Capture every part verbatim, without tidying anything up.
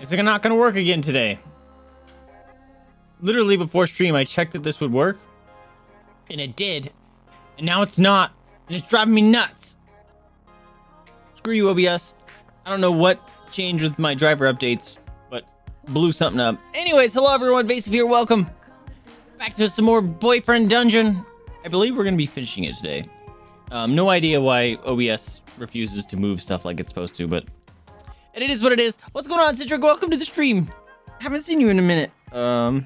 It's not gonna work again today. Literally before stream, I checked that this would work, and it did, and now it's not, and it's driving me nuts. Screw you, O B S. I don't know what changed with my driver updates, but blew something up. Anyways, hello everyone, Vaesive here, welcome back to some more Boyfriend Dungeon. I believe we're gonna be finishing it today. Um, no idea why O B S refuses to move stuff like it's supposed to, but and it is what it is. What's going on, Citric? Welcome to the stream. Haven't seen you in a minute. Um.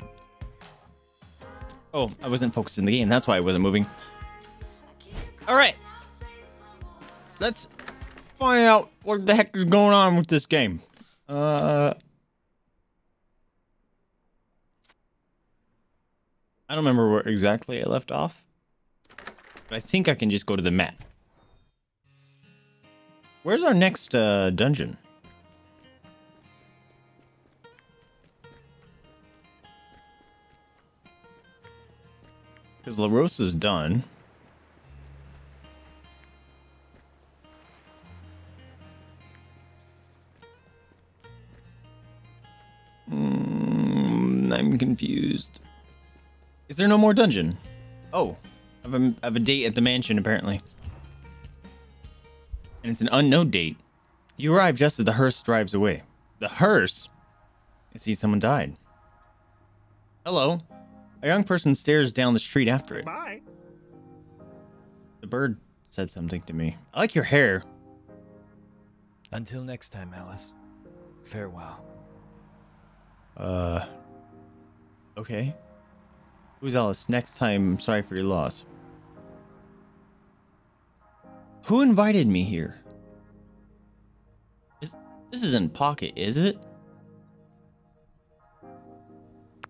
Oh, I wasn't focused in the game. That's why I wasn't moving. All right. Let's find out what the heck is going on with this game. Uh. I don't remember where exactly I left off, but I think I can just go to the map. Where's our next uh, dungeon? Because La Rosa's done. Mm, I'm confused. Is there no more dungeon? Oh, I have, a, I have a date at the mansion, apparently. And it's an unknown date. You arrive just as the hearse drives away. The hearse? I see someone died. Hello. A young person stares down the street after it. Bye. The bird said something to me. I like your hair. Until next time, Alice. Farewell. Uh. Okay. Who's Alice? Next time, sorry for your loss. Who invited me here? This, this isn't Pocket, is it?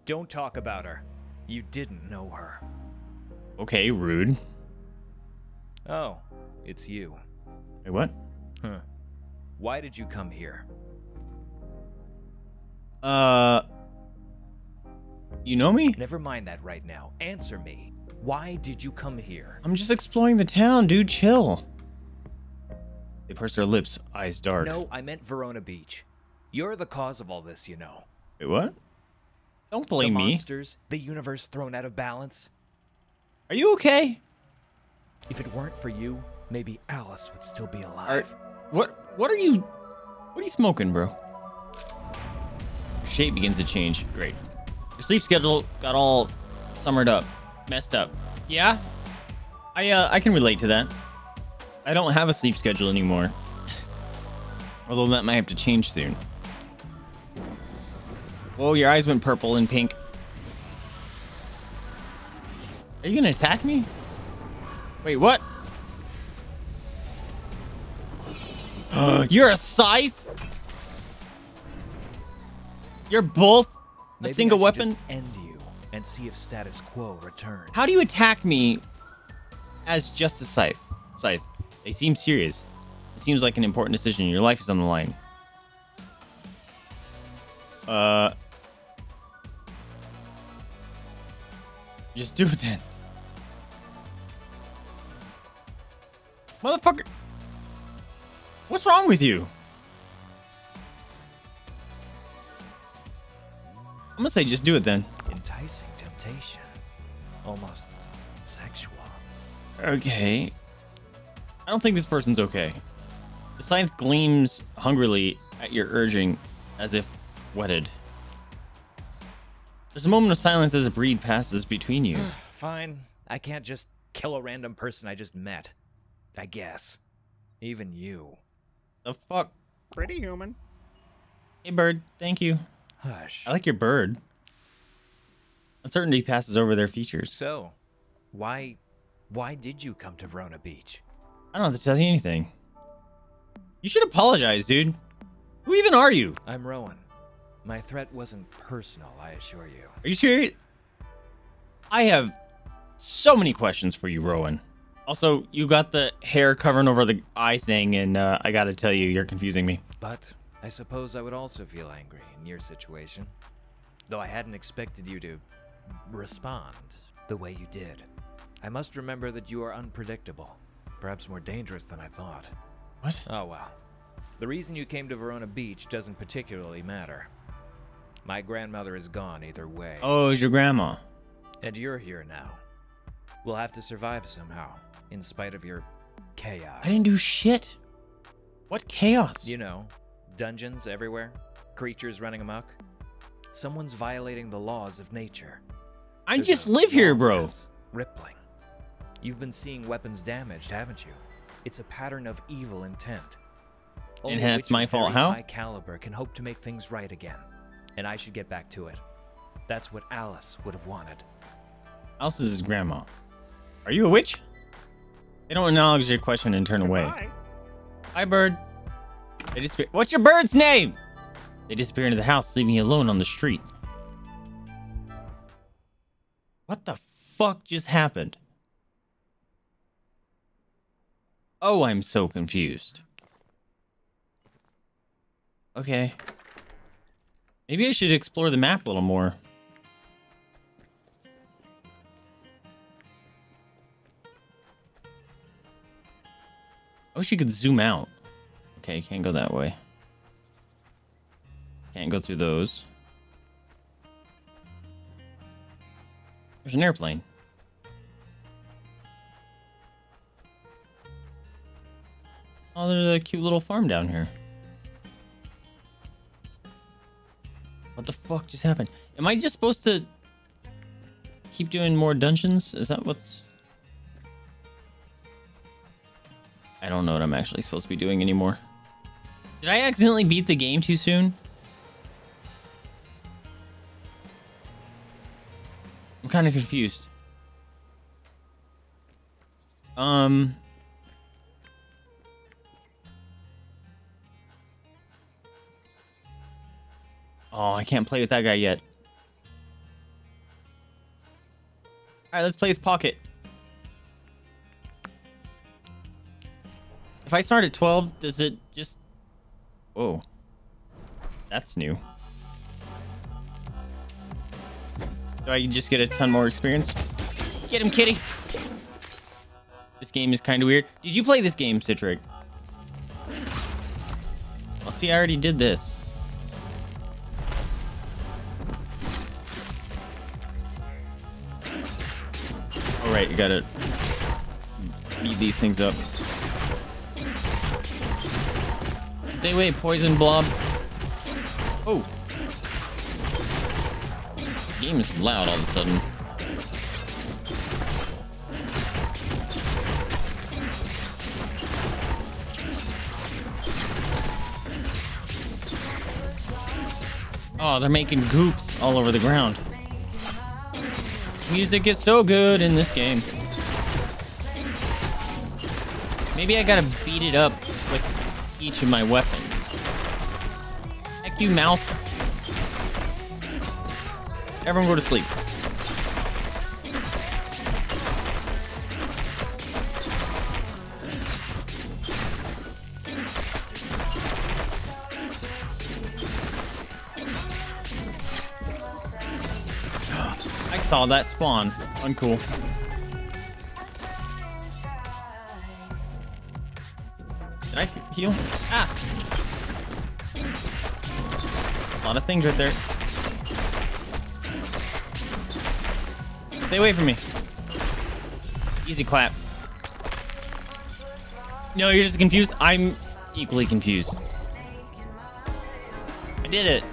Don't talk about her. You didn't know her. Okay, rude. Oh, it's you. Wait, what? Huh. Why did you come here? Uh... You know me? Never mind that right now. Answer me. Why did you come here? I'm just exploring the town, dude. Chill. They pursed their lips, eyes dark. No, I meant Verona Beach. You're the cause of all this, you know. Wait, what? Don't blame me. The monsters, the universe thrown out of balance. Are you okay? If it weren't for you, maybe Alice would still be alive. Are, what? What are you? What are you smoking, bro? Your shape begins to change. Great. Your sleep schedule got all summered up, messed up. Yeah, I uh, I can relate to that. I don't have a sleep schedule anymore. Although that might have to change soon. Whoa, your eyes went purple and pink. Are you gonna attack me? Wait, what? You're a scythe? You're both a Maybe single I weapon? Just end you and see if status quo returns. How do you attack me as just a scythe? Scythe. They seem serious. It seems like an important decision. Your life is on the line. Uh, just do it then, motherfucker. What's wrong with you? I'm gonna say just do it then. Enticing temptation, almost sexual. Okay, I don't think this person's okay. The scythe gleams hungrily at your urging, as if wedded. There's a moment of silence as a breed passes between you. Fine. I can't just kill a random person I just met. I guess. Even you. The fuck? Pretty human. Hey, bird. Thank you. Hush. I like your bird. Uncertainty passes over their features. So, why... Why did you come to Verona Beach? I don't have to tell you anything. You should apologize, dude. Who even are you? I'm Rowan. My threat wasn't personal, I assure you. Are you serious? I have so many questions for you, Rowan. Also, you got the hair covering over the eye thing, and uh, I gotta tell you, you're confusing me. But I suppose I would also feel angry in your situation. Though I hadn't expected you to respond the way you did. I must remember that you are unpredictable. Perhaps more dangerous than I thought. What? Oh, well. The reason you came to Verona Beach doesn't particularly matter. My grandmother is gone either way. Oh, it was your grandma. And you're here now. We'll have to survive somehow, in spite of your chaos. I didn't do shit. What chaos? You know, dungeons everywhere, creatures running amok. Someone's violating the laws of nature. I There's just live here, bro. Rippling. You've been seeing weapons damaged, haven't you? It's a pattern of evil intent. And that's my fault, how? My caliber can hope to make things right again. And I should get back to it. That's what Alice would have wanted. Alice is his grandma. Are you a witch? They don't acknowledge your question and turn Goodbye. away. Hi, bird. They disappear. What's your bird's name? They disappear into the house, leaving you alone on the street. What the fuck just happened? Oh, I'm so confused. Okay. Maybe I should explore the map a little more. I wish you could zoom out. Okay, can't go that way. Can't go through those. There's an airplane. Oh, there's a cute little farm down here. What the fuck just happened? Am I just supposed to keep doing more dungeons? Is that what's... I don't know what I'm actually supposed to be doing anymore. Did I accidentally beat the game too soon? I'm kind of confused. Um... Oh, I can't play with that guy yet. Alright, let's play with Pocket. If I start at twelve, does it just... Whoa. That's new. So I can just get a ton more experience? Get him, kitty! This game is kind of weird. Did you play this game, Citric? Well, see, I already did this. Right, you gotta beat these things up. Stay away, poison blob. Oh. The game is loud all of a sudden. Oh, they're making goops all over the ground. Music is so good in this game. Maybe I gotta beat it up with each of my weapons. Heck you, mouth. Everyone go to sleep. Saw that spawn. Uncool. Did I heal? Ah! A lot of things right there. Stay away from me. Easy clap. No, you're just confused. I'm equally confused. I did it.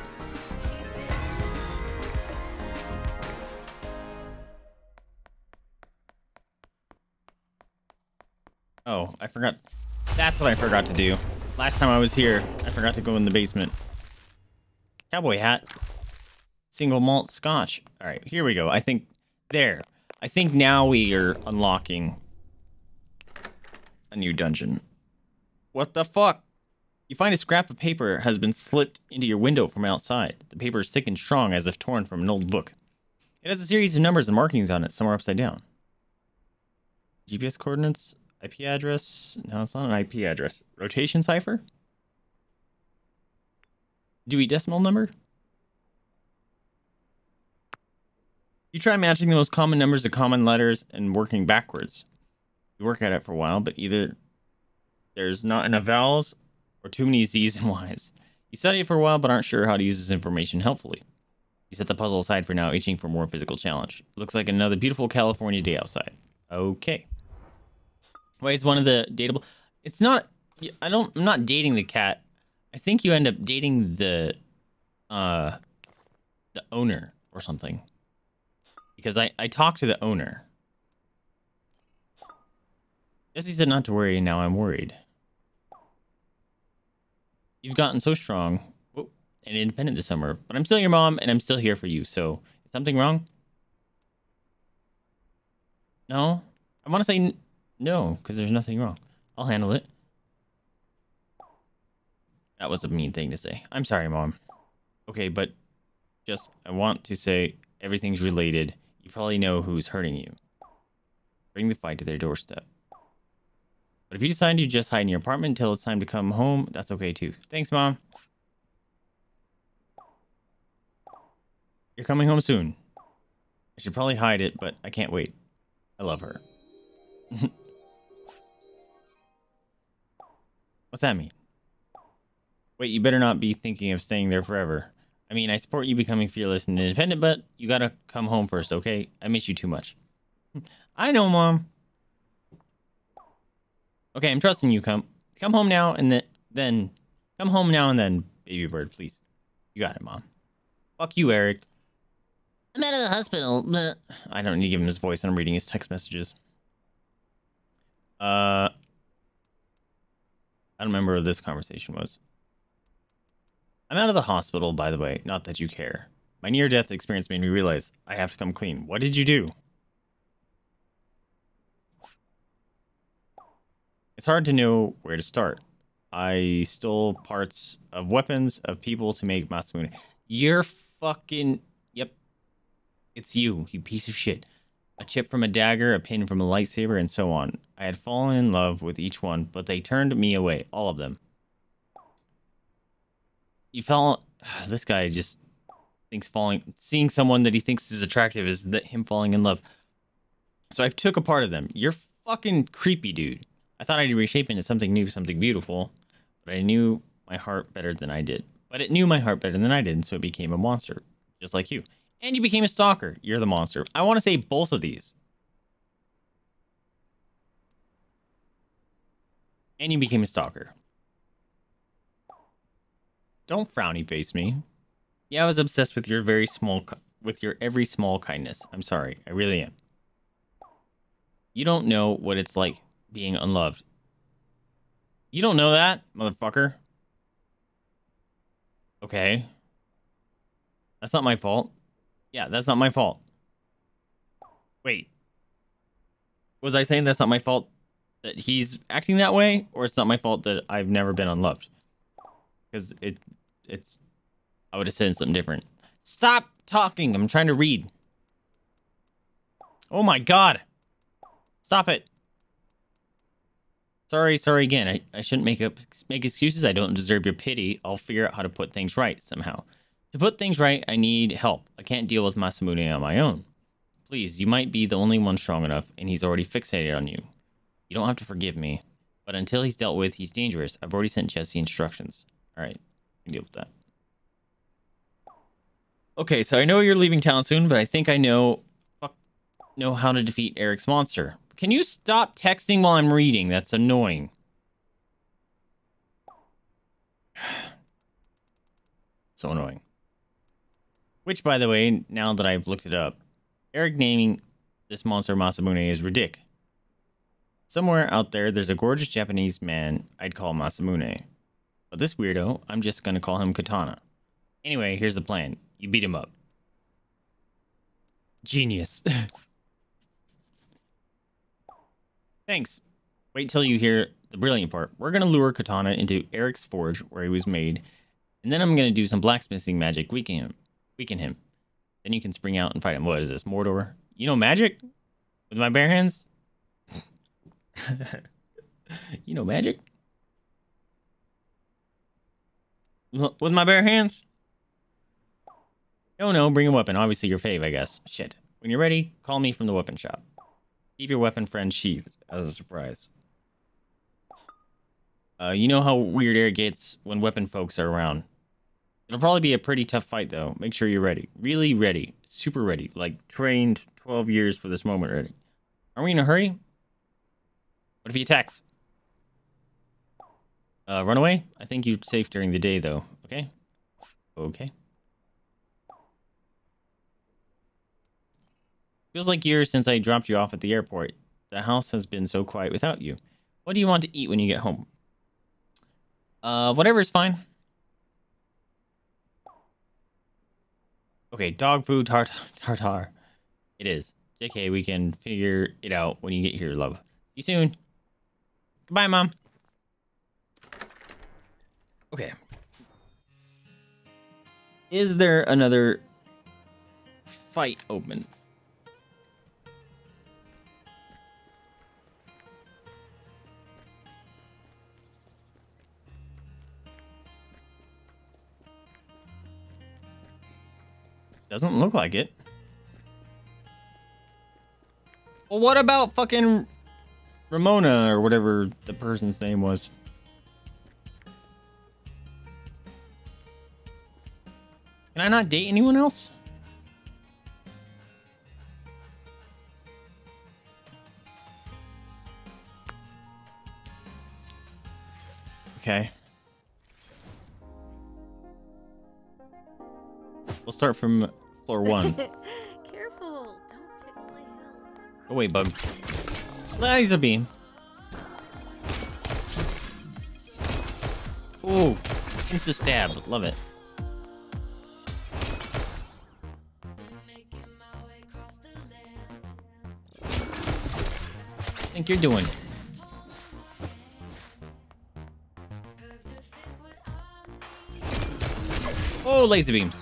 Oh, I forgot. That's what I forgot to do. Last time I was here, I forgot to go in the basement. Cowboy hat. Single malt scotch. All right, here we go. I think there. I think now we are unlocking a new dungeon. What the fuck? You find a scrap of paper has been slipped into your window from outside. The paper is thick and strong as if torn from an old book. It has a series of numbers and markings on it, some are upside down. G P S coordinates... I P address? No, it's not an I P address. Rotation cipher? Dewey decimal number? You try matching the most common numbers to common letters and working backwards. You work at it for a while, but either there's not enough vowels or too many Z's and Y's. You study it for a while, but aren't sure how to use this information helpfully. You set the puzzle aside for now, itching for more physical challenge. It looks like another beautiful California day outside. Okay. Why is one of the dateable? It's not. I don't. I'm not dating the cat. I think you end up dating the, uh, the owner or something. Because I I talked to the owner. Jesse said not to worry. Now I'm worried. You've gotten so strong and independent this summer, but I'm still your mom and I'm still here for you. So is something wrong? No, I want to say no, because there's nothing wrong. I'll handle it. That was a mean thing to say. I'm sorry, Mom. Okay, but just I want to say everything's related. You probably know who's hurting you. Bring the fight to their doorstep. But if you decide to just hide in your apartment until it's time to come home, that's okay too. Thanks, Mom. You're coming home soon. I should probably hide it, but I can't wait. I love her. What's that mean? Wait, you better not be thinking of staying there forever. I mean, I support you becoming fearless and independent, but you gotta come home first, okay? I miss you too much. I know, Mom. Okay, I'm trusting you. Come come home now and then, then... Come home now and then, baby bird, please. You got it, Mom. Fuck you, Eric. I'm out of the hospital. Bleh. I don't need to give him his voice. I'm reading his text messages. Uh... I don't remember what this conversation was. I'm out of the hospital, by the way. Not that you care. My near-death experience made me realize I have to come clean. What did you do? It's hard to know where to start. I stole parts of weapons of people to make Masamune. You're fucking... Yep. It's you, you piece of shit. A chip from a dagger, a pin from a lightsaber, and so on. I had fallen in love with each one, but they turned me away. All of them. You fell... This guy just thinks falling... Seeing someone that he thinks is attractive is that him falling in love. So I took a part of them. You're fucking creepy, dude. I thought I'd reshape into something new, something beautiful, but I knew my heart better than I did. But it knew my heart better than I did, and so it became a monster, just like you. And you became a stalker. You're the monster. I want to say both of these. And you became a stalker. Don't frowny face me. Yeah, I was obsessed with your very small, with your every small kindness. I'm sorry. I really am. You don't know what it's like. Being unloved. You don't know that, motherfucker. Okay. That's not my fault. Yeah, that's not my fault. Wait. Was I saying that's not my fault that he's acting that way? Or it's not my fault that I've never been unloved? Because it, it's... I would have said something different. Stop talking! I'm trying to read. Oh my god! Stop it! Sorry, sorry again. I, I shouldn't make up make excuses. I don't deserve your pity. I'll figure out how to put things right somehow. To put things right, I need help. I can't deal with Masamune on my own. Please, you might be the only one strong enough, and he's already fixated on you. You don't have to forgive me, but until he's dealt with, he's dangerous. I've already sent Jesse instructions. All right, I can deal with that. Okay, so I know you're leaving town soon, but I think I know know how to defeat Eric's monster. Can you stop texting while I'm reading? That's annoying. So annoying. Which, by the way, now that I've looked it up, Eric naming this monster Masamune is ridiculous. Somewhere out there, there's a gorgeous Japanese man I'd call Masamune. But this weirdo, I'm just going to call him Katana. Anyway, here's the plan. You beat him up. Genius. Thanks. Wait till you hear the brilliant part. We're going to lure Katana into Eric's forge where he was made, and then I'm going to do some blacksmithing magic, weaken him. Weaken him. Then you can spring out and fight him. What is this, Mordor? You know magic? With my bare hands? You know magic? With my bare hands? No, no, bring a weapon. Obviously your fave, I guess. Shit. When you're ready, call me from the weapon shop. Keep your weapon friend sheathed as a surprise. Uh, you know how weird air gets when weapon folks are around. It'll probably be a pretty tough fight, though. Make sure you're ready. Really ready. Super ready. Like, trained twelve years for this moment already. Are we in a hurry? What if he attacks? Uh, run away? I think you're safe during the day, though. Okay? Okay. Feels like years since I dropped you off at the airport. The house has been so quiet without you. What do you want to eat when you get home? Uh, whatever's fine. Okay, dog food tart tartar. It is. J K, we can figure it out when you get here, love. See you soon. Goodbye, Mom. Okay. Is there another fight open? Doesn't look like it. Well, what about fucking Ramona or whatever the person's name was? Can I not date anyone else? Okay. We'll start from floor one. Careful, don't tickle my hand. Go away, bug. Laser beam. Ooh, insta stab. Love it. I think you're doing it. Oh, laser beams.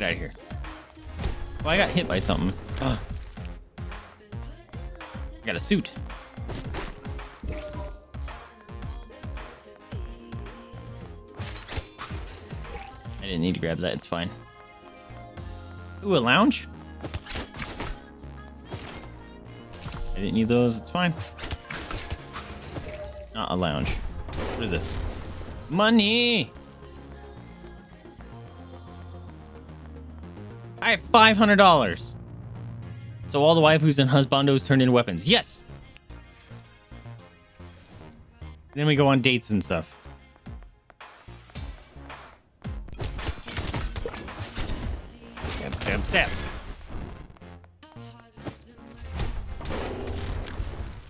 Out of here. Well, I got hit by something. Ugh. I got a suit. I didn't need to grab that. It's fine. Ooh, a lounge? I didn't need those. It's fine. Not a lounge. What is this? Money! I have five hundred dollars. So all the waifus and husbandos turned into weapons. Yes! Then we go on dates and stuff. Step, step, step.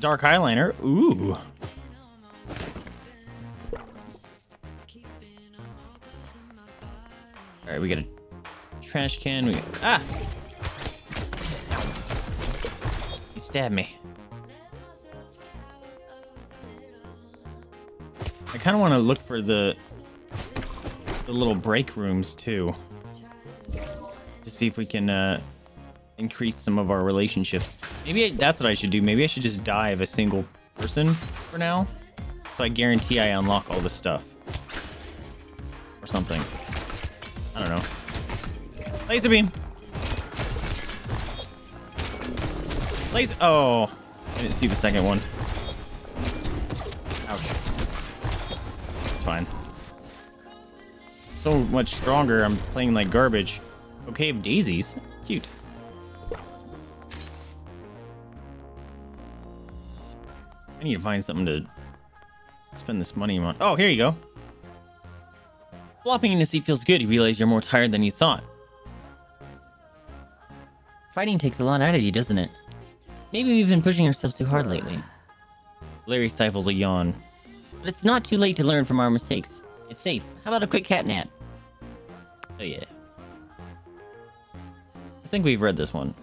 Dark eyeliner. Ooh. Alright, we got a trash can. We ah! He stabbed me. I kind of want to look for the the little break rooms too, to see if we can uh, increase some of our relationships. Maybe I, that's what I should do. Maybe I should just die of a single person for now, so I guarantee I unlock all this stuff or something. I don't know. Laser beam. Laser. Oh, I didn't see the second one. Ouch. It's fine. So much stronger. I'm playing like garbage. Okay, daisies. Cute. I need to find something to spend this money on. Oh, here you go. Flopping in a seat feels good. You realize you're more tired than you thought. Fighting takes a lot out of you, doesn't it? Maybe we've been pushing ourselves too hard lately. Larry stifles a yawn. But it's not too late to learn from our mistakes. It's safe. How about a quick cat nap? Oh yeah. I think we've read this one.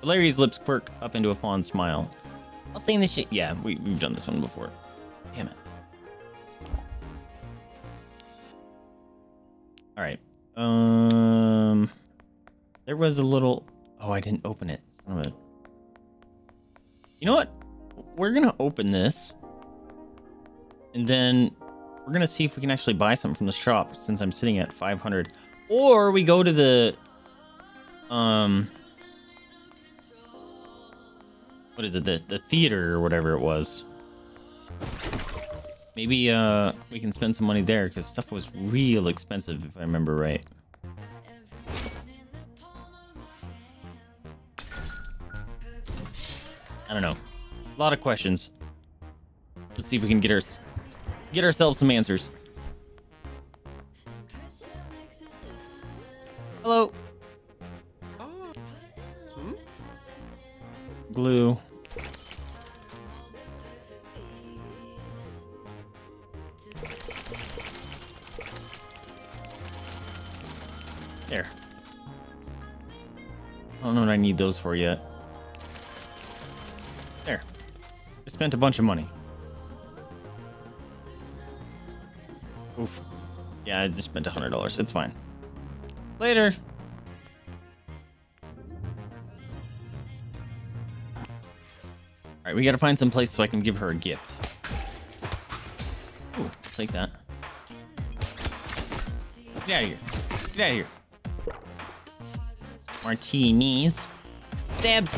But Larry's lips quirk up into a fond smile. I'll sing this shit. Yeah, we, we've done this one before. Damn it. Alright. Um... There was a little... Oh, I didn't open it. Son of a... You know what? We're going to open this. And then we're going to see if we can actually buy something from the shop since I'm sitting at five hundred. Or we go to the... Um... what is it, the, the theater or whatever it was. Maybe uh, we can spend some money there, because stuff was real expensive, if I remember right. I don't know. A lot of questions. Let's see if we can get our, get ourselves some answers. Hello. Oh. Hmm? Glue. There. I don't know what I need those for yet. There. I spent a bunch of money. Oof. Yeah, I just spent one hundred dollars. It's fine. Later. Alright, we gotta find some place so I can give her a gift. Ooh, take that. Get out of here. Get out of here. Martinis. Stabs.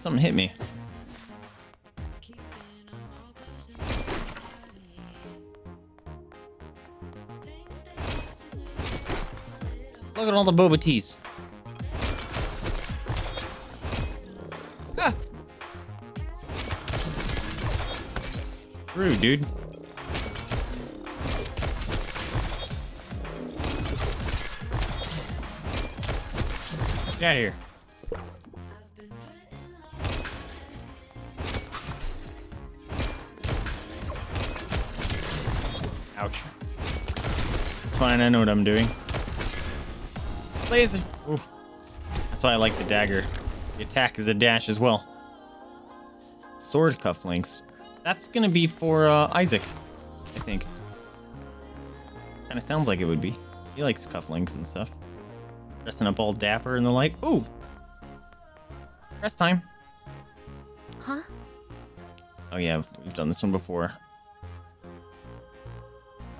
Something hit me. Look at all the boba teas. Ah. Rude, dude. Get out of here. Ouch. It's fine, I know what I'm doing. Laser. Ooh. That's why I like the dagger. The attack is a dash as well. Sword cufflinks. That's gonna be for uh, Isaac, I think. Kinda sounds like it would be. He likes cufflinks and stuff. Dressing up all dapper and the like. Ooh! Rest time. Huh? Oh yeah, we've done this one before.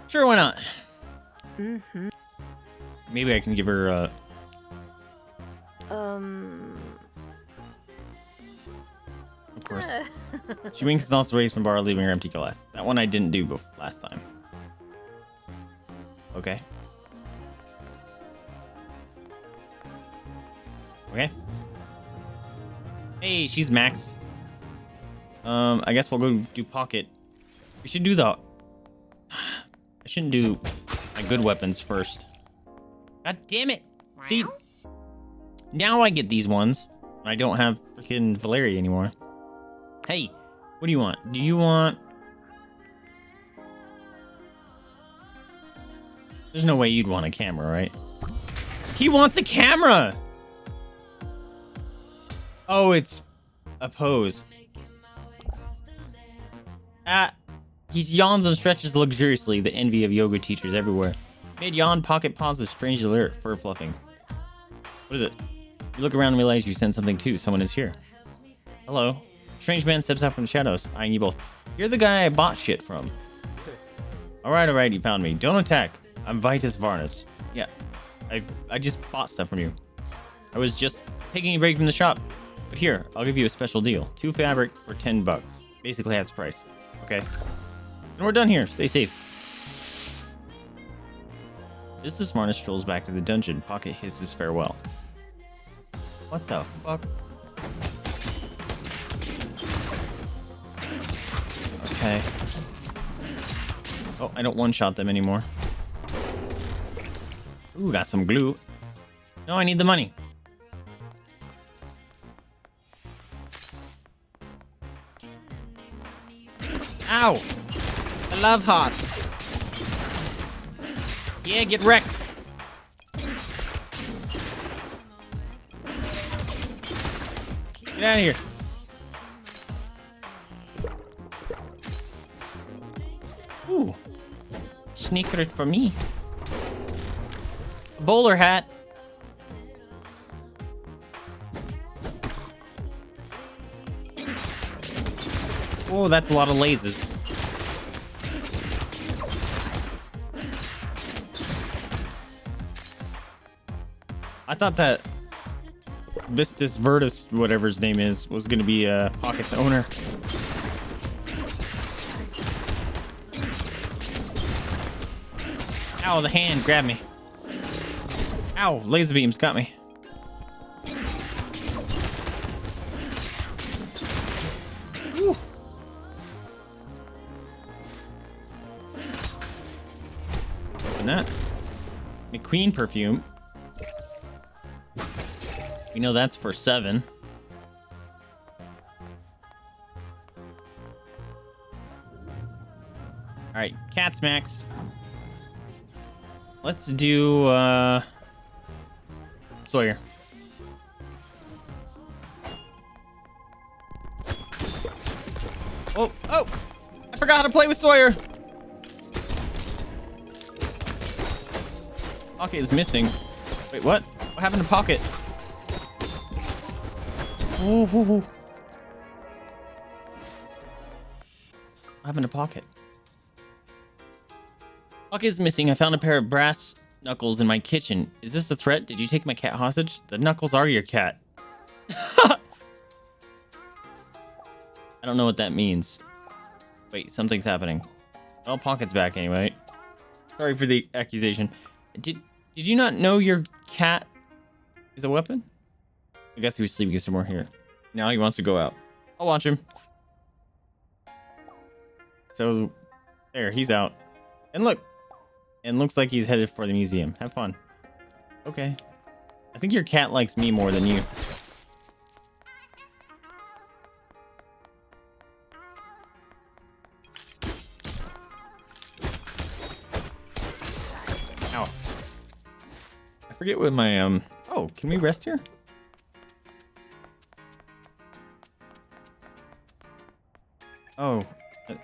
Sure, why not? Mm-hmm. Maybe I can give her a... Uh... Um... Of course. She winks and also raised from bar, leaving her empty glass. That one I didn't do before, last time. Okay. Okay. Hey, she's maxed. Um, I guess we'll go do pocket. We should do the... I shouldn't do my good weapons first. God damn it. Wow. See, now I get these ones. I don't have freaking Valeria anymore. Hey, what do you want? Do you want... There's no way you'd want a camera, right? He wants a camera! Oh, it's a pose. Ah, he yawns and stretches luxuriously, the envy of yoga teachers everywhere. Mid-yawn, pocket pauses, strange alert, fur fluffing. What is it? You look around and realize you sent something too. Someone is here. Hello. Strange man steps out from the shadows, eyeing you both. You're the guy I bought shit from. Alright, alright, you found me. Don't attack. I'm Vitus Varnus. Yeah, I, I just bought stuff from you. I was just taking a break from the shop. But here, I'll give you a special deal. Two fabric for ten bucks. Basically half the price. Okay. And we're done here. Stay safe. This is Varnus strolls back to the dungeon. Pocket hisses farewell. What the fuck? Okay. Oh, I don't one-shot them anymore. Ooh, got some glue. No, I need the money. Ow! I love hearts. Yeah, get wrecked. Get out of here. Ooh. Sneaker for me. A bowler hat. Oh, that's a lot of lasers. I thought that Vistus Vertus, whatever his name is, was going to be uh, Pocket's owner. Ow, the hand grabbed me. Ow, laser beams got me. Woo. Open that. McQueen perfume. We know that's for seven. All right, cat's maxed. Let's do uh, Sawyer. Oh, oh! I forgot how to play with Sawyer. Pocket is missing. Wait, what? What happened to Pocket? Ooh, ooh, ooh. What happened to Pocket? Pocket is missing. I found a pair of brass knuckles in my kitchen. Is this a threat? Did you take my cat hostage? The knuckles are your cat. I don't know what that means. Wait, something's happening. Well, Pocket's back anyway. Sorry for the accusation. Did did you not know your cat is a weapon? I guess he was sleeping somewhere here. Now he wants to go out. I'll watch him. So, there, he's out. And look. And looks like he's headed for the museum. Have fun. Okay. I think your cat likes me more than you. Ow. I forget what my, um... Oh, can we rest here? Oh,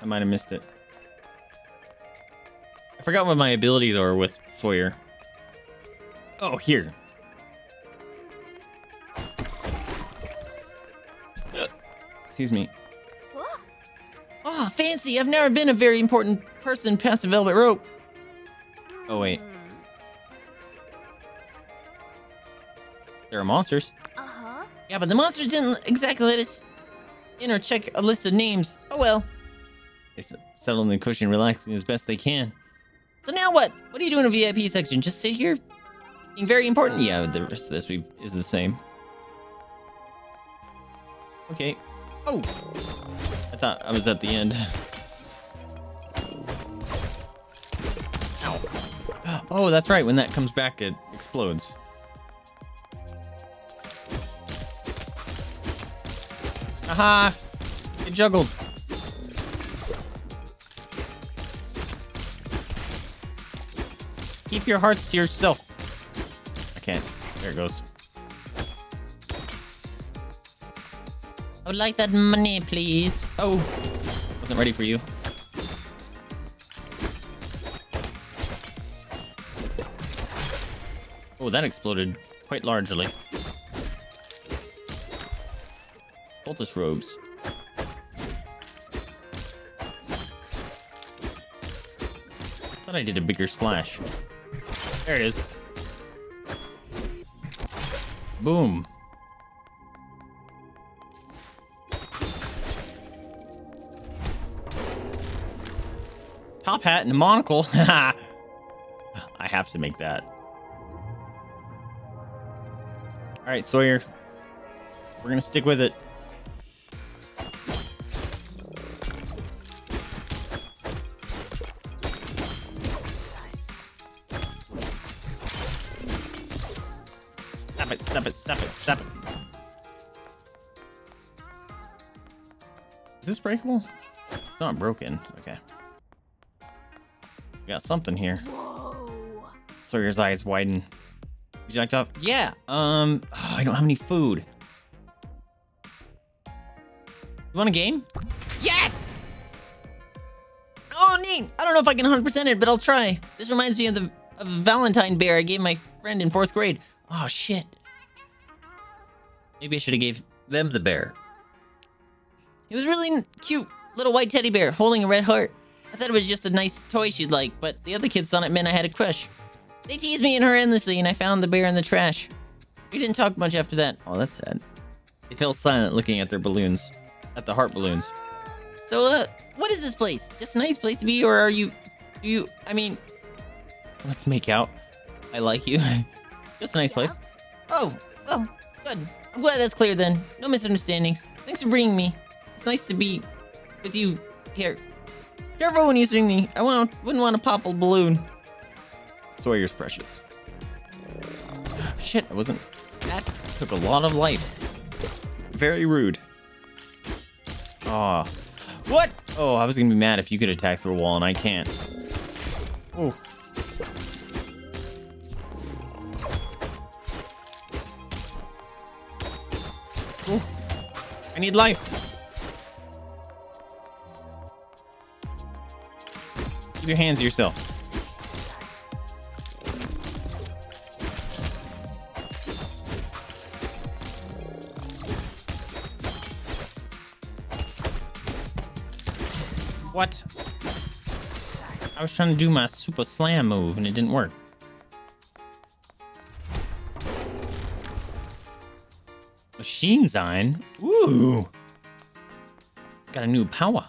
I might have missed it. I forgot what my abilities are with Sawyer. Oh, here. Excuse me. Huh? Oh, fancy. I've never been a very important person past the velvet rope. Oh, wait. There are monsters. Uh-huh. Yeah, but the monsters didn't exactly let us... in or check a list of names. Oh well. They settle in the cushion, relaxing as best they can. So now what? What are you doing in the V I P section? Just sit here? Being very important? Yeah, the rest of this week is the same. Okay. Oh! I thought I was at the end. Ow. Oh, that's right. When that comes back, it explodes. Aha! It juggled. Keep your hearts to yourself. I can't. There it goes. I would like that money, please. Oh, wasn't ready for you. Oh, that exploded quite largely. Cultist robes. Thought I did a bigger slash. There it is. Boom. Top hat and a monocle. I have to make that. All right, Sawyer. We're gonna stick with it. Stop it, stop it, stop it. Is this breakable? It's not broken. Okay. We got something here. Whoa. Sawyer's eyes widen. You jacked up? Yeah. Um, oh, I don't have any food. You want a game? Yes! Oh, neat. I don't know if I can one hundred percent it, but I'll try. This reminds me of the of Valentine bear I gave my friend in fourth grade. Oh, shit. Maybe I should have gave them the bear. It was really cute. Little white teddy bear holding a red heart. I thought it was just a nice toy she'd like, but the other kids thought it meant I had a crush. They teased me and her endlessly, and I found the bear in the trash. We didn't talk much after that. Oh, that's sad. They fell silent looking at their balloons. At the heart balloons. So, uh, what is this place? Just a nice place to be, or are you... You... I mean... Let's make out. I like you. Just a nice yeah. place. Oh, well, good. I'm glad that's clear then. No misunderstandings. Thanks for bringing me. It's nice to be with you here. Careful when you swing me. I wouldn't, wouldn't want to pop a balloon. Sawyer's precious. Shit, I wasn't... That took a lot of life. Very rude. Aw. Oh. What? Oh, I was gonna be mad if you could attack through a wall and I can't. Oh. Oh. I need life. Keep your hands to yourself. What? I was trying to do my super slam move and it didn't work. Machine Zine? Ooh. Got a new power.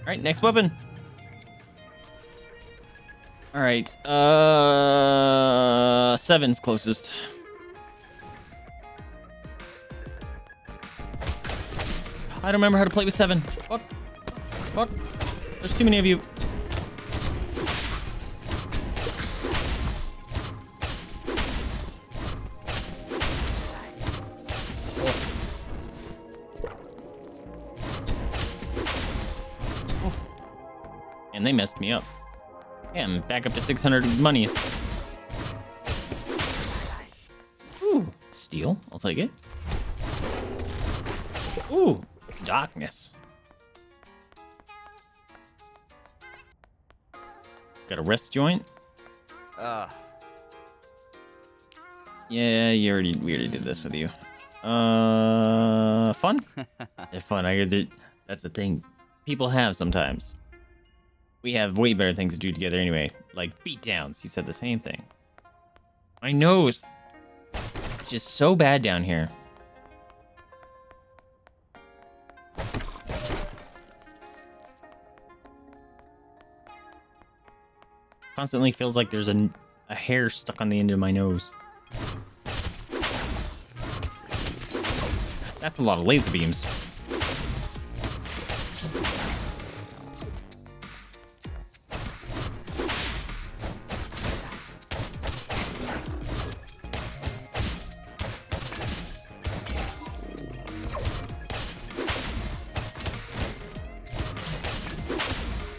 Alright, next weapon. Alright, uh seven's closest. I don't remember how to play with seven. Fuck. Fuck. There's too many of you. Oh. Oh. And they messed me up. Yeah, I'm back up to six hundred monies. Ooh. Steel. I'll take it. Ooh. Darkness. Got a wrist joint? Uh. Yeah, you already we already did this with you. Uh, fun? Yeah, fun. I guess it, that's a thing people have sometimes. We have way better things to do together anyway, like beatdowns. You said the same thing. My nose, it's just so bad down here. Constantly feels like there's a, a hair stuck on the end of my nose. That's a lot of laser beams.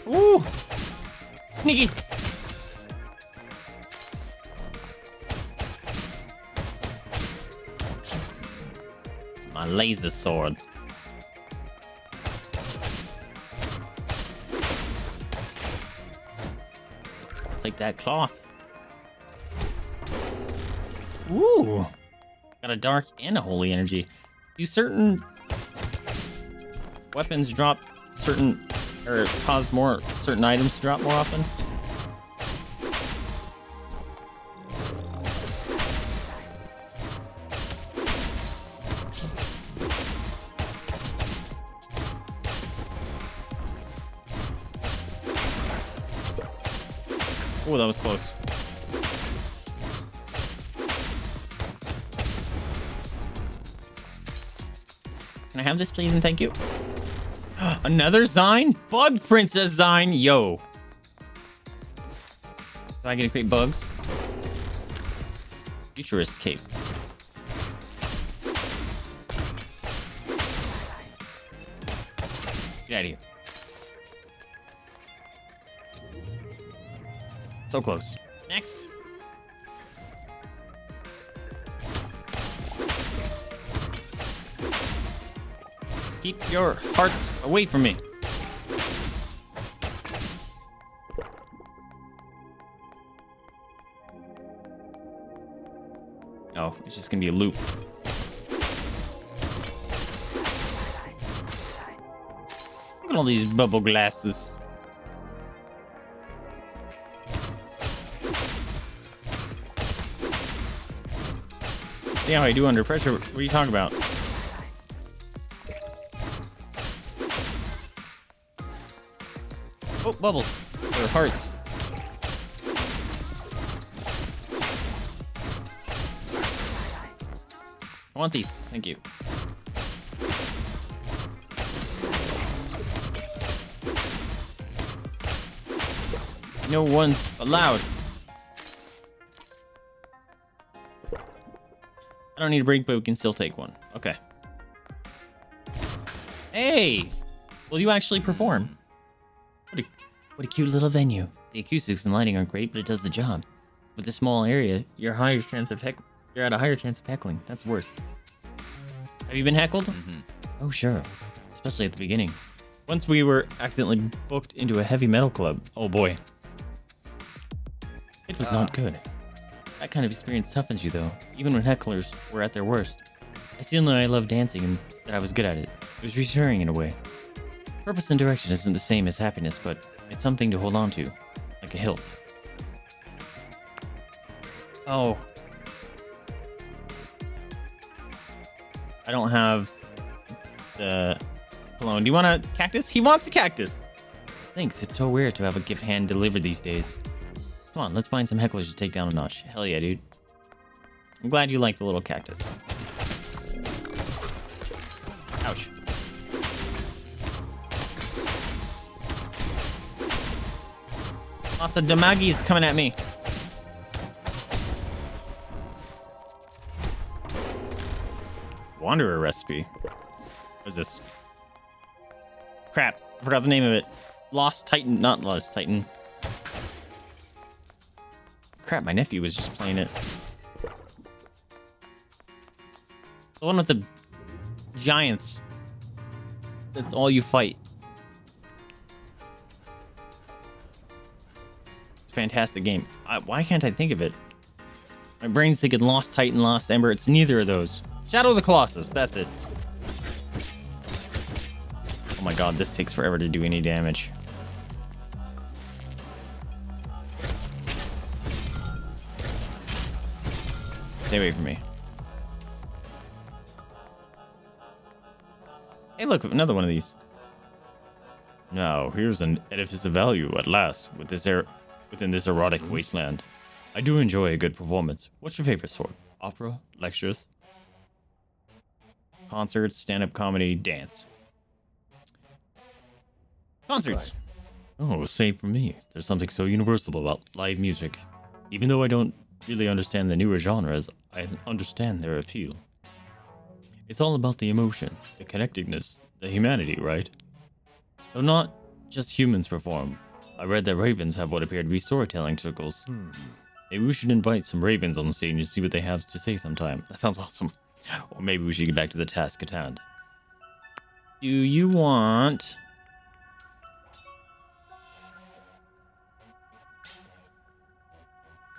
Ooh! Sneaky! Laser sword. Take that cloth. Ooh. Got a dark and a holy energy. Do certain weapons drop certain or cause more certain items to drop more often? Oh, that was close. Can I have this, please, and thank you? Another Zine? Bug Princess Zine? Yo. So I get to create bugs? Futurist Cape. Get out of here. So close. Next. Keep your hearts away from me. Oh, it's just gonna be a loop. Look at all these bubble glasses. See how I do under pressure? What are you talking about? Oh, bubbles. Or hearts. I want these. Thank you. No one's allowed. I don't need a break, but we can still take one. Okay. Hey! Will you actually perform? What a, what a cute little venue. The acoustics and lighting are great, but it does the job. With this small area, you're higher chance of heck. You're at a higher chance of heckling. That's worse. Have you been heckled? Mm-hmm. Oh, sure. Especially at the beginning. Once we were accidentally booked into a heavy metal club. Oh, boy. It was uh. not good. That kind of experience toughens you, though, even when hecklers were at their worst. I still know I love dancing and that I was good at it. It was reassuring in a way. Purpose and direction isn't the same as happiness, but it's something to hold on to, like a hilt. Oh. I don't have the cologne. Do you want a cactus? He wants a cactus! Thanks, it's so weird to have a gift hand delivered these days. Come on, let's find some hecklers to take down a notch. Hell yeah, dude. I'm glad you like the little cactus. Ouch. Lots of damagi's coming at me. Wanderer recipe. What is this? Crap, I forgot the name of it. Lost Titan, not Lost Titan. Crap, my nephew was just playing it. The one with the giants. That's all you fight. It's a fantastic game. I, why can't I think of it? My brain's thinking Lost Titan, Lost Ember. It's neither of those. Shadow of the Colossus. That's it. Oh my god, this takes forever to do any damage. Stay away from me. Hey, look, another one of these. Now, here's an edifice of value at last with this er within this erotic wasteland. I do enjoy a good performance. What's your favorite sort? Opera? Lectures? Concerts, stand-up comedy, dance. Concerts! Oh, same for me. There's something so universal about live music. Even though I don't really understand the newer genres, I understand their appeal. It's all about the emotion, the connectedness, the humanity, right? Though not just humans perform. I read that ravens have what appear to be storytelling circles. Hmm. Maybe we should invite some ravens on the stage and see what they have to say sometime. That sounds awesome. Or maybe we should get back to the task at hand. Do you want...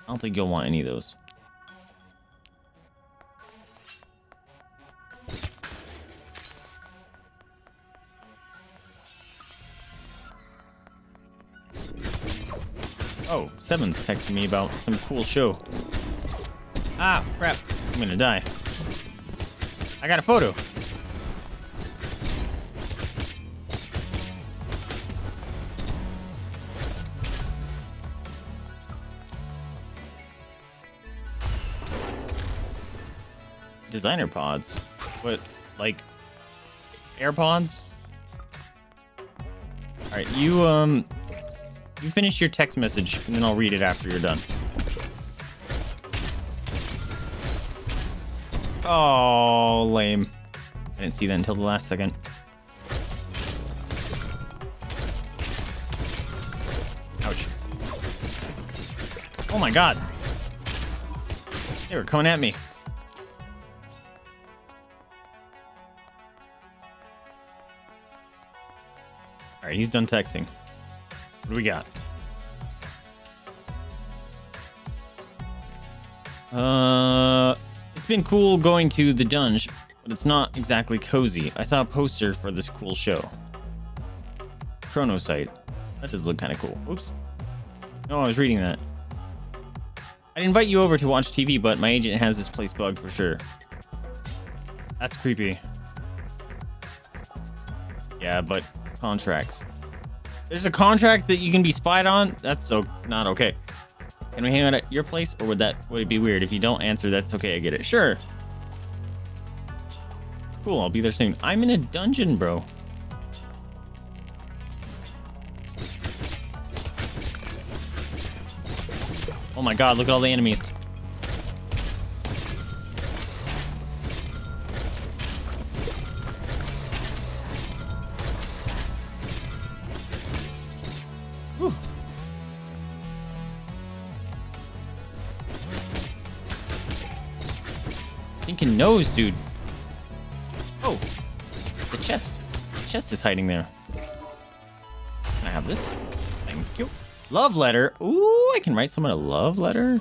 I don't think you'll want any of those. Oh, Seven's texting me about some cool show. Ah, crap. I'm gonna die. I got a photo. Designer pods, but like AirPods. All right, you um, you finish your text message, and then I'll read it after you're done. Oh, lame! I didn't see that until the last second. Ouch! Oh my God! They were coming at me. Alright, he's done texting. What do we got? Uh, it's been cool going to the dungeon, but it's not exactly cozy. I saw a poster for this cool show. Chrono Site. That does look kind of cool. Oops. No, I was reading that. I'd invite you over to watch T V, but my agent has this place bugged for sure. That's creepy. Yeah, but contracts. There's a contract that you can be spied on. That's so not okay. Can we hang out at your place, or would that would it be weird if you don't answer? That's okay. I get it. Sure. Cool. I'll be there soon. I'm in a dungeon, bro. Oh my God! Look at all the enemies. Nose, dude. Oh, the chest. The chest is hiding there. Can I have this? Thank you. Love letter. Ooh, I can write someone a love letter.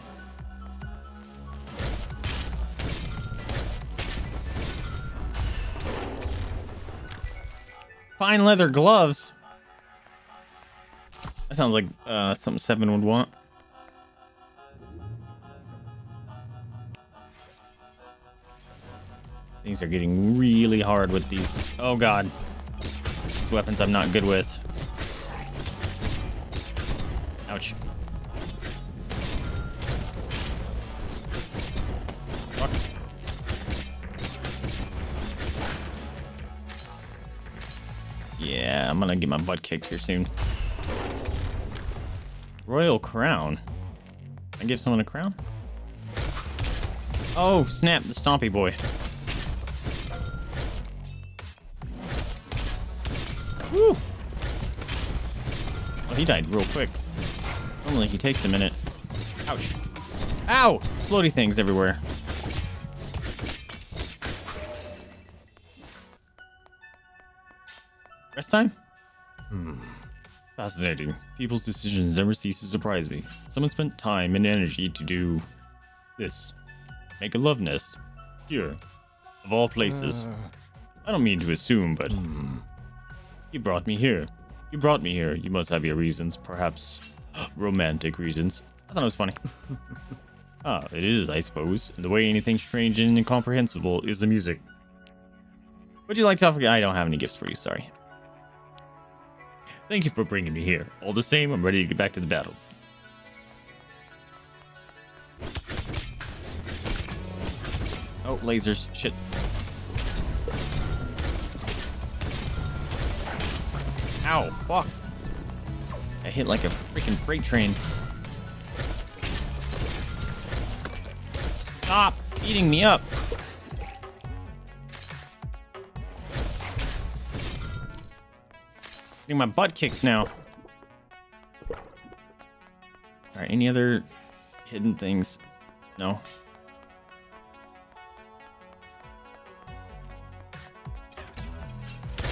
Fine leather gloves. That sounds like uh, something Seven would want. Things are getting really hard with these. Oh God, these weapons I'm not good with. Ouch. Fuck. Yeah, I'm gonna get my butt kicked here soon. Royal crown. Can I give someone a crown? Oh snap! The stompy boy. Woo. Oh, he died real quick. Normally he takes a minute. Ouch. Ow! Explodey things everywhere. Rest time? Hmm. Fascinating. People's decisions never cease to surprise me. Someone spent time and energy to do this. Make a love nest. Here. Of all places. Uh. I don't mean to assume, but... Hmm. You brought me here. You brought me here. You must have your reasons, perhaps romantic reasons. I thought it was funny. Ah, it is, I suppose. And the way anything strange and incomprehensible is the music. Would you like to offer? I don't have any gifts for you, sorry. Thank you for bringing me here. All the same, I'm ready to get back to the battle. Oh, lasers. Shit. Ow, fuck. I hit like a freaking freight train. Stop eating me up. Getting my butt kicks now. Alright, any other hidden things? No.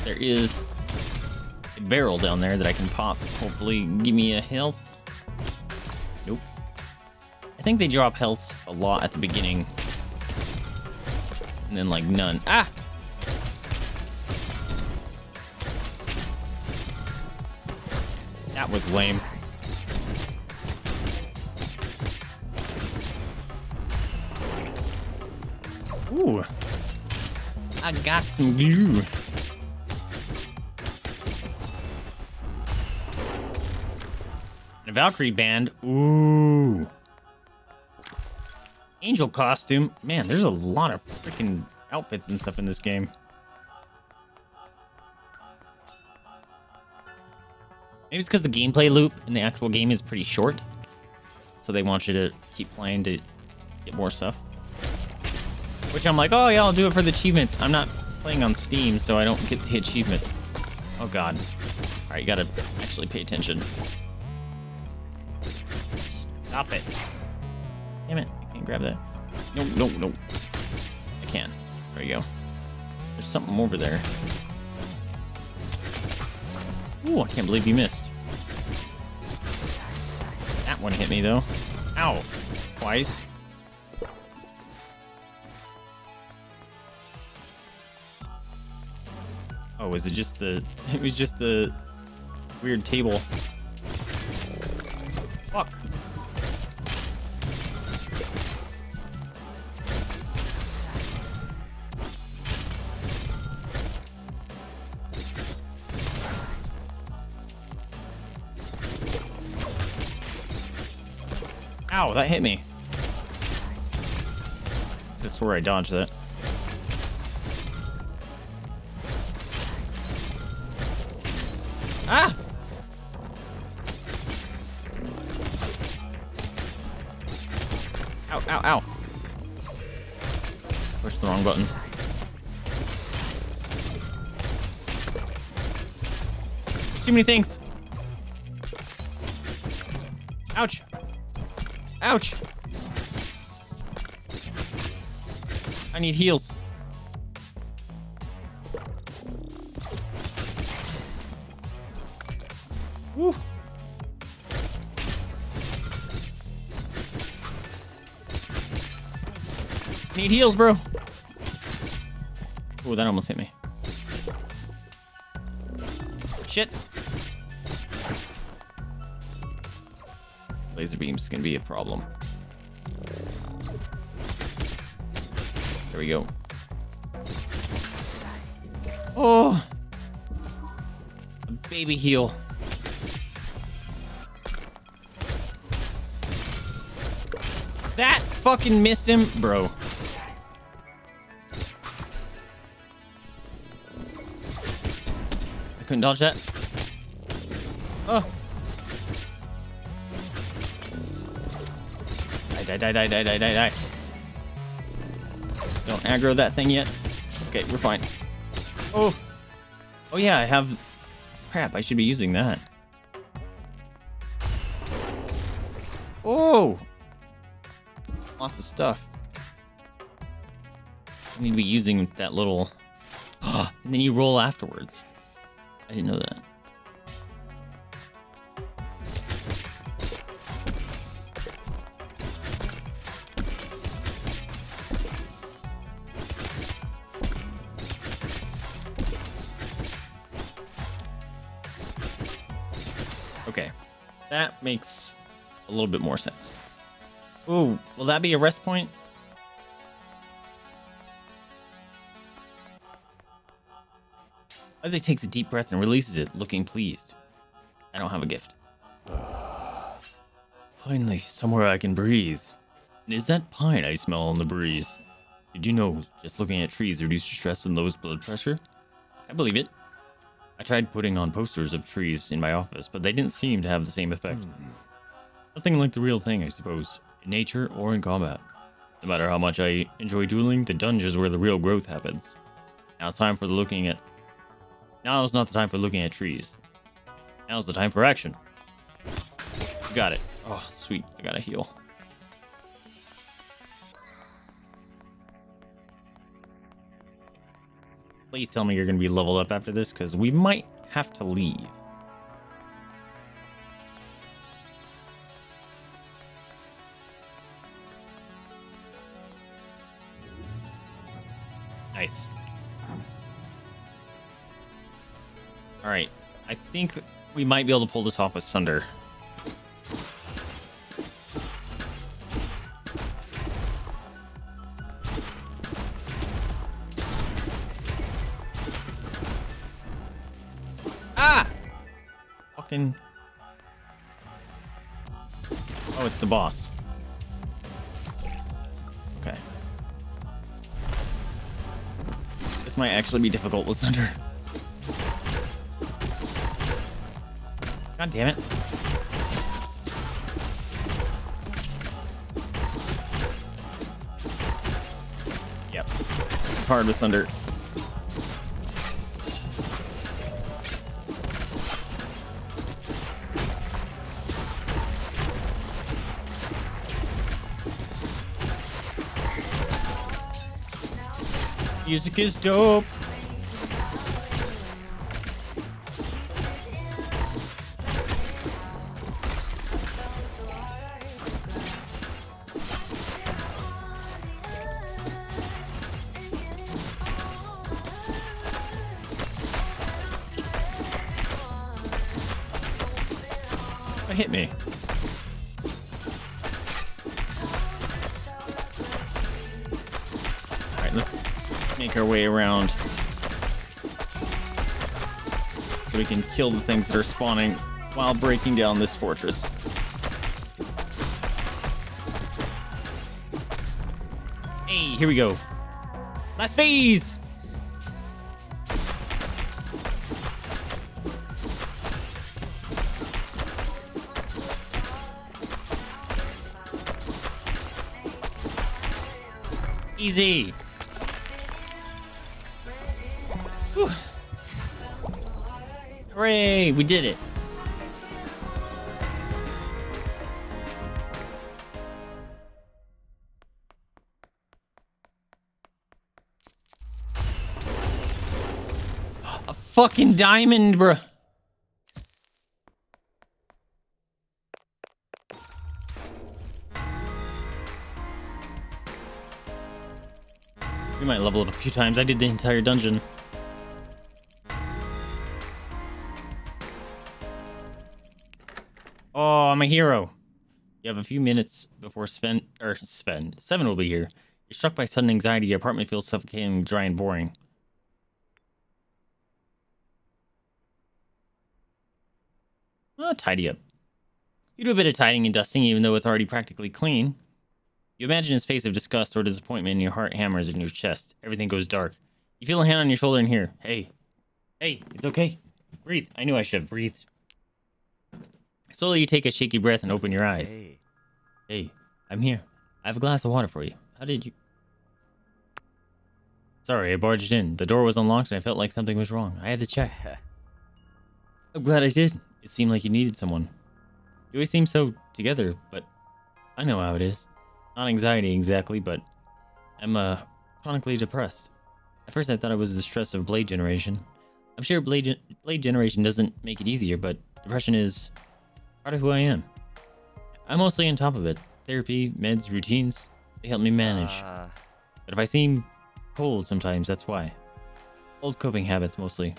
There is... barrel down there that I can pop. Hopefully give me a health. Nope. I think they drop health a lot at the beginning. And then like none. Ah! That was lame. Ooh. I got some glue. Valkyrie band. Ooh. Angel costume. Man, there's a lot of freaking outfits and stuff in this game. Maybe it's because the gameplay loop in the actual game is pretty short. So they want you to keep playing to get more stuff. Which I'm like, oh yeah, I'll do it for the achievements. I'm not playing on Steam, so I don't get the achievements. Oh God. All right, you gotta actually pay attention. Stop it. Damn it. I can't grab that. No, no, no. I can. There we go. There's something over there. Ooh, I can't believe you missed. That one hit me, though. Ow. Twice. Oh, was it just the... It was just the weird table. Fuck. Ow, that hit me. I swear I dodged that. Ah! Ow, ow, ow. Pushed the wrong button. Too many things. Ouch. Ouch. I need heals. Woo. Need heals, bro. Oh, that almost hit me. Shit. Laser beam's gonna be a problem. There we go. Oh, a baby heel. That fucking missed him, bro. I couldn't dodge that. Oh. Die, die, die, die, die, die, die, die. Don't aggro that thing yet. Okay, we're fine. Oh. Oh yeah, I have... Crap, I should be using that. Oh! Lots of stuff. I need to be using that little... And then you roll afterwards. I didn't know that. That makes a little bit more sense. Ooh, will that be a rest point? Isaac takes a deep breath and releases it, looking pleased. I don't have a gift. Finally, somewhere I can breathe. And is that pine I smell on the breeze? Did you know just looking at trees reduces stress and lowers blood pressure? I believe it. I tried putting on posters of trees in my office, but they didn't seem to have the same effect. Mm. Nothing like the real thing, I suppose, in nature or in combat. No matter how much I enjoy dueling, the dungeon is where the real growth happens. Now it's time for the looking at... Now is not the time for looking at trees. Now's the time for action. Got it. Oh, sweet. I gotta heal. Please tell me you're going to be leveled up after this, because we might have to leave. Nice. All right. I think we might be able to pull this off with Sunder. Oh, it's the boss. Okay. This might actually be difficult with Sunder. God damn it. Yep. It's hard with Sunder. Music is dope. That hit me. Make our way around so we can kill the things that are spawning while breaking down this fortress. here we go. Last phase. Easy. Whew. Hooray, we did it. A fucking diamond, bruh. We might level up a few times. I did the entire dungeon. Oh, I'm a hero. You have a few minutes before Sven, or Sven, Seven will be here. You're struck by sudden anxiety. Your apartment feels suffocating, dry, and boring. Oh, tidy up. You do a bit of tidying and dusting, even though it's already practically clean. You imagine his face of disgust or disappointment, and your heart hammers in your chest. Everything goes dark. You feel a hand on your shoulder and hear, hey, hey, it's okay. Breathe. I knew I should have breathed. Slowly you take a shaky breath and open your eyes. Hey, hey, I'm here. I have a glass of water for you. How did you... Sorry, I barged in. The door was unlocked and I felt like something was wrong. I had to check. I'm glad I did. It seemed like you needed someone. You always seem so together, but I know how it is. Not anxiety exactly, but I'm uh, chronically depressed. At first I thought it was the stress of Blade Generation. I'm sure Blade, Gen Blade Generation doesn't make it easier, but depression is part of who I am. I'm mostly on top of it. Therapy, meds, routines, they help me manage. Uh... But if I seem cold sometimes, that's why. Old coping habits mostly.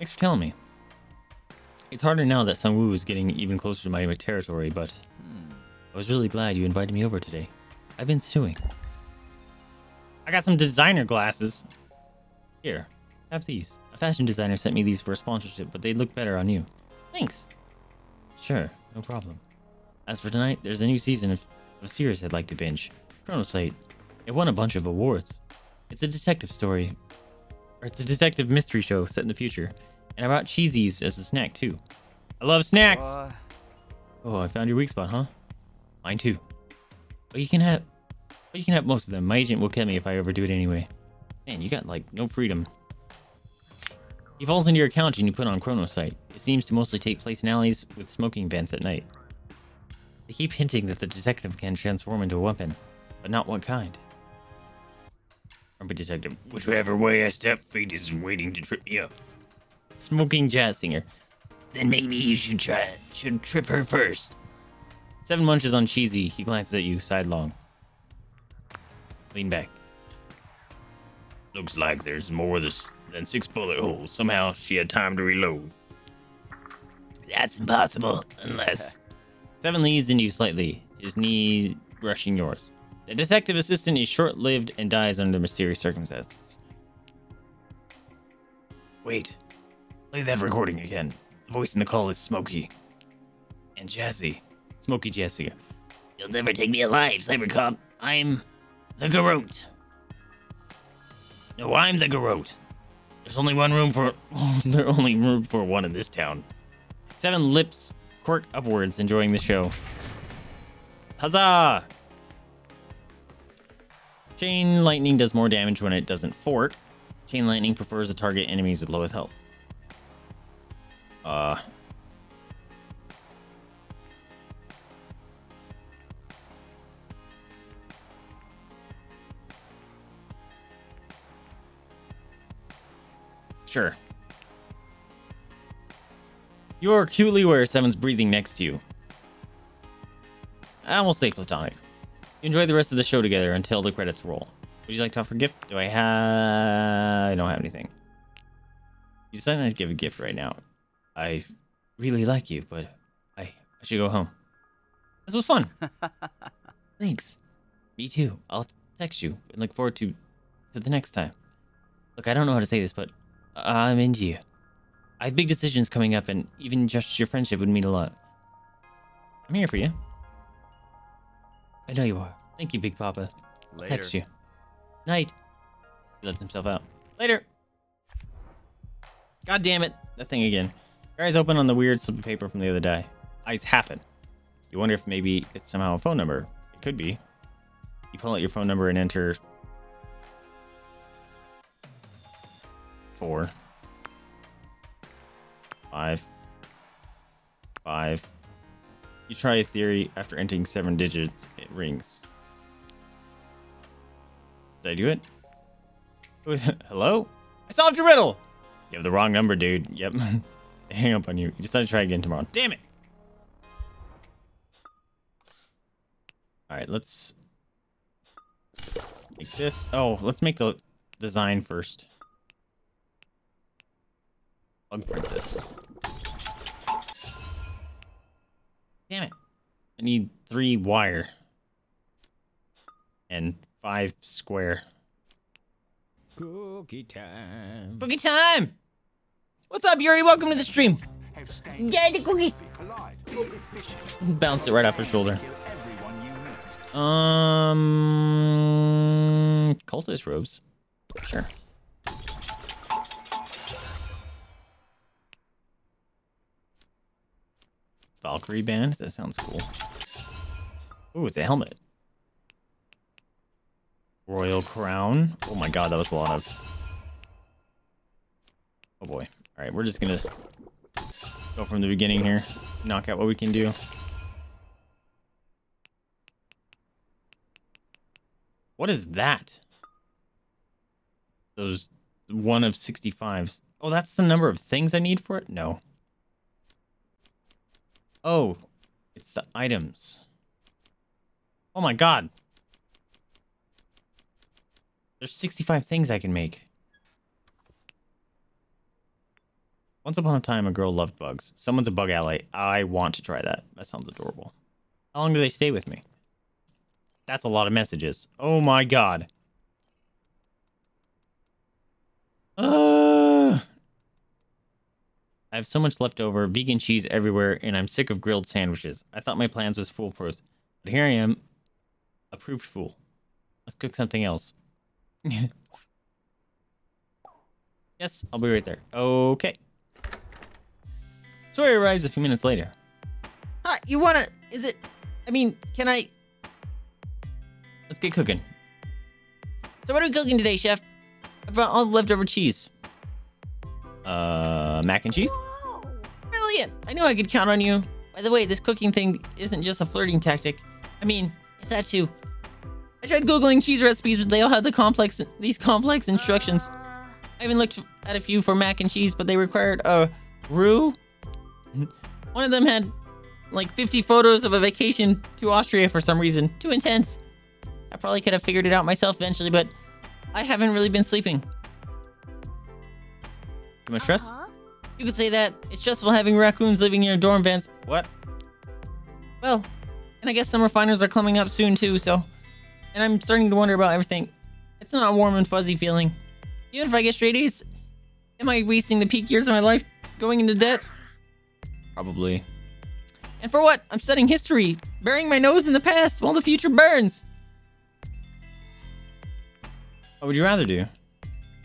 Thanks for telling me. It's harder now that Sun Woo is getting even closer to my territory, but... I was really glad you invited me over today. I've been sewing. I got some designer glasses. Here, have these. A fashion designer sent me these for a sponsorship, but they look better on you. Thanks. Sure, no problem. As for tonight, there's a new season of, of series I'd like to binge. Chrono Site. It won a bunch of awards. It's a detective story. Or it's a detective mystery show set in the future. And I brought cheesies as a snack, too. I love snacks! Uh... Oh, I found your weak spot, huh? Mine too. But you can have but you can have most of them. My agent will kill me if I overdo it anyway. Man, you got like no freedom. He falls into your account and you put on Chrono Site. It seems to mostly take place in alleys with smoking vents at night. They keep hinting that the detective can transform into a weapon, but not what kind. Rumpy detective, whichever way I step, fate is waiting to trip me up. Smoking jazz singer. Then maybe you should try should trip her first. Seven munches on cheesy. He glances at you sidelong. Lean back. Looks like there's more than six bullet holes. Somehow she had time to reload. That's impossible, unless... Seven leans into you slightly, his knees brushing yours. The detective assistant is short-lived and dies under mysterious circumstances. Wait. Play that recording again. The voice in the call is smoky. And jazzy. Smoky Jessica. You'll never take me alive, Cybercop. I'm the garrote. No, I'm the garrote. There's only one room for... Oh, there's only room for one in this town. Seven lips quirk upwards, enjoying the show. Huzzah! Chain lightning does more damage when it doesn't fork. Chain lightning prefers to target enemies with lowest health. Uh... Sure. You're acutely aware Seven's breathing next to you. I almost say platonic. You enjoy the rest of the show together until the credits roll. Would you like to offer a gift? Do I have... I don't have anything. You decide not to give a gift right now. I really like you, but I, I should go home. This was fun. Thanks. Me too. I'll text you and look forward to, to the next time. Look, I don't know how to say this, but... I'm into you. I have big decisions coming up, and even just your friendship would mean a lot. I'm here for you. I know you are. Thank you, Big Papa. I'll Later. text you. Night. He lets himself out. Later. God damn it. That thing again. Your eyes open on the weird slip of paper from the other day. Eyes happen. You wonder if maybe it's somehow a phone number. It could be. You pull out your phone number and enter... Four. Five. Five. You try a theory. After entering seven digits, it rings. Did I do it? Hello? I solved your riddle! You have the wrong number, dude. Yep. They hang up on you. You decide to try again tomorrow. Damn it! Alright, let's... make this. Oh, let's make the design first. Bug Princess. Damn it. I need three wire. And five square. Cookie time. Cookie time! What's up, Yuri? Welcome to the stream. Yeah, the cookies. Bounce it right off her shoulder. Um, cultist robes. Sure. Valkyrie band. That sounds cool. Ooh, it's a helmet. Royal crown. Oh my god, that was a lot of... Oh boy. Alright, we're just gonna go from the beginning here. Knock out what we can do. What is that? Those one of sixty-fives. Oh, that's the number of things I need for it? No. Oh, it's the items. Oh my god. There's sixty-five things I can make. Once upon a time, a girl loved bugs. Someone's a bug ally. I want to try that. That sounds adorable. How long do they stay with me? That's a lot of messages. Oh my god. Uh, I have so much left over. Vegan cheese everywhere. And I'm sick of grilled sandwiches. I thought my plans was foolproof. But here I am. A proved fool. Let's cook something else. Yes, I'll be right there. Okay. Sawyer arrives a few minutes later. Hi, you wanna... Is it... I mean, can I... Let's get cooking. So what are we cooking today, chef? I brought all the leftover cheese. Uh, mac and cheese? Brilliant! I knew I could count on you. By the way, this cooking thing isn't just a flirting tactic. I mean, it's that too. I tried Googling cheese recipes, but they all had the complex, these complex instructions. I even looked at a few for mac and cheese, but they required a roux. One of them had like fifty photos of a vacation to Austria for some reason. Too intense. I probably could have figured it out myself eventually, but I haven't really been sleeping. Too much stress? Uh-huh. You could say that. It's stressful having raccoons living in your dorm vents. What? Well, and I guess summer finals are coming up soon too, so... And I'm starting to wonder about everything. It's not a warm and fuzzy feeling. Even if I get straight A's, am I wasting the peak years of my life going into debt? Probably. And for what? I'm studying history, burying my nose in the past while the future burns. What would you rather do?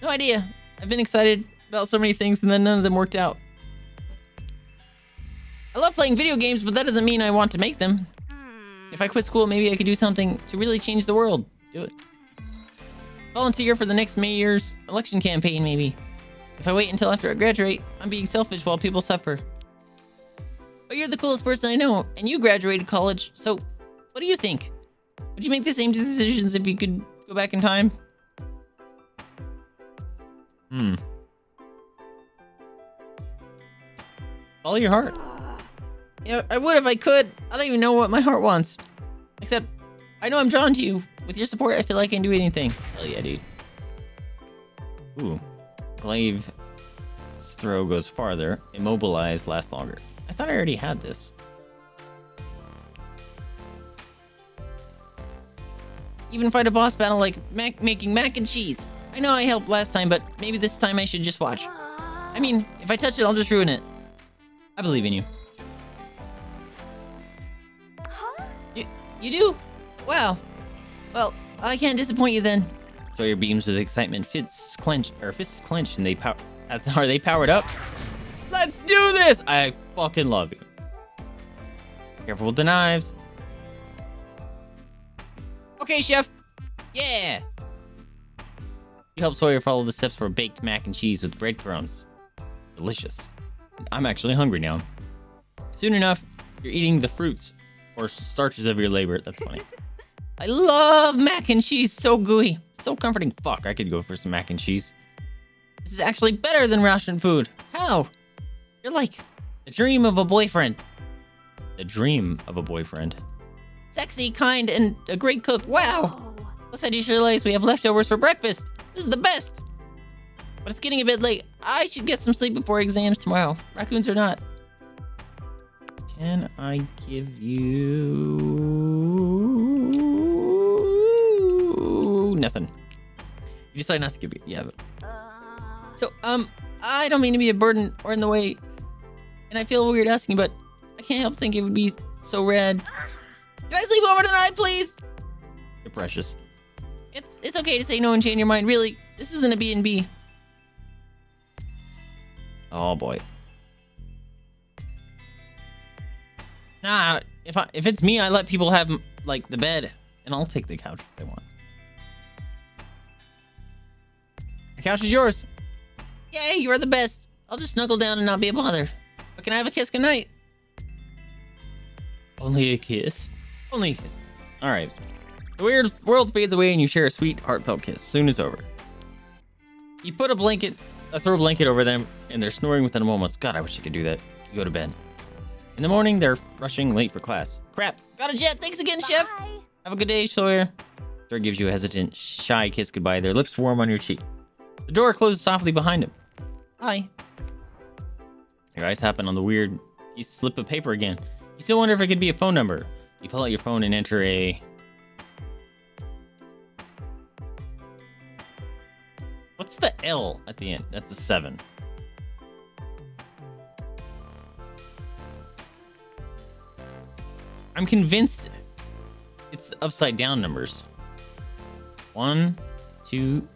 No idea. I've been excited about so many things and then none of them worked out. I love playing video games, but that doesn't mean I want to make them. If I quit school, maybe I could do something to really change the world. Do it. Volunteer for the next mayor's election campaign, maybe. If I wait until after I graduate, I'm being selfish while people suffer. But you're the coolest person I know, and you graduated college, so what do you think? Would you make the same decisions if you could go back in time? Hmm. Follow your heart. Yeah, I would if I could. I don't even know what my heart wants. Except, I know I'm drawn to you. With your support, I feel like I can do anything. Hell yeah, dude. Ooh. Glaive's throw goes farther. Immobilize lasts longer. I thought I already had this. Even fight a boss battle like mac making mac and cheese. I know I helped last time, but maybe this time I should just watch. I mean, if I touch it, I'll just ruin it. I believe in you. Huh? You, you do? Wow. Well, I can't disappoint you then. Sawyer beams with excitement, fists clench, or fists clenched, and they power. Are they powered up? Let's do this! I fucking love you. Careful with the knives. Okay, chef. Yeah. He helps Sawyer follow the steps for baked mac and cheese with breadcrumbs. Delicious. I'm actually hungry now. Soon enough, you're eating the fruits or starches of your labor. That's funny. I love mac and cheese. So gooey. So comforting. Fuck, I could go for some mac and cheese. This is actually better than ration food. How? You're like the dream of a boyfriend. The dream of a boyfriend. Sexy, kind, and a great cook. Wow. Plus, I just realized we have leftovers for breakfast. This is the best. But it's getting a bit late. I should get some sleep before exams tomorrow. Raccoons or not. Can I give you... nothing. You decide not to give you... yeah, but... So, um, I don't mean to be a burden or in the way. And I feel weird asking, but I can't help thinking it would be so rad. Can I sleep over tonight, please? You're precious. It's it's okay to say no and change your mind. Really, this isn't a B and B. Oh, boy. Nah, if, I, if it's me, I let people have, like, the bed. And I'll take the couch if they want. The couch is yours. Yay, you're the best. I'll just snuggle down and not be a bother. But can I have a kiss goodnight? Only a kiss? Only a kiss. All right. The weird world fades away and you share a sweet, heartfelt kiss. Soon it's over. You put a blanket, a throw blanket over them, and they're snoring within a moment. God, I wish I could do that. You go to bed. In the morning, they're rushing late for class. Crap. Got a jet. Thanks again, Bye. Chef. Have a good day, Sawyer. Sawyer gives you a hesitant, shy kiss goodbye. Their lips warm on your cheek. The door closes softly behind him. Hi. Your eyes happen on the weird slip of paper again. You still wonder if it could be a phone number. You pull out your phone and enter a... what's the L at the end? That's a seven. I'm convinced it's the upside down numbers. One, two...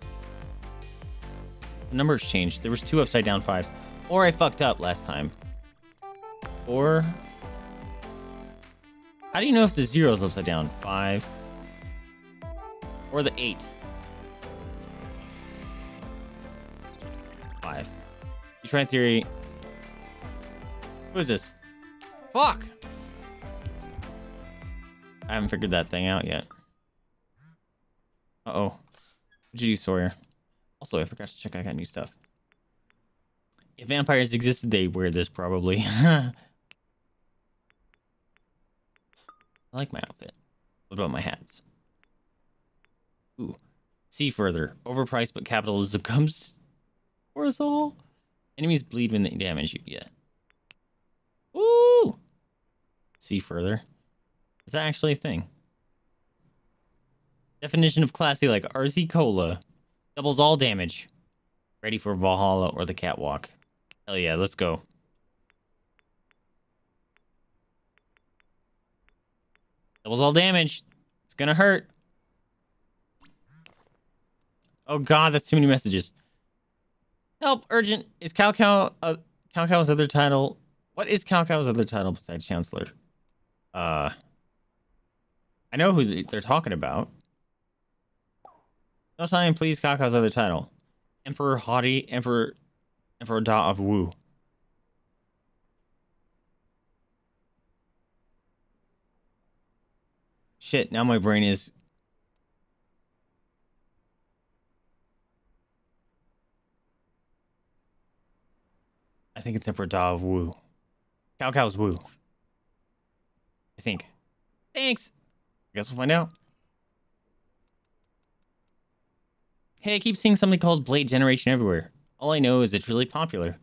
the numbers changed. There was two upside down fives. Or I fucked up last time. Or... how do you know if the zero is upside down? Five. Or the eight. Five. You try theory. Who is this? Fuck! I haven't figured that thing out yet. Uh-oh. What'd you do, Sawyer? Also, I forgot to check I got new stuff. If vampires existed, they'd wear this, probably. I like my outfit. What about my hats? Ooh. See further. Overpriced, but capitalism comes for us all. Enemies bleed when they damage you. Yeah. Ooh! See further. Is that actually a thing? Definition of classy, like R Z Cola. Doubles all damage. Ready for Valhalla or the catwalk. Hell yeah, let's go. Doubles all damage. It's gonna hurt. Oh god, that's too many messages. Help, urgent. Is Cow Cow uh, Cow Cow's other title? What is Cow Cow's other title besides Chancellor? Uh, I know who they're talking about. No time, please. Cow Cow's other title: Emperor Haughty, Emperor, Emperor Da of Wu. Shit, now my brain is... I think it's Emperor Da of Wu. Cow Cow's Wu. I think. Thanks! I guess we'll find out. Hey, I keep seeing something called Blade Generation everywhere. All I know is it's really popular.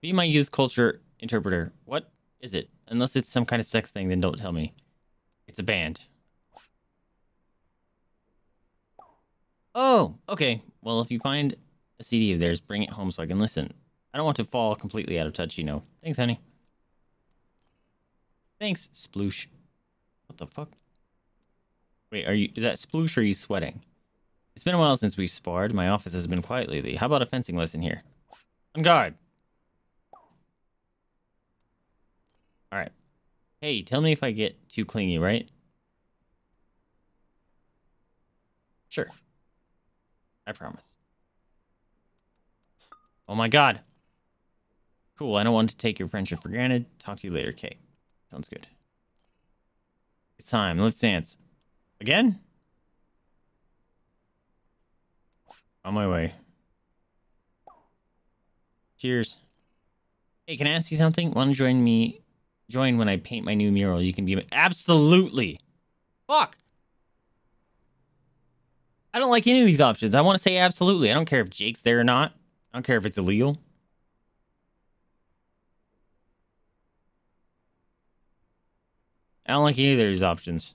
Be my youth culture interpreter. What is it? Unless it's some kind of sex thing, then don't tell me. It's a band. Oh, okay. Well, if you find a C D of theirs, bring it home so I can listen. I don't want to fall completely out of touch, you know. Thanks, honey. Thanks, sploosh. What the fuck? Wait, are you... Is that sploosh or are you sweating? It's been a while since we sparred. My office has been quiet lately. How about a fencing lesson here? On guard. All right. Hey, tell me if I get too clingy, right? Sure. I promise. Oh my god. Cool, I don't want to take your friendship for granted. Talk to you later, Kate. Sounds good. It's time. Let's dance. Again? On my way. Cheers. Hey, can I ask you something? Want to join me? Join when I paint my new mural. You can be... Absolutely! Fuck! I don't like any of these options. I want to say absolutely. I don't care if Jake's there or not. I don't care if it's illegal. I don't like any of these options.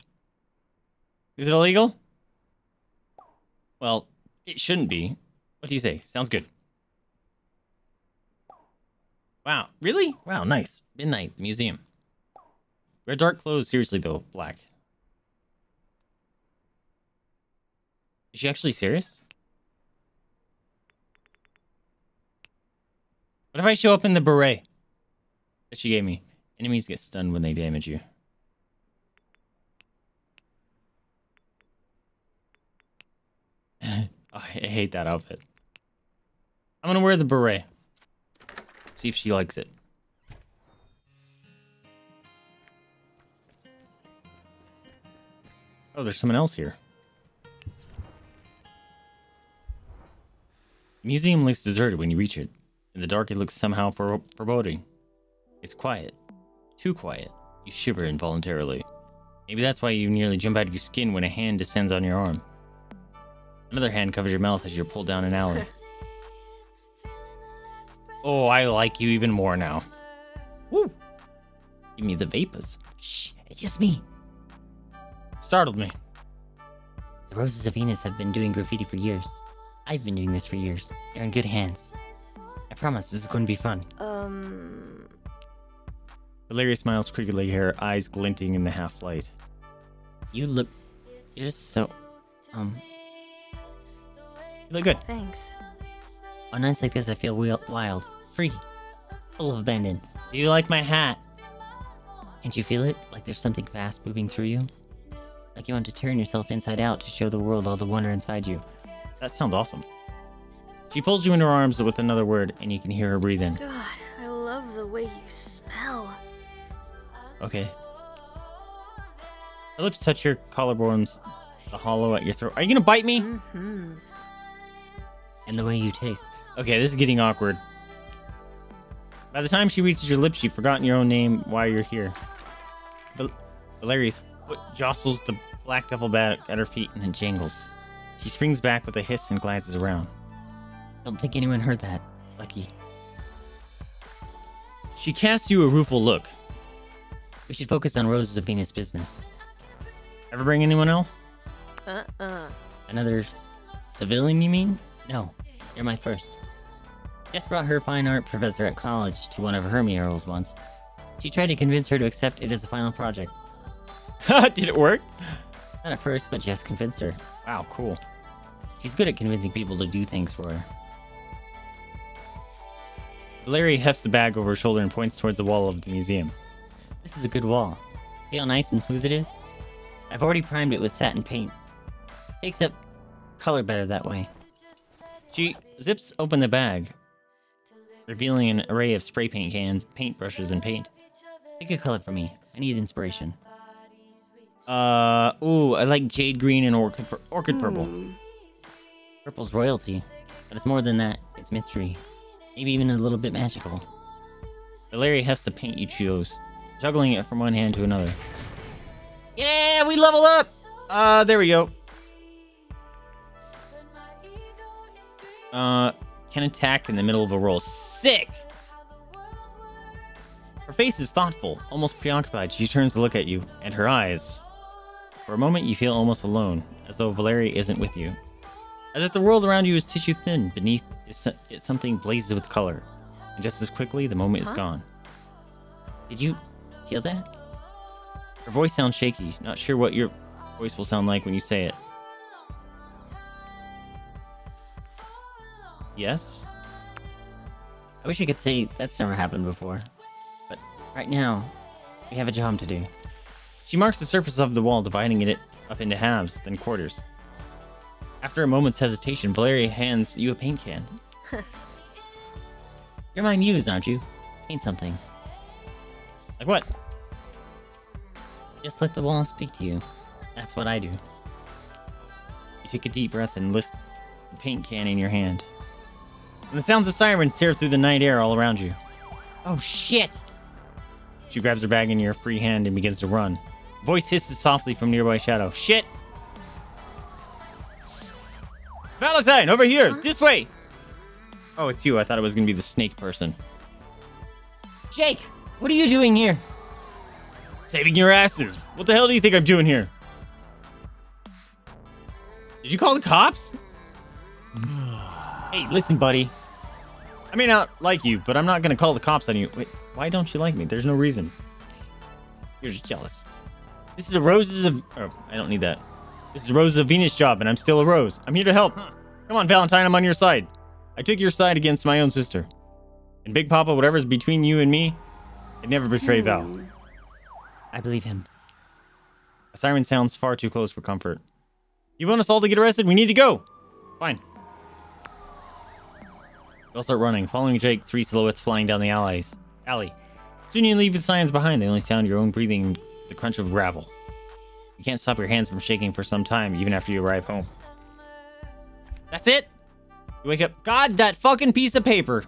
Is it illegal? Well, it shouldn't be. What do you say? Sounds good. Wow. Really? Wow, nice. Midnight, the museum. Wear dark clothes. Seriously, though. Black. Is she actually serious? What if I show up in the beret that she gave me? Enemies get stunned when they damage you. I hate that outfit. I'm gonna wear the beret. See if she likes it. Oh, there's someone else here. The museum looks deserted when you reach it. In the dark, it looks somehow foreboding. It's quiet. Too quiet. You shiver involuntarily. Maybe that's why you nearly jump out of your skin when a hand descends on your arm. Another hand covers your mouth as you're pulled down an alley. Oh, I like you even more now. Woo! Give me the vapors. Shh, it's just me. Startled me. The Roses of Venus have been doing graffiti for years. I've been doing this for years. They're in good hands. I promise this is going to be fun. Um... Hilarious smiles, crooked leg hair, eyes glinting in the half-light. You look... You're just so... Um... You look good. Thanks. On nights like this, I feel real wild, free, full of abandon. Do you like my hat? Can't you feel it? Like there's something fast moving through you? Like you want to turn yourself inside out to show the world all the wonder inside you. That sounds awesome. She pulls you in her arms with another word, and you can hear her breathing. God, I love the way you smell. Okay. Her lips touch your collarbones, the hollow at your throat. Are you gonna bite me? Mm-hmm. And the way you taste. Okay, this is getting awkward. By the time she reaches your lips, you've forgotten your own name, why you're here. Val Valeria's foot jostles the black duffel bag at her feet and it jangles. She springs back with a hiss and glances around. I don't think anyone heard that. Lucky. She casts you a rueful look. We should focus on Roses of Venus business. Ever bring anyone else? Uh-uh. Another civilian, you mean? No, you're my first. Just brought her fine art professor at college to one of her murals once. She tried to convince her to accept it as the final project. Did it work? Not at first, but Jess convinced her. Wow, cool. She's good at convincing people to do things for her. Valerie hefts the bag over her shoulder and points towards the wall of the museum. This is a good wall. See how nice and smooth it is? I've already primed it with satin paint. It takes up color better that way. She zips open the bag, revealing an array of spray paint cans, paintbrushes, and paint. Pick a color for me. I need inspiration. Uh, ooh, I like jade green and orchid, orchid purple. Mm. Purple's royalty, but it's more than that. It's mystery. Maybe even a little bit magical. Valeria hefts the paint you chose, juggling it from one hand to another. Yeah, we level up! Uh, there we go. Uh, can attack in the middle of a roll. Sick! Her face is thoughtful, almost preoccupied. She turns to look at you, and her eyes. For a moment, you feel almost alone, as though Valeria isn't with you. As if the world around you is tissue thin, beneath it something blazes with color. And just as quickly, the moment huh? is gone. Did you feel that? Her voice sounds shaky, not sure what you're voice will sound like when you say it. Yes? I wish I could say that's never happened before. But right now, we have a job to do. She marks the surface of the wall, dividing it up into halves, then quarters. After a moment's hesitation, Valeria hands you a paint can. You're my muse, aren't you? Paint something. Like what? Just let the wall speak to you. That's what I do. You take a deep breath and lift the paint can in your hand. And the sounds of sirens tear through the night air all around you. Oh, shit! She grabs her bag in your free hand and begins to run. A voice hisses softly from nearby Shadow. Shit! Valentine, over here! Huh? This way! Oh, it's you. I thought it was going to be the snake person. Jake! What are you doing here? Saving your asses. What the hell do you think I'm doing here? Did you call the cops? Hey, listen, buddy. I may not like you, but I'm not going to call the cops on you. Wait, why don't you like me? There's no reason. You're just jealous. This is a Roses of... Oh, I don't need that. This is Roses of Venus job, and I'm still a Rose. I'm here to help. Come on, Valentine. I'm on your side. I took your side against my own sister. And Big Papa, whatever's between you and me, I'd never betray Val. I believe him. A siren sounds far too close for comfort. You want us all to get arrested? We need to go! Fine. They'll start running, following Jake, three silhouettes flying down the alleys. alley. Soon you leave the sirens behind. They only sound your own breathing and the crunch of gravel. You can't stop your hands from shaking for some time, even after you arrive home. That's it! You wake up. God, that fucking piece of paper!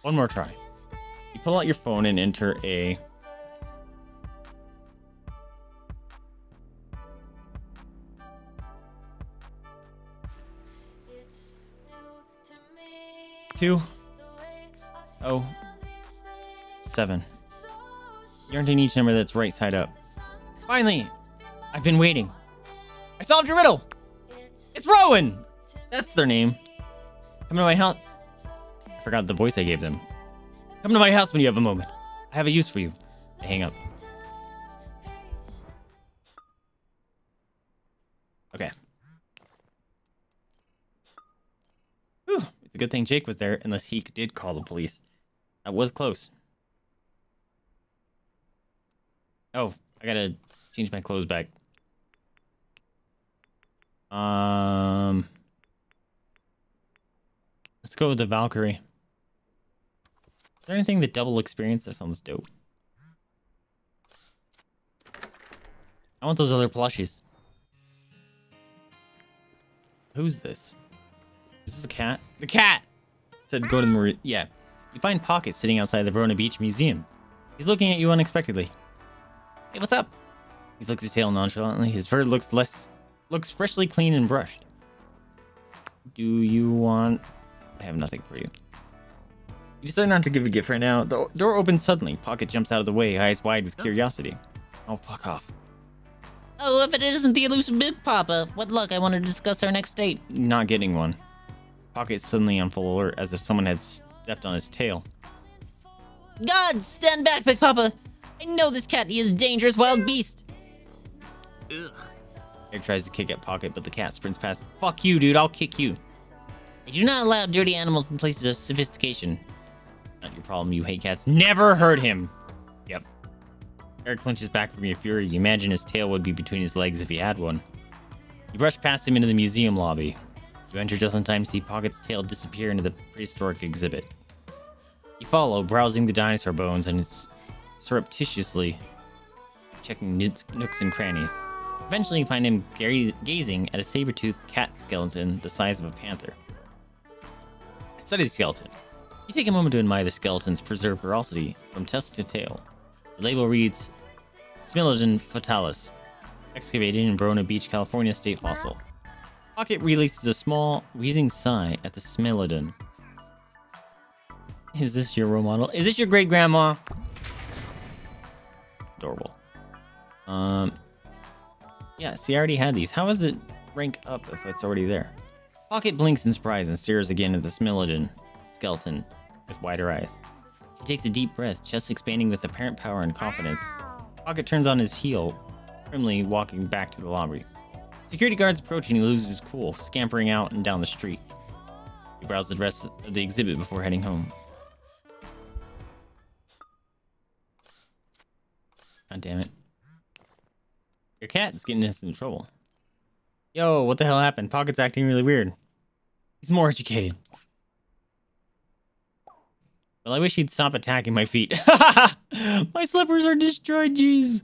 One more try. You pull out your phone and enter a... Two. Oh. Seven. You're entering each number that's right side up. Finally! I've been waiting. I solved your riddle! It's Rowan! That's their name. Come to my house... I forgot the voice I gave them. Come to my house when you have a moment. I have a use for you. I hang up. Okay. Whew. It's a good thing Jake was there, unless he did call the police. That was close. Oh, I gotta change my clothes back. Um... Let's go with the Valkyrie. Is there anything that double experience? That sounds dope. I want those other plushies. Who's this? This is the cat. The cat! Said go to the Marie. Yeah. You find Pocket sitting outside the Verona Beach Museum. He's looking at you unexpectedly. Hey, what's up? He flicks his tail nonchalantly. His fur looks less... looks freshly clean and brushed. Do you want... I have nothing for you. You decide not to give a gift right now. The door opens suddenly. Pocket jumps out of the way, eyes wide with curiosity. Oh, fuck off. Oh, if it isn't the elusive Big Papa. What luck, I want to discuss our next date. Not getting one. Pocket suddenly on full alert, as if someone had stepped on his tail. God, stand back, Big Papa. I know this cat. He is a dangerous wild beast. Ugh. Eric tries to kick at Pocket, but the cat sprints past. Fuck you, dude. I'll kick you. They do not allow dirty animals in places of sophistication. Not your problem, you hate cats. Never hurt him! Yep. Eric clenches back from your fury. You imagine his tail would be between his legs if he had one. You brush past him into the museum lobby. You enter just in time to see Pocket's tail disappear into the prehistoric exhibit. You follow, browsing the dinosaur bones and it's surreptitiously checking nooks and crannies. Eventually you find him gazing at a saber-toothed cat skeleton the size of a panther. Study the skeleton. You take a moment to admire the skeleton's preserved ferocity from tusk to tail. The label reads, Smilodon Fatalis, excavated in Verona Beach, California state fossil. Pocket releases a small, wheezing sigh at the Smilodon. Is this your role model? Is this your great-grandma? Adorable. Um, yeah, see, I already had these. How does it rank up if it's already there? Pocket blinks in surprise and stares again at the Smilodon skeleton with wider eyes. He takes a deep breath, chest expanding with apparent power and confidence. Pocket turns on his heel, grimly walking back to the lobby. Security guards approach and he loses his cool, scampering out and down the street. He browses the rest of the exhibit before heading home. God damn it. Your cat is getting us in trouble. Yo, what the hell happened? Pocket's acting really weird. He's more educated. Well, I wish he'd stop attacking my feet. My slippers are destroyed, jeez.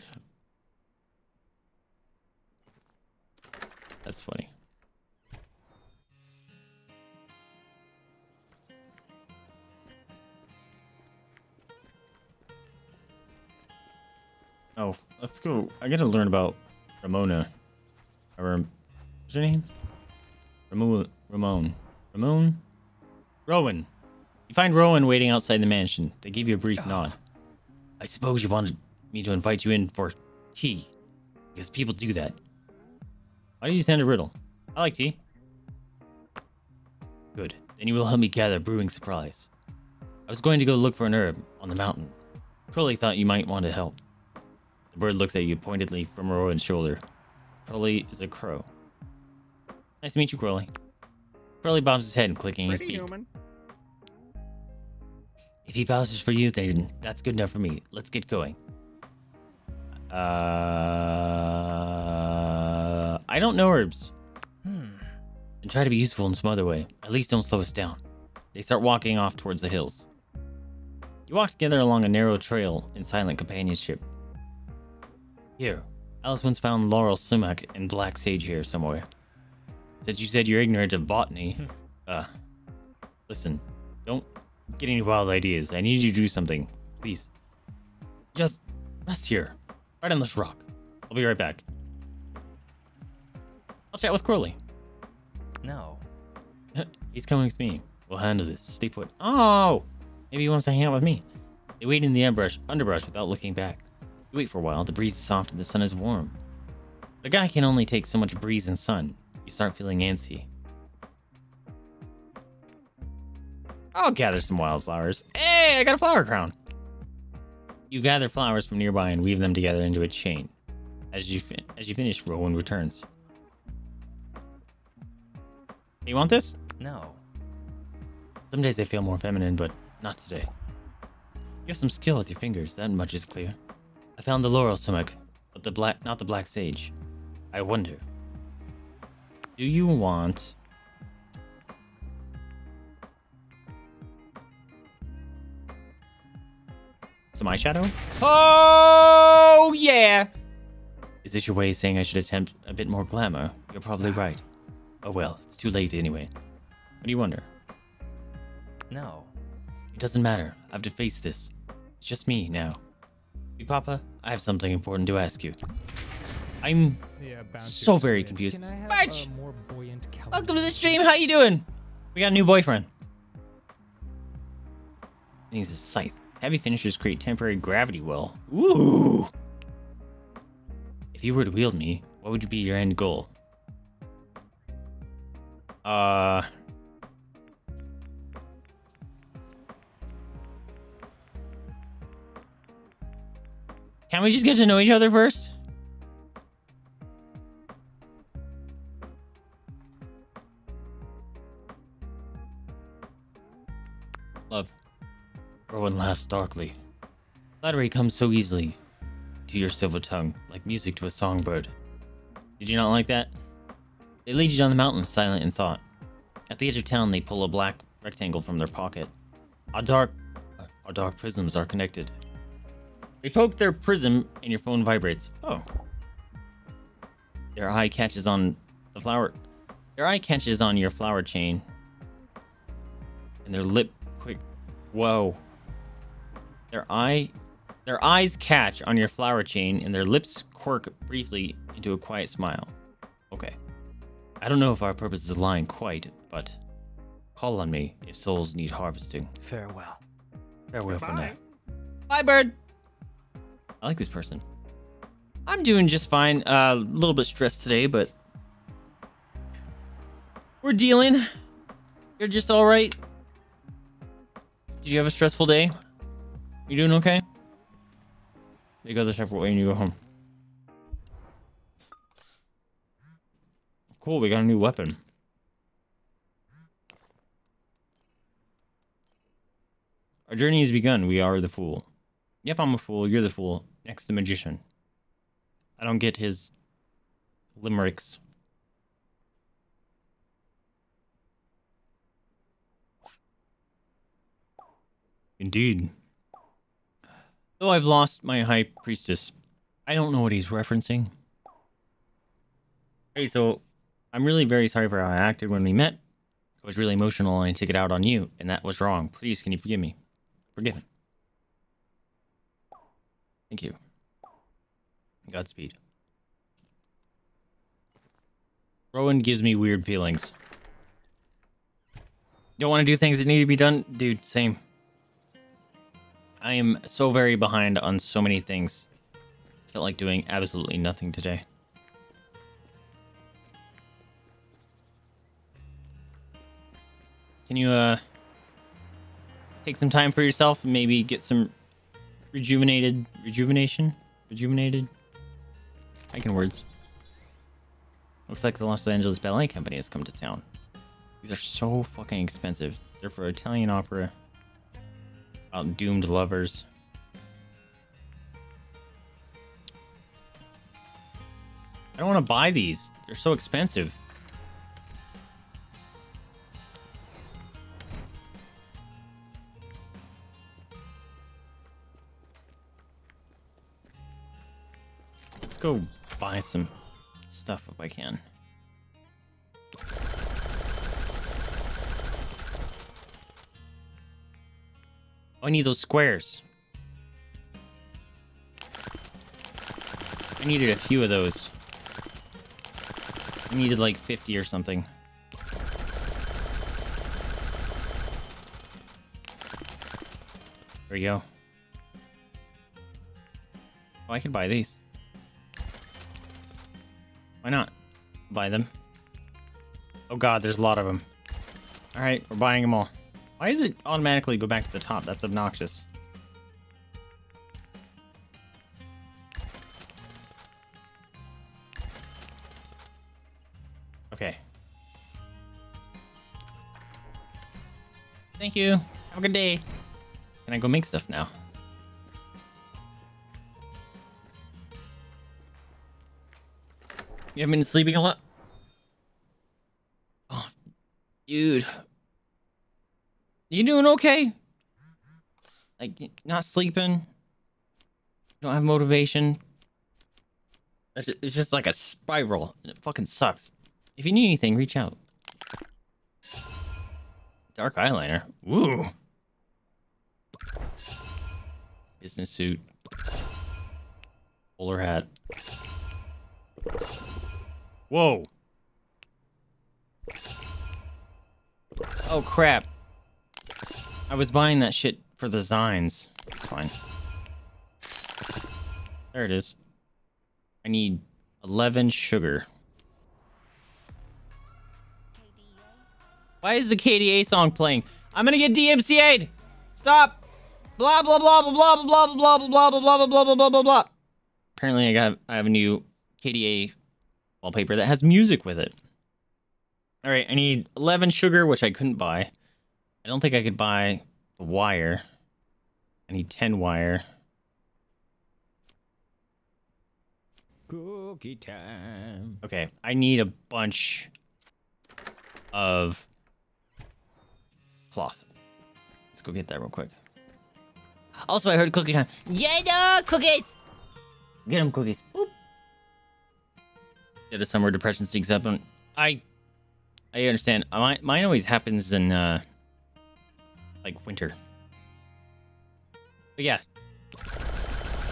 That's funny. Oh, let's go. I gotta learn about Ramona. Or, what's her name? Ramon. Ramon. Ramon? Rowan. You find Rowan waiting outside the mansion. They give you a brief nod. I suppose you wanted me to invite you in for tea. Because people do that. Why did you send a riddle? I like tea. Good. Then you will help me gather a brewing surprise. I was going to go look for an herb on the mountain. Crowley thought you might want to help. The bird looks at you pointedly from Rowan's shoulder. Crowley is a crow. Nice to meet you, Crowley. Crowley bobs his head, clicking Pretty his beak. Human. If he vouches for you, then that's good enough for me. Let's get going. Uh, I don't know herbs. Hmm. And try to be useful in some other way. At least don't slow us down. They start walking off towards the hills. You walk together along a narrow trail in silent companionship. Here, Alice once found laurel, sumac, and black sage here somewhere. Since you said you're ignorant of botany, uh, listen, don't get any wild ideas. I need you to do something, please. Just rest here, right on this rock. I'll be right back. I'll chat with Crowley. No. He's coming with me. We'll handle this. Stay put. Oh, maybe he wants to hang out with me. They wait in the underbrush, underbrush without looking back. You wait for a while. The breeze is soft and the sun is warm. But a guy can only take so much breeze and sun. You start feeling antsy. I'll gather some wildflowers. Hey, I got a flower crown. You gather flowers from nearby and weave them together into a chain. As you fin as you finish, Rowan returns. Hey, you want this? No. Some days they feel more feminine, but not today. You have some skill with your fingers. That much is clear. I found the laurel stomach, but the black, not the black sage. I wonder. Do you want? Some eyeshadow? Oh, yeah! Is this your way of saying I should attempt a bit more glamour? You're probably right. Oh, well, it's too late anyway. What do you wonder? No. It doesn't matter. I have to face this. It's just me now. You, Papa, I have something important to ask you. I'm yeah, so very squid. confused. Have, March! Uh, more buoyant Welcome to the stream. How you doing? We got a new boyfriend. And he's a scythe. Heavy finishers create temporary gravity well. Ooh! If you were to wield me, what would be your end goal? Uh... Can we just get to know each other first? Love. Rowan laughs darkly. Flattery comes so easily to your silver tongue, like music to a songbird. Did you not like that? They lead you down the mountain, silent in thought. At the edge of town, they pull a black rectangle from their pocket. Our dark, our dark prisms are connected. They poke their prism, and your phone vibrates. Oh. Their eye catches on the flower. Their eye catches on your flower chain, and their lip quick. Whoa. Their eye, their eyes catch on your flower chain, and their lips quirk briefly into a quiet smile. Okay. I don't know if our purposes align quite, but call on me if souls need harvesting. Farewell. Farewell Goodbye. for now. Bye, bird. I like this person. I'm doing just fine. A uh, little bit stressed today, but we're dealing. You're just all right. Did you have a stressful day? You doing okay? You go the separate way and you go home. Cool, we got a new weapon. Our journey has begun. We are the fool. Yep, I'm a fool. You're the fool. Next, the magician. I don't get his limericks. Indeed. Though I've lost my high priestess, I don't know what he's referencing. Hey, so I'm really very sorry for how I acted when we met. I was really emotional and I took it out on you, and that was wrong. Please, can you forgive me? Forgiven. Thank you. Godspeed. Rowan gives me weird feelings. Don't want to do things that need to be done? Dude, same. I am so very behind on so many things. Felt like doing absolutely nothing today. Can you, uh... take some time for yourself and maybe get some rejuvenated... Rejuvenation? Rejuvenated? I can words. Looks like the Los Angeles Ballet Company has come to town. These are so fucking expensive. They're for Italian opera. About doomed lovers. I don't want to buy these. They're so expensive. Let's go buy some stuff if I can. Oh, I need those squares. I needed a few of those. I needed like fifty or something. There we go. Oh, I can buy these. Why not? Buy them. Oh god, there's a lot of them. Alright, we're buying them all. Why does it automatically go back to the top? That's obnoxious. Okay. Thank you. Have a good day. Can I go make stuff now? You haven't been sleeping a lot? Oh, dude. You doing okay? Like, not sleeping? Don't have motivation? It's just like a spiral. And it fucking sucks. If you need anything, reach out. Dark eyeliner. Ooh. Business suit. Bowler hat. Whoa. Oh, crap. I was buying that shit for the Zines. It's fine. There it is. I need eleven sugar. Why is the K D A song playing? I'm gonna get D M C A'd! Stop! Blah blah blah blah blah blah blah blah blah blah blah blah blah blah blah blah. Apparently I got I have a new K D A wallpaper that has music with it. Alright, I need eleven sugar, which I couldn't buy. I don't think I could buy the wire. I need ten wire. Cookie time. Okay, I need a bunch of cloth. Let's go get that real quick. Also, I heard cookie time. Yay, dog! Cookies! Get them cookies. Boop. Get a summer depression sneaks up on... I... I understand. Mine, mine always happens in, uh... like winter. But yeah.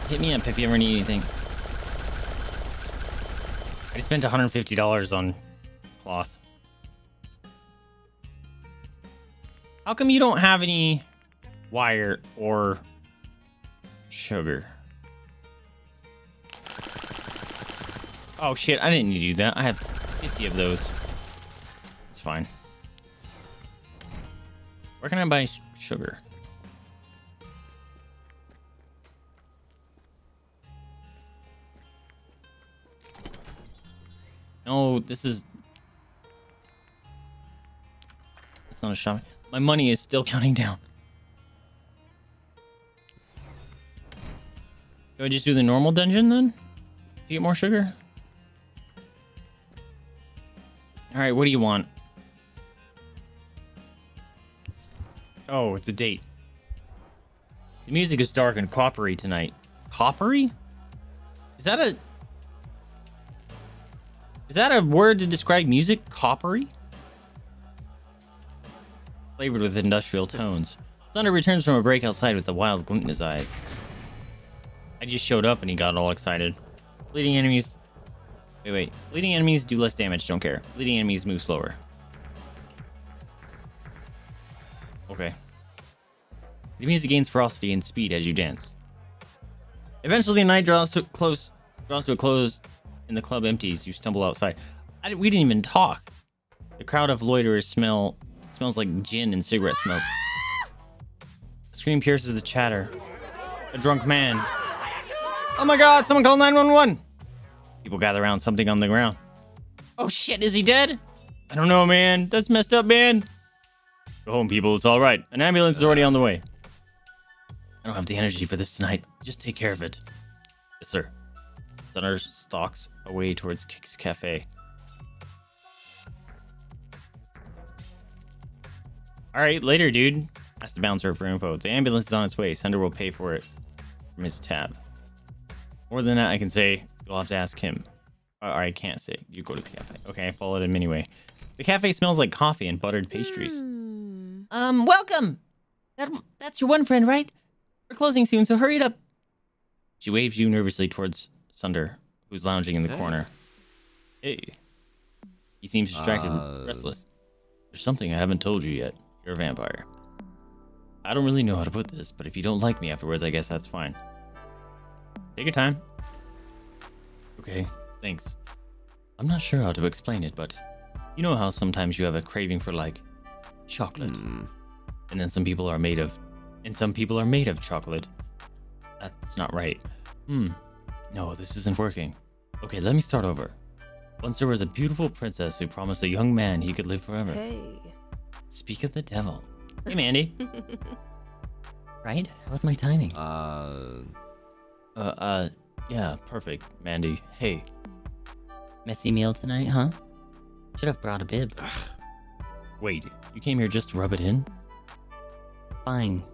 Hit me up if you ever need anything. I spent one hundred fifty dollars on cloth. How come you don't have any wire or sugar? Oh shit, I didn't need to do that. I have fifty of those. It's fine. Where can I buy sugar? No, this is... It's not a shot. My money is still counting down. Do I just do the normal dungeon then? To get more sugar? Alright, what do you want? Oh, it's a date. The music is dark and coppery tonight. Coppery? Is that a... Is that a word to describe music? Coppery? Flavored with industrial tones. Thunder returns from a break outside with a wild glint in his eyes. I just showed up and he got all excited. Bleeding enemies... Wait, wait. Bleeding enemies do less damage. Don't care. Bleeding enemies move slower. Okay. The music gains ferocity and speed as you dance. Eventually, the night draws to close, draws to a close, and the club empties. You stumble outside. I, we didn't even talk. The crowd of loiterers smell smells like gin and cigarette smoke. A scream pierces the chatter. A drunk man. Oh my God! Someone call nine one one. People gather around something on the ground. Oh shit! Is he dead? I don't know, man. That's messed up, man. Go home, people. It's all right. An ambulance is already on the way. I don't have the energy for this tonight. Just take care of it. Yes, sir. Thunder stalks away towards Kick's Cafe. All right, later, dude. Ask the bouncer for info. The ambulance is on its way. Thunder will pay for it from his tab. More than that, I can say you'll have to ask him. Or I can't say. You go to the cafe. Okay, I followed him anyway. The cafe smells like coffee and buttered pastries. Mm. Um, welcome. That, that's your one friend, right? We're closing soon, so hurry it up. She waves you nervously towards Sunder, who's lounging in the hey. corner. Hey. He seems distracted uh... and restless. There's something I haven't told you yet. You're a vampire. I don't really know how to put this, but if you don't like me afterwards, I guess that's fine. Take your time. Okay, thanks. I'm not sure how to explain it, but you know how sometimes you have a craving for, like, chocolate? Mm. And then some people are made of... And some people are made of chocolate. That's not right. Hmm. No, this isn't working. Okay, let me start over. Once there was a beautiful princess who promised a young man he could live forever. Hey. Speak of the devil. Hey, Mandy. Right? How's my timing? Uh... Uh, uh, yeah, perfect, Mandy. Hey. Messy meal tonight, huh? Should have brought a bib. Wait, you came here just to rub it in? Fine.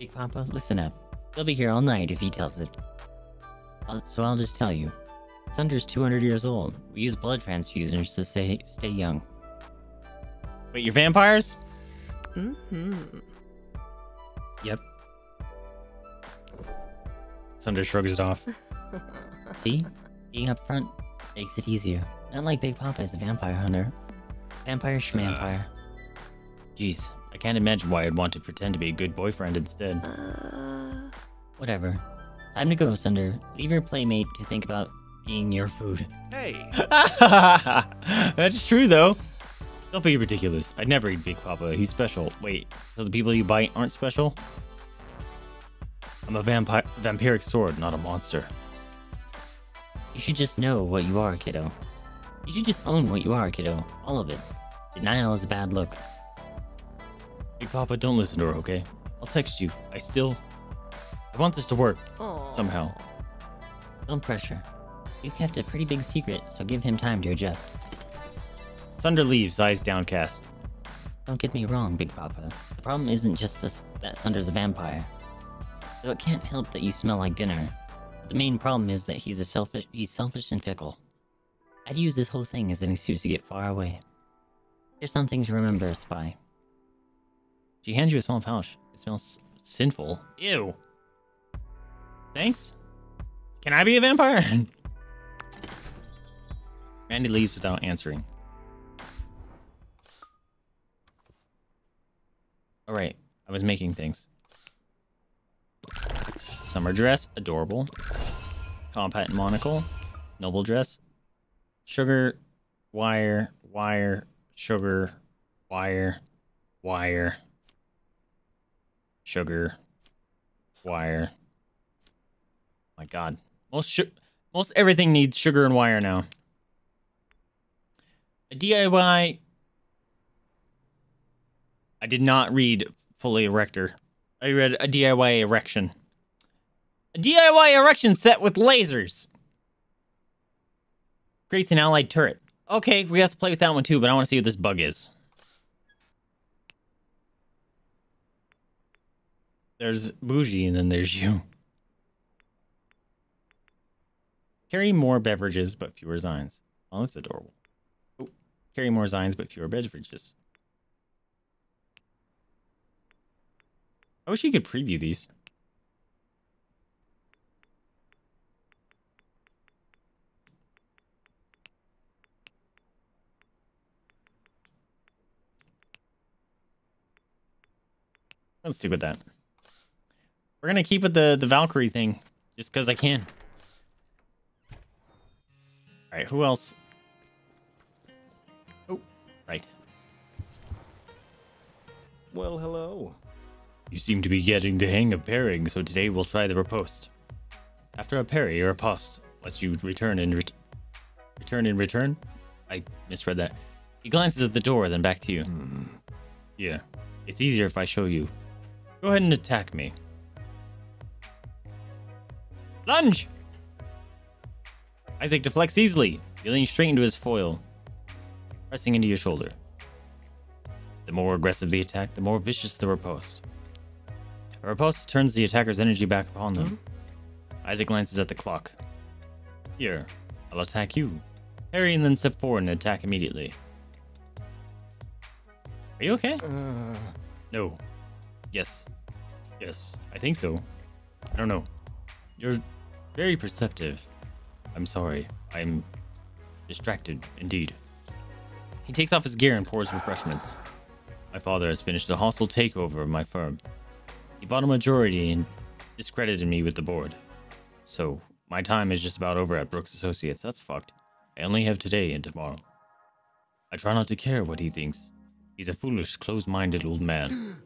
Big Papa, listen up. He'll be here all night if he tells it. I'll, so I'll just tell you. Thunder's two hundred years old. We use blood transfusions to stay, stay young. Wait, you're vampires? Mm-hmm. Yep. Thunder shrugs it off. See? Being up front makes it easier. Not like Big Papa is a vampire hunter. Vampire schmampire. Uh, Jeez, I can't imagine why I'd want to pretend to be a good boyfriend instead. Uh, Whatever. Time to go, Thunder. Leave your playmate to think about being your food. Hey! That's true, though. Don't be ridiculous. I'd never eat Big Papa. He's special. Wait, so the people you bite aren't special? I'm a vampire, vampiric sword, not a monster. You should just know what you are, kiddo. You should just own what you are, kiddo. All of it. Denial is a bad look. Hey, Papa, don't listen to her, okay? I'll text you. I still... I want this to work. Aww. Somehow. Don't pressure. You kept a pretty big secret, so give him time to adjust. Thunder leaves, eyes downcast. Don't get me wrong, Big Papa. The problem isn't just this, that Thunder's a vampire. So it can't help that you smell like dinner. The main problem is that he's a selfish, he's selfish and fickle. I'd use this whole thing as an excuse to get far away. Here's something to remember, spy. She hands you a small pouch. It smells sinful. Ew. Thanks. Can I be a vampire? Randy leaves without answering. All right. I was making things. Summer dress. Adorable. Compact monocle. Noble dress. Sugar, wire, wire, sugar, wire, wire, sugar, wire. My God, most sh most everything needs sugar and wire now. A D I Y. I did not read fully erector. I read a D I Y erection. A D I Y erection set with lasers. Creates an allied turret. Okay, we have to play with that one too, but I want to see what this bug is. There's Bougie, and then there's you. Carry more beverages, but fewer zines. Oh, that's adorable. Oh, carry more zines, but fewer beverages. I wish you could preview these. Let's stick with that. We're going to keep with the, the Valkyrie thing just because I can. All right, who else? Oh, right. Well, hello. You seem to be getting the hang of parrying, so today we'll try the riposte. After a parry or a post lets you return and ret return and return. I misread that. He glances at the door, then back to you. Hmm. Yeah, it's easier if I show you. Go ahead and attack me. Lunge! Isaac deflects easily, dealing straight into his foil, pressing into your shoulder. The more aggressive the attack, the more vicious the riposte. A riposte turns the attacker's energy back upon them. Mm-hmm. Isaac glances at the clock. Here, I'll attack you. Parry and then step forward and attack immediately. Are you okay? Uh... No. Yes. Yes, I think so. I don't know. You're very perceptive. I'm sorry. I'm distracted indeed. He takes off his gear and pours refreshments. My father has finished a hostile takeover of my firm. He bought a majority and discredited me with the board. So my time is just about over at Brooks Associates. That's fucked. I only have today and tomorrow. I try not to care what he thinks. He's a foolish, closed-minded old man.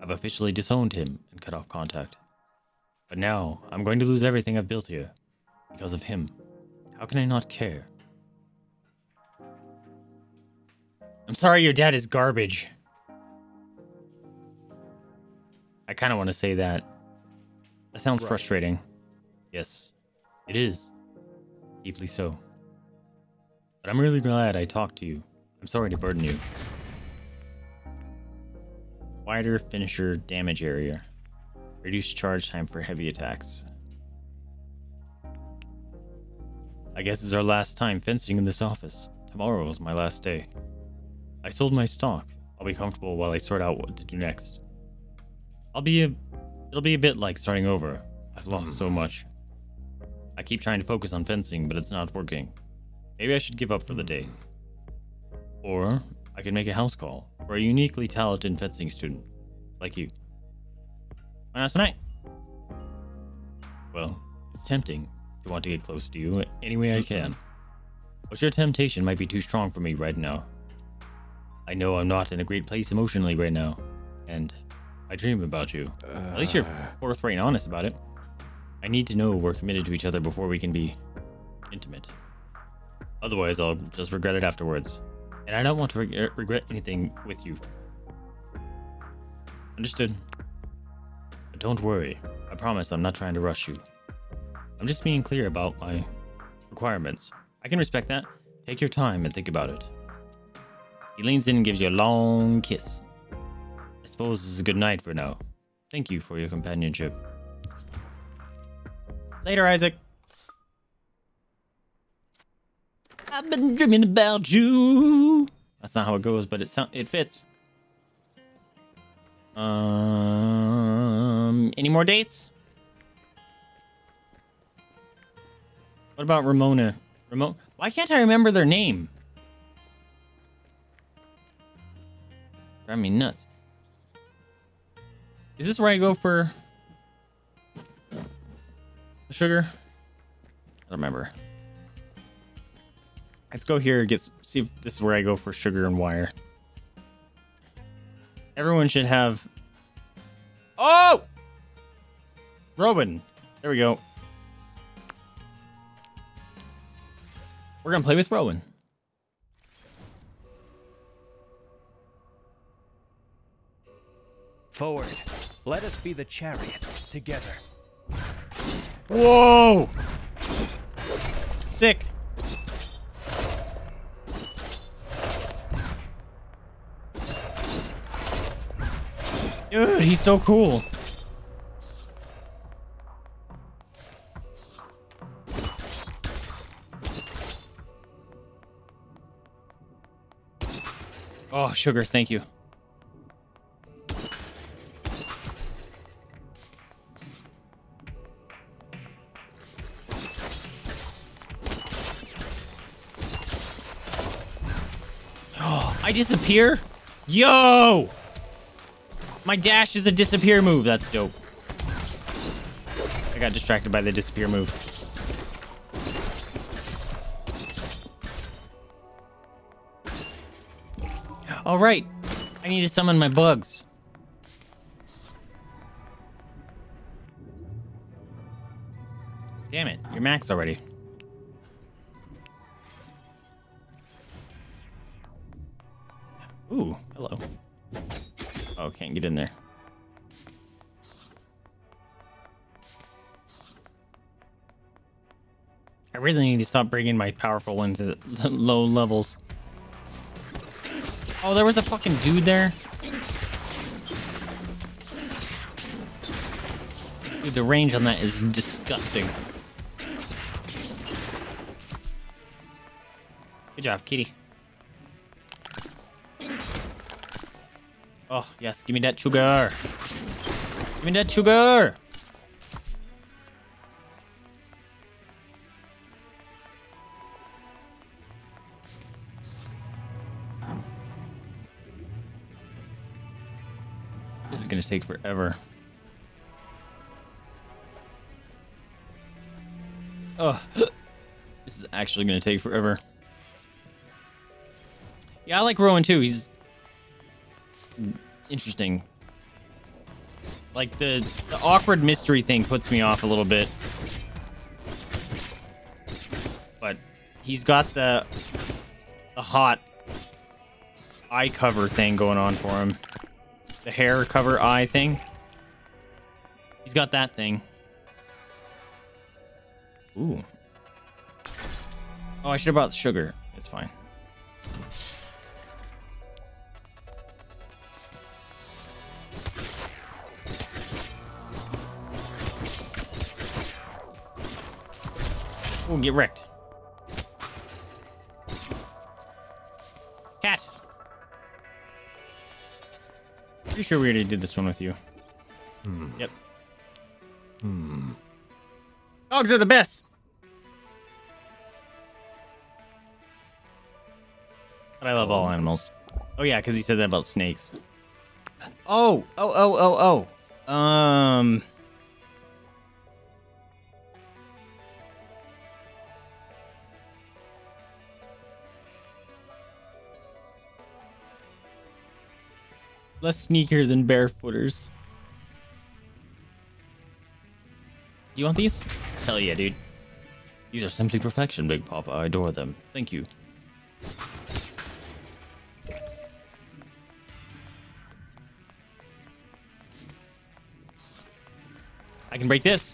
I've officially disowned him and cut off contact. But now, I'm going to lose everything I've built here. Because of him. How can I not care? I'm sorry your dad is garbage. I kind of want to say that. That sounds right. Frustrating. Yes, it is. Deeply so. But I'm really glad I talked to you. I'm sorry to burden you. Wider finisher damage area. Reduced charge time for heavy attacks. I guess it's our last time fencing in this office. Tomorrow is my last day. I sold my stock. I'll be comfortable while I sort out what to do next. I'll be a... It'll be a bit like starting over. I've lost so much. I keep trying to focus on fencing, but it's not working. Maybe I should give up for the day. Or I could make a house call for a uniquely talented fencing student like you. Why not tonight? Well, it's tempting to want to get close to you any way I can. But your temptation might be too strong for me right now. I know I'm not in a great place emotionally right now, and I dream about you. Uh, At least you're forthright and honest about it. I need to know we're committed to each other before we can be intimate. Otherwise, I'll just regret it afterwards. And I don't want to re- regret anything with you. Understood. Don't worry. I promise I'm not trying to rush you. I'm just being clear about my requirements. I can respect that. Take your time and think about it. He leans in and gives you a long kiss. I suppose this is a good night for now. Thank you for your companionship. Later, Isaac. I've been dreaming about you. That's not how it goes, but it sound it fits. Um, any more dates? What about Ramona? Ramona? Why can't I remember their name? Drive me nuts. Is this where I go for sugar? I don't remember. Let's go here. Get see if this is where I go for sugar and wire. Everyone should have... Oh! Robin. There we go. We're going to play with Robin. Forward. Let us be the chariot together. Whoa! Sick. Dude, he's so cool. Oh, sugar, thank you. Oh, I disappear? Yo! My dash is a disappear move. That's dope. I got distracted by the disappear move. All right, I need to summon my bugs. Damn it, you're max already. Ooh, hello. Oh, can't get in there. I really need to stop bringing my powerful ones to the low levels. Oh, there was a fucking dude there. Dude, the range on that is disgusting. Good job, kitty. Oh, yes, give me that sugar. Give me that sugar. Gonna take forever. Oh, this is actually gonna take forever. Yeah, I like Rowan too. He's interesting. Like the, the awkward mystery thing puts me off a little bit, but he's got the, the hot eye cover thing going on for him. The hair cover eye thing. He's got that thing. Ooh. Oh, I should have bought sugar. It's fine. Ooh, get wrecked. Cat. Pretty sure we already did this one with you. Hmm. Yep. Hmm. Dogs are the best. But I love all animals. Oh yeah, because he said that about snakes. Oh, oh, oh, oh, oh. Um. Less sneaker than barefooters. Do you want these? Hell yeah, dude. These are simply perfection, Big Papa. I adore them. Thank you. I can break this.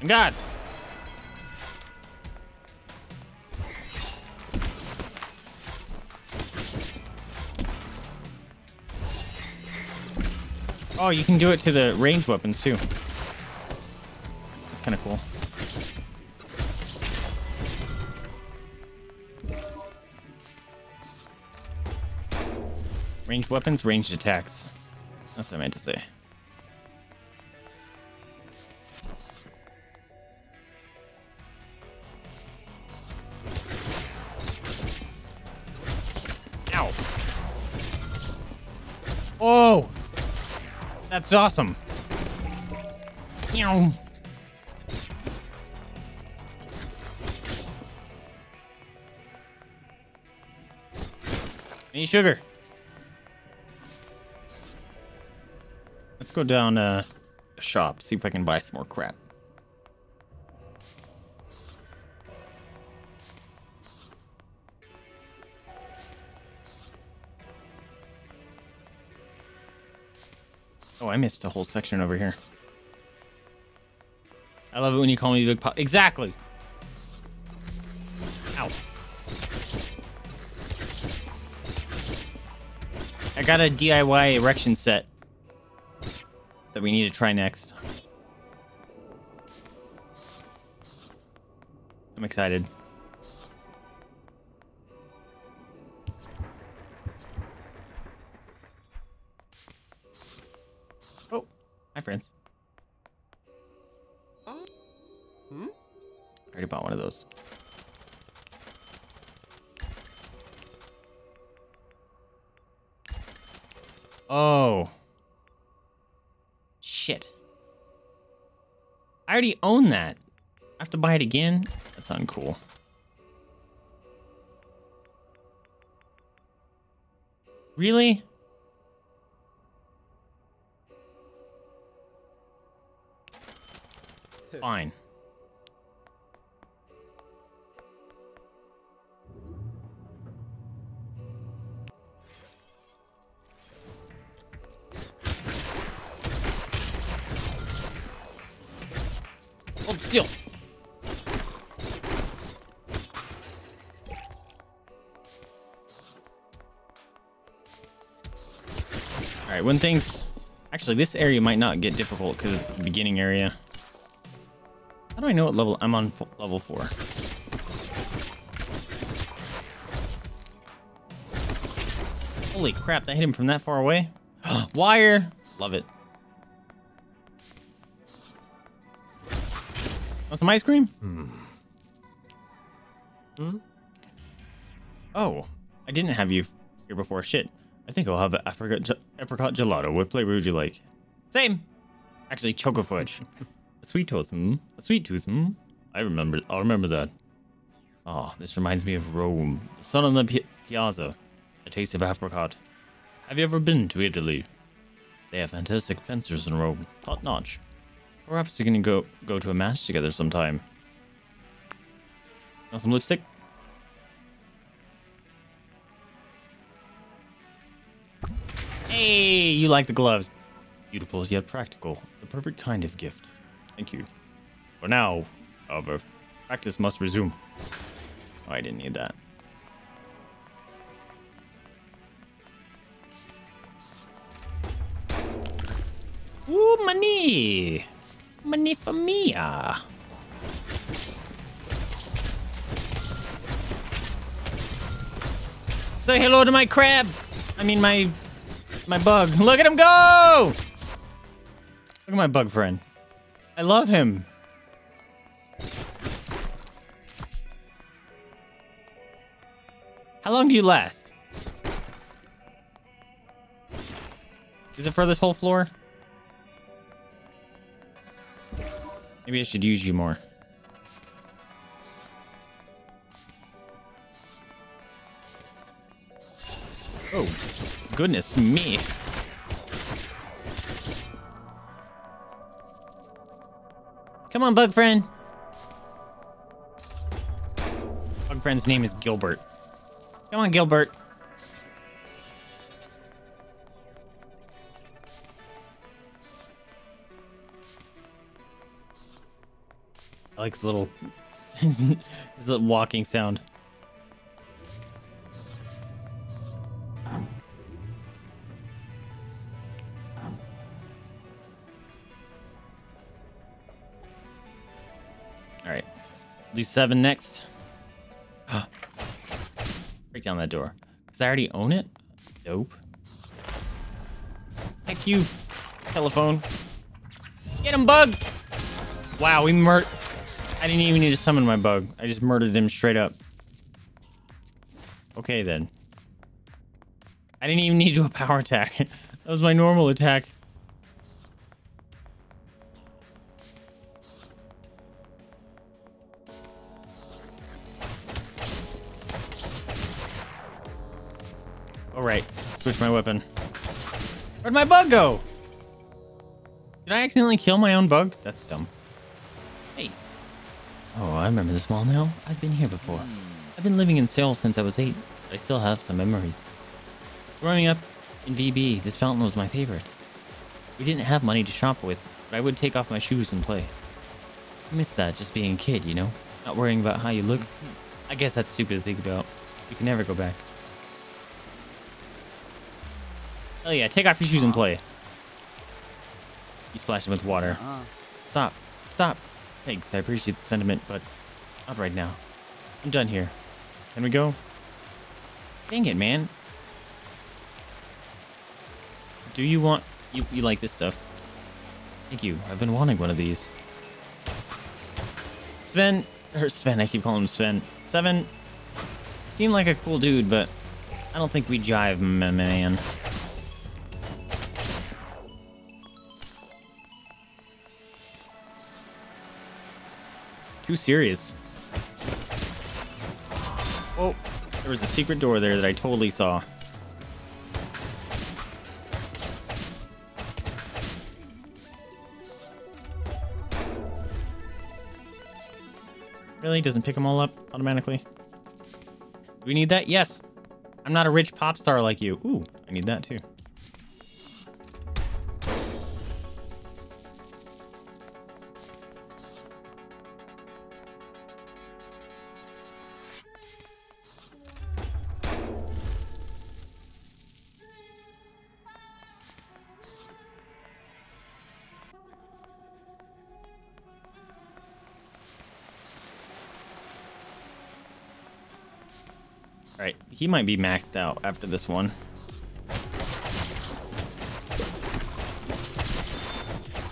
I'm God. Oh, you can do it to the ranged weapons too. That's kind of cool. Ranged weapons, ranged attacks. That's what I meant to say. Ow. Oh! That's awesome. Meow. Any sugar? Let's go down uh, a shop, see if I can buy some more crap. Oh, I missed a whole section over here. I love it when you call me Big Pop. Exactly. Ow. I got a D I Y erection set that we need to try next. I'm excited. Oh, hi, friends. Hmm? I already bought one of those. Oh. Shit. I already own that. I have to buy it again? That's uncool. Really? Fine. Hold still. All right, when things... Actually, this area might not get difficult because it's the beginning area. How do I know what level... I'm on level four. Holy crap, that hit him from that far away. Wire! Love it. Want some ice cream? Hmm. Hmm? Oh, I didn't have you here before. Shit. I think I'll have an apricot, apricot gelato. What flavor would you like? Same. Actually, choco fudge. A sweet tooth, hmm? A sweet tooth, hmm? I remember, I'll remember that. Ah, oh, this reminds me of Rome. The sun on the pi piazza. A taste of apricot. Have you ever been to Italy? They have fantastic fencers in Rome. Top notch. Perhaps you're gonna go, go to a match together sometime. Want some lipstick? Hey, you like the gloves. Beautiful yet practical. The perfect kind of gift. Thank you. For now, however, practice must resume. Oh, I didn't need that. Ooh, money! Money for me! Ah. Say hello to my crab! I mean, my... my bug. Look at him go! Look at my bug friend. I love him. How long do you last? Is it for this whole floor? Maybe I should use you more. Oh, goodness me. Come on, bug friend. Bug friend's name is Gilbert. Come on, Gilbert. I like his little, his little walking sound. Do seven next. Break down that door. Because I already own it? Nope. Heck you, telephone. Get him, bug! Wow, we mur- I didn't even need to summon my bug. I just murdered him straight up. Okay, then. I didn't even need to do a power attack. That was my normal attack. Alright, switch my weapon. Where'd my bug go? Did I accidentally kill my own bug? That's dumb. Hey. Oh, I remember this mall now. I've been here before. I've been living in Seoul since I was eight, but I still have some memories. Growing up in V B, this fountain was my favorite. We didn't have money to shop with, but I would take off my shoes and play. I miss that, just being a kid, you know? Not worrying about how you look. I guess that's stupid to think about. You can never go back. Oh yeah, take off your shoes and play. You splash him with water. Stop. Stop. Thanks, I appreciate the sentiment, but not right now. I'm done here. Can we go? Dang it, man. Do you want... You, you like this stuff. Thank you. I've been wanting one of these. Sven... Or Sven, I keep calling him Sven. Seven. Seemed like a cool dude, but I don't think we jive, man. Too serious. Oh, there was a secret door there that I totally saw. Really? Doesn't pick them all up automatically? Do we need that? Yes. I'm not a rich pop star like you. Ooh, I need that too. He might be maxed out after this one.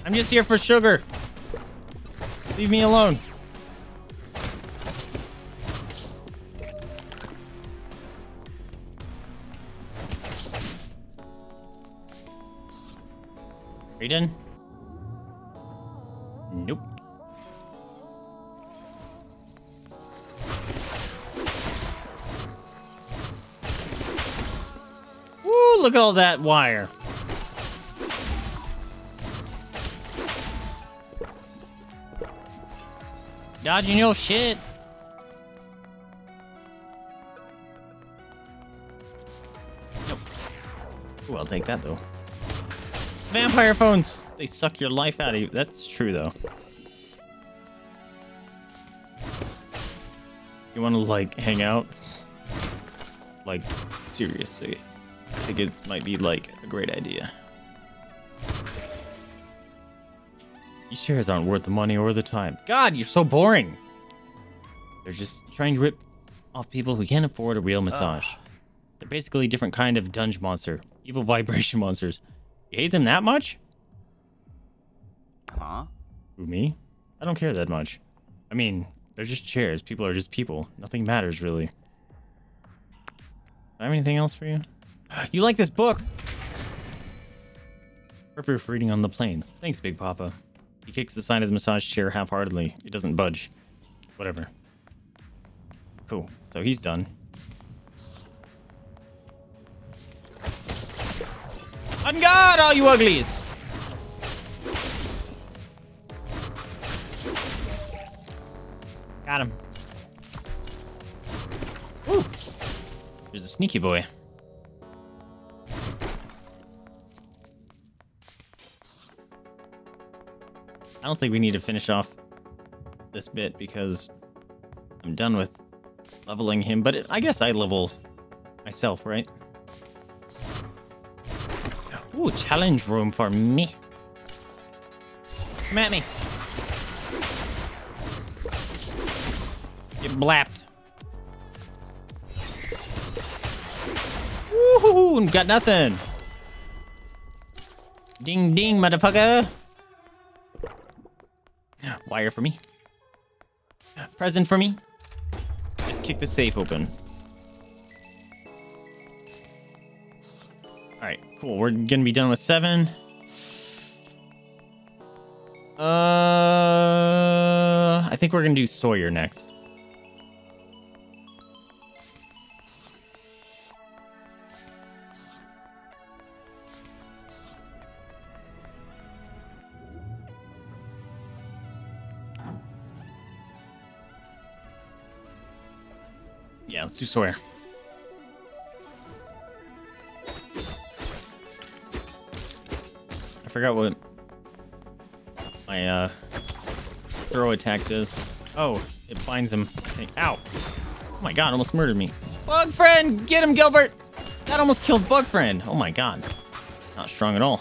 I'm just here for sugar. Leave me alone. Are you done? Nope. Look at all that wire. Dodging your shit. Nope. Ooh, I'll take that though. Vampire phones. They suck your life out of you. That's true though. You want to like hang out? Like seriously. I think it might be like a great idea. These shares aren't worth the money or the time. God, you're so boring. They're just trying to rip off people who can't afford a real massage. Ugh. They're basically a different kind of dungeon monster. Evil vibration monsters. You hate them that much? Huh? Who, me? I don't care that much. I mean, they're just chairs. People are just people. Nothing matters, really. Do I have anything else for you? You like this book? Perfect for reading on the plane. Thanks, Big Papa. He kicks the side of the massage chair half-heartedly. It doesn't budge. Whatever. Cool. So he's done. On guard, all you uglies! Got him. Ooh! There's a sneaky boy. I don't think we need to finish off this bit because I'm done with leveling him, but it, I guess I level myself, right? Ooh, challenge room for me. Come at me. Get blapped. Woohoo, got nothing. Ding, ding, motherfucker. Wire for me. Present for me. Just kick the safe open. Alright, cool. We're gonna be done with seven. Uh, I think we're gonna do Sawyer next. Yeah, let's do Sawyer. I forgot what my uh, throw attack does. Oh, it binds him, I think. Ow! Oh my god, almost murdered me. Bug friend! Get him, Gilbert! That almost killed Bug friend! Oh my god. Not strong at all.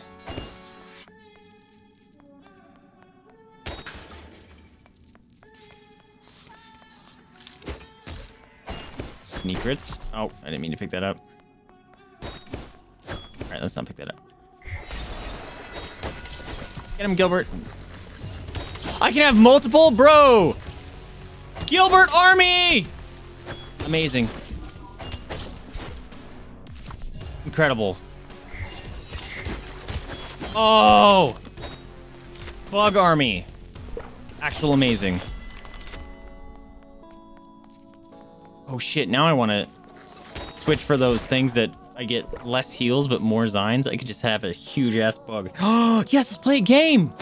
Secrets. Oh, I didn't mean to pick that up. Alright, let's not pick that up. Get him, Gilbert. I can have multiple? Bro! Gilbert Army! Amazing. Incredible. Oh! Bug Army. Actual amazing. Oh shit, now I want to switch for those things that I get less heals but more Zines. I could just have a huge ass bug. Oh, yes, let's play a game!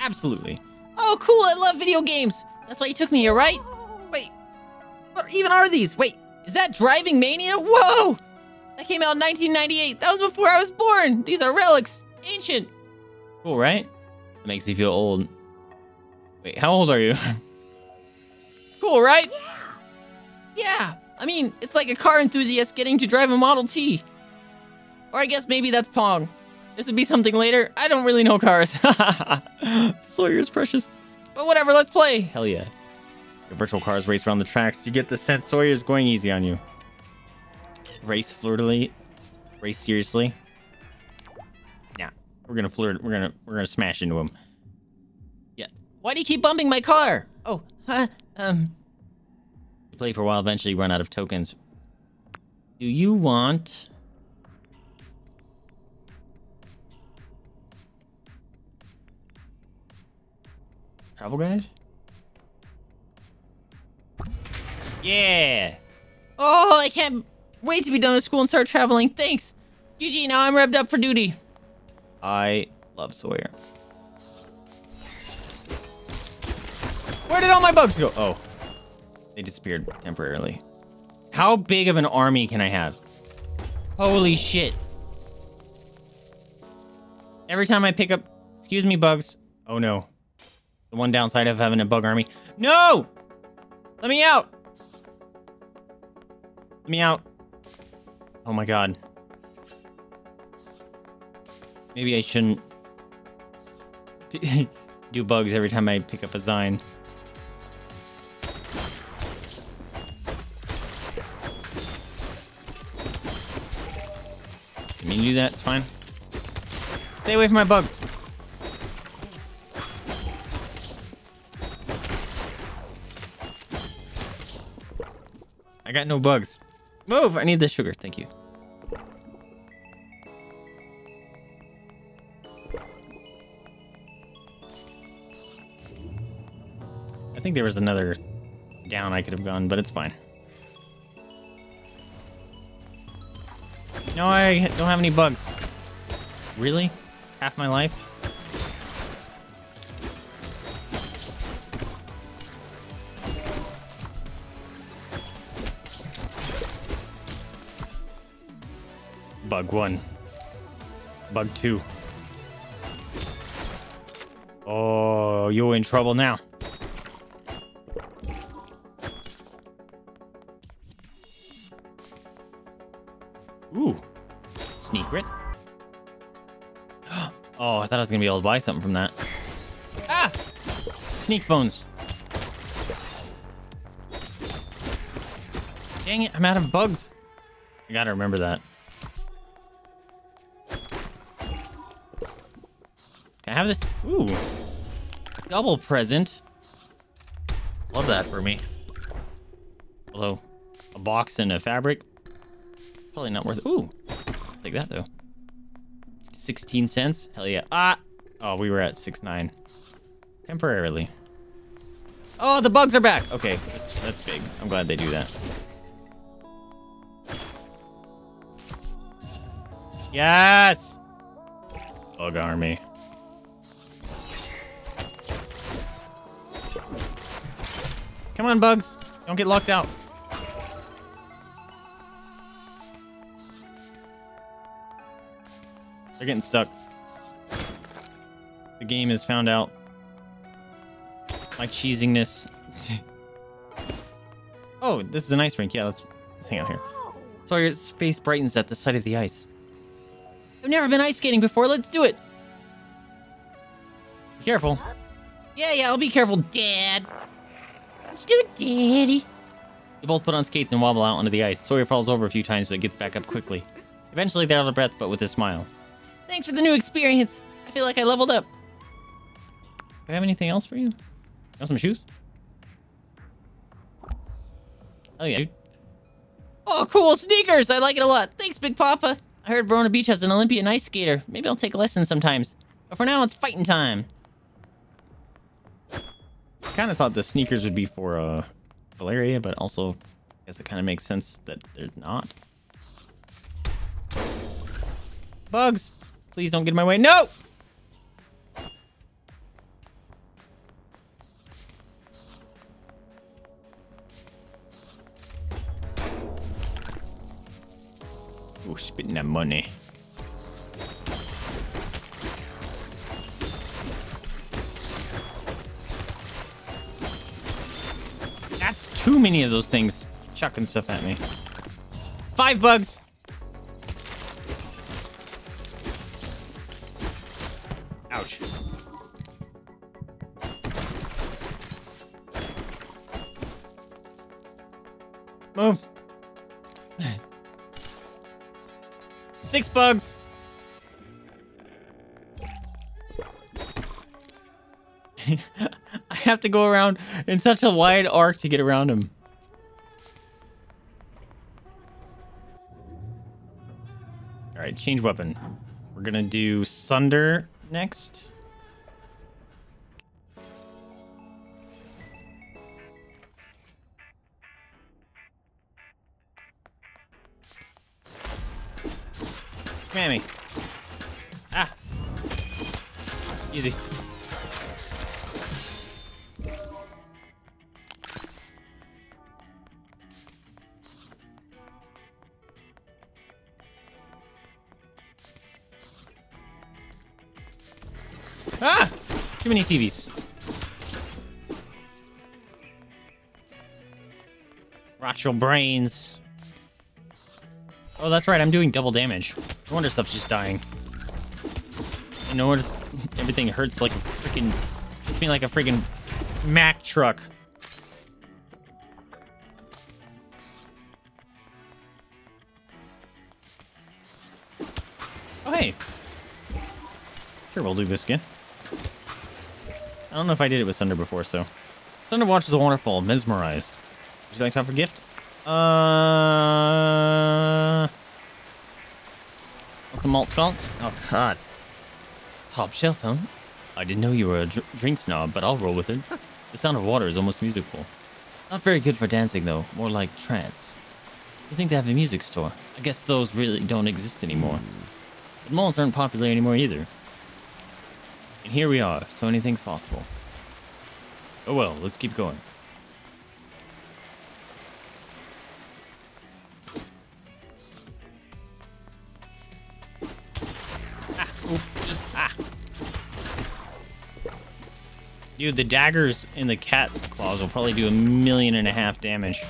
Absolutely. Oh, cool, I love video games! That's why you took me here, right? Wait, what even are these? Wait, is that Driving Mania? Whoa! That came out in nineteen ninety-eight. That was before I was born! These are relics. Ancient. Cool, right? That makes me feel old. Wait, how old are you? Cool, right? Yeah. yeah, I mean, it's like a car enthusiast getting to drive a Model T. Or I guess maybe that's Pong. This would be something later. I don't really know cars. Sawyer's precious. But whatever, let's play. Hell yeah. Your virtual cars race around the tracks. You get the sense Sawyer's going easy on you. Race flirtily. Race seriously. Nah, we're gonna flirt. We're gonna, we're gonna smash into him. Why do you keep bumping my car? Oh, huh, um... You play for a while, eventually you run out of tokens. Do you want... Travel guide? Yeah! Oh, I can't wait to be done with school and start traveling. Thanks! G G, now I'm revved up for duty. I love Sawyer. Where did all my bugs go? Oh, they disappeared temporarily. How big of an army can I have? Holy shit. Every time I pick up, excuse me, bugs. Oh no. The one downside of having a bug army. No! Let me out. Let me out. Oh my God. Maybe I shouldn't do bugs every time I pick up a Zine. You do that, it's fine. Stay away from my bugs. I got no bugs. Move! I need the sugar, thank you. I think there was another down I could have gone, but it's fine. No, I don't have any bugs. Really? Half my life? Bug one. Bug two. Oh, you're in trouble now. Ooh, sneak crit. Oh, I thought I was gonna be able to buy something from that. Ah, sneak bones. Dang it, I'm out of bugs. I gotta remember that. Can I have this? Ooh, double present. Love that for me. Although, a box and a fabric. Probably not worth it. Ooh, I'll take that though. sixteen cents, hell yeah. Ah, oh, we were at six nine temporarily. Oh, the bugs are back. Okay, that's, that's big. I'm glad they do that. Yes, bug army. Come on, bugs, don't get locked out. They're getting stuck. The game has found out my cheesiness. Oh, this is an ice rink. Yeah, let's, let's hang out here. Sorry, its face brightens at the sight of the ice. I've never been ice skating before. Let's do it. Be careful. Yeah, yeah, I'll be careful, Dad. Let's do it, Daddy. They both put on skates and wobble out onto the ice. Sawyer falls over a few times, but gets back up quickly. Eventually, they're out of breath, but with a smile. Thanks for the new experience. I feel like I leveled up. Do I have anything else for you? You want some shoes? Oh, yeah, dude. Oh, cool sneakers. I like it a lot. Thanks, Big Papa. I heard Verona Beach has an Olympian ice skater. Maybe I'll take lessons sometimes. But for now, it's fighting time. I kind of thought the sneakers would be for uh, Valeria, but also I guess it kind of makes sense that they're not. Bugs, please don't get in my way. No! Oh, spitting that money. That's too many of those things chucking stuff at me. Five bugs. Ouch. Move. Six bugs. I have to go around in such a wide arc to get around him. All right, change weapon. We're gonna do Sunder next. Mammy. Ah. Easy. Ah! Too many T Vs. Rot your brains. Oh, that's right. I'm doing double damage. No wonder stuff's just dying. And no wonder everything hurts like a freaking... Hits me like a freaking Mack truck. Oh, hey. Sure, we'll do this again. I don't know if I did it with Sunder before, so... Sunder watches a waterfall, mesmerized. Would you like to have a gift? Uh... Some malt skunk? Oh, God. Top shelf, huh? I didn't know you were a dr drink snob, but I'll roll with it. The sound of water is almost musical. Not very good for dancing, though. More like trance. You think they have a music store? I guess those really don't exist anymore. But malls aren't popular anymore either. And here we are, so anything's possible. Oh well, let's keep going. Dude, the daggers in the cat claws will probably do a million and a half damage.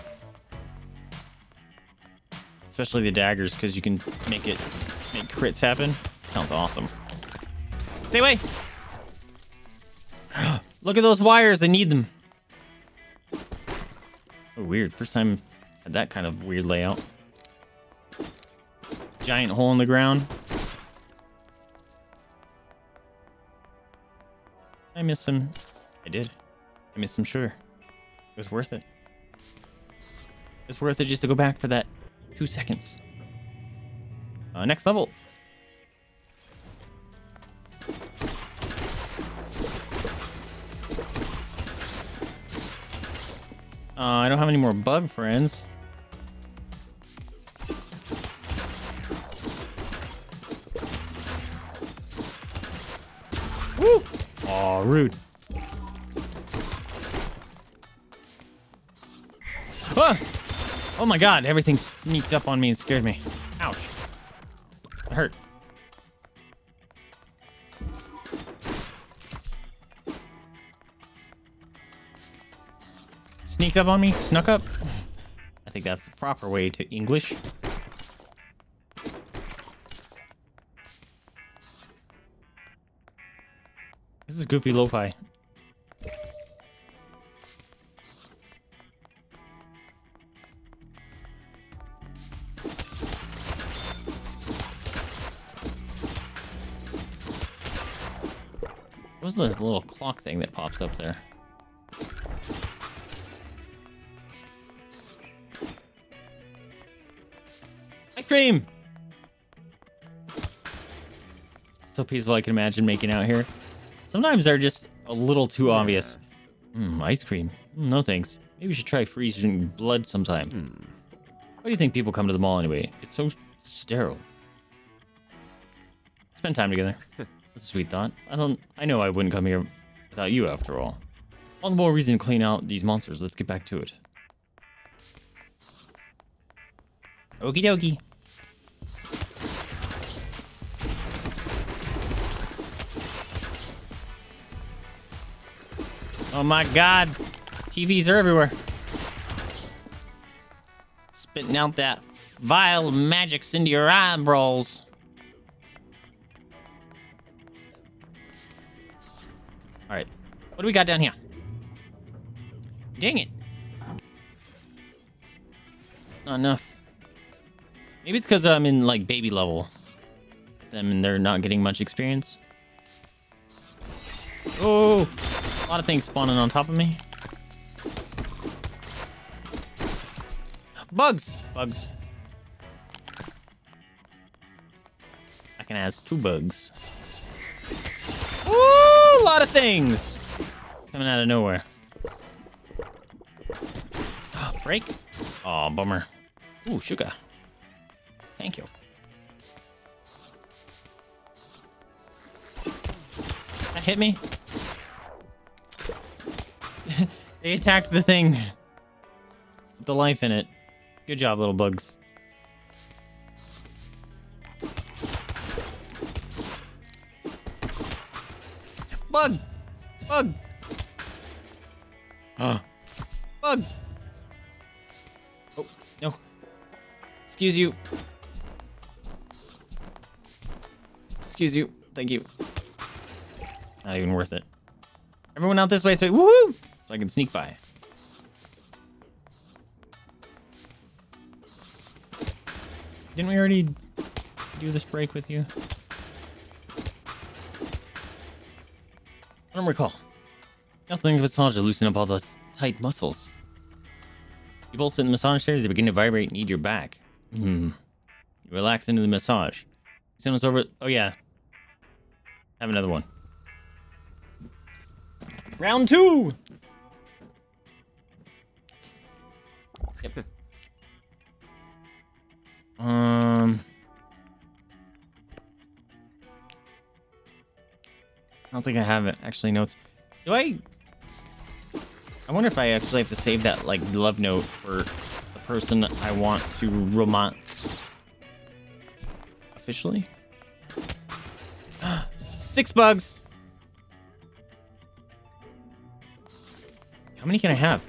Especially the daggers, because you can make it make crits happen. Sounds awesome. Stay away! Look at those wires, I need them. Oh, weird. First time I had that kind of weird layout. Giant hole in the ground. I missed him. I did. I missed him, sure. It was worth it. It's worth it just to go back for that two seconds. Uh, next level. Uh, I don't have any more bug friends. Woo! Aw, rude. Ah! Oh my God, everything sneaked up on me and scared me. Ouch. It hurt. Sneak up on me, snuck up. I think that's the proper way to English. This is goofy lo-fi. What's this little clock thing that pops up there? Ice cream! So peaceful I can imagine making out here. Sometimes they're just a little too obvious. Mm, ice cream. Mm, no thanks. Maybe we should try freezing blood sometime. Mm. Why do you think people come to the mall anyway? It's so sterile. Spend time together. That's a sweet thought. I don't... I know I wouldn't come here without you, after all. All the more reason to clean out these monsters. Let's get back to it. Okie dokie. Oh my god. T Vs are everywhere. Spitting out that vile magics into your eyeballs. Alright, what do we got down here? Dang it. Not enough. Maybe it's because I'm in, like, baby level. I mean, they're not getting much experience. Oh! A lot of things spawning on top of me. Bugs! Bugs. I can ask two bugs. Ooh! A lot of things coming out of nowhere. Break. Oh, bummer. Ooh, sugar. Thank you. That hit me. They attacked the thing with the life in it. Good job, little bugs. Bug! Bug! Huh. Bug! Oh, no. Excuse you. Excuse you. Thank you. Not even worth it. Everyone out this way, so woohoo! So I can sneak by. Didn't we already do this break with you? I don't recall. Nothing but massage to loosen up all those tight muscles. You both sit in the massage chairs, they begin to vibrate and eat your back. Hmm. You relax into the massage. You send us over. Oh, yeah. Have another one. Round two! Yep. um. I don't think I have it. Actually, notes. Do I... I wonder if I actually have to save that, like, love note for the person I want to romance. Officially? Six bugs! How many can I have?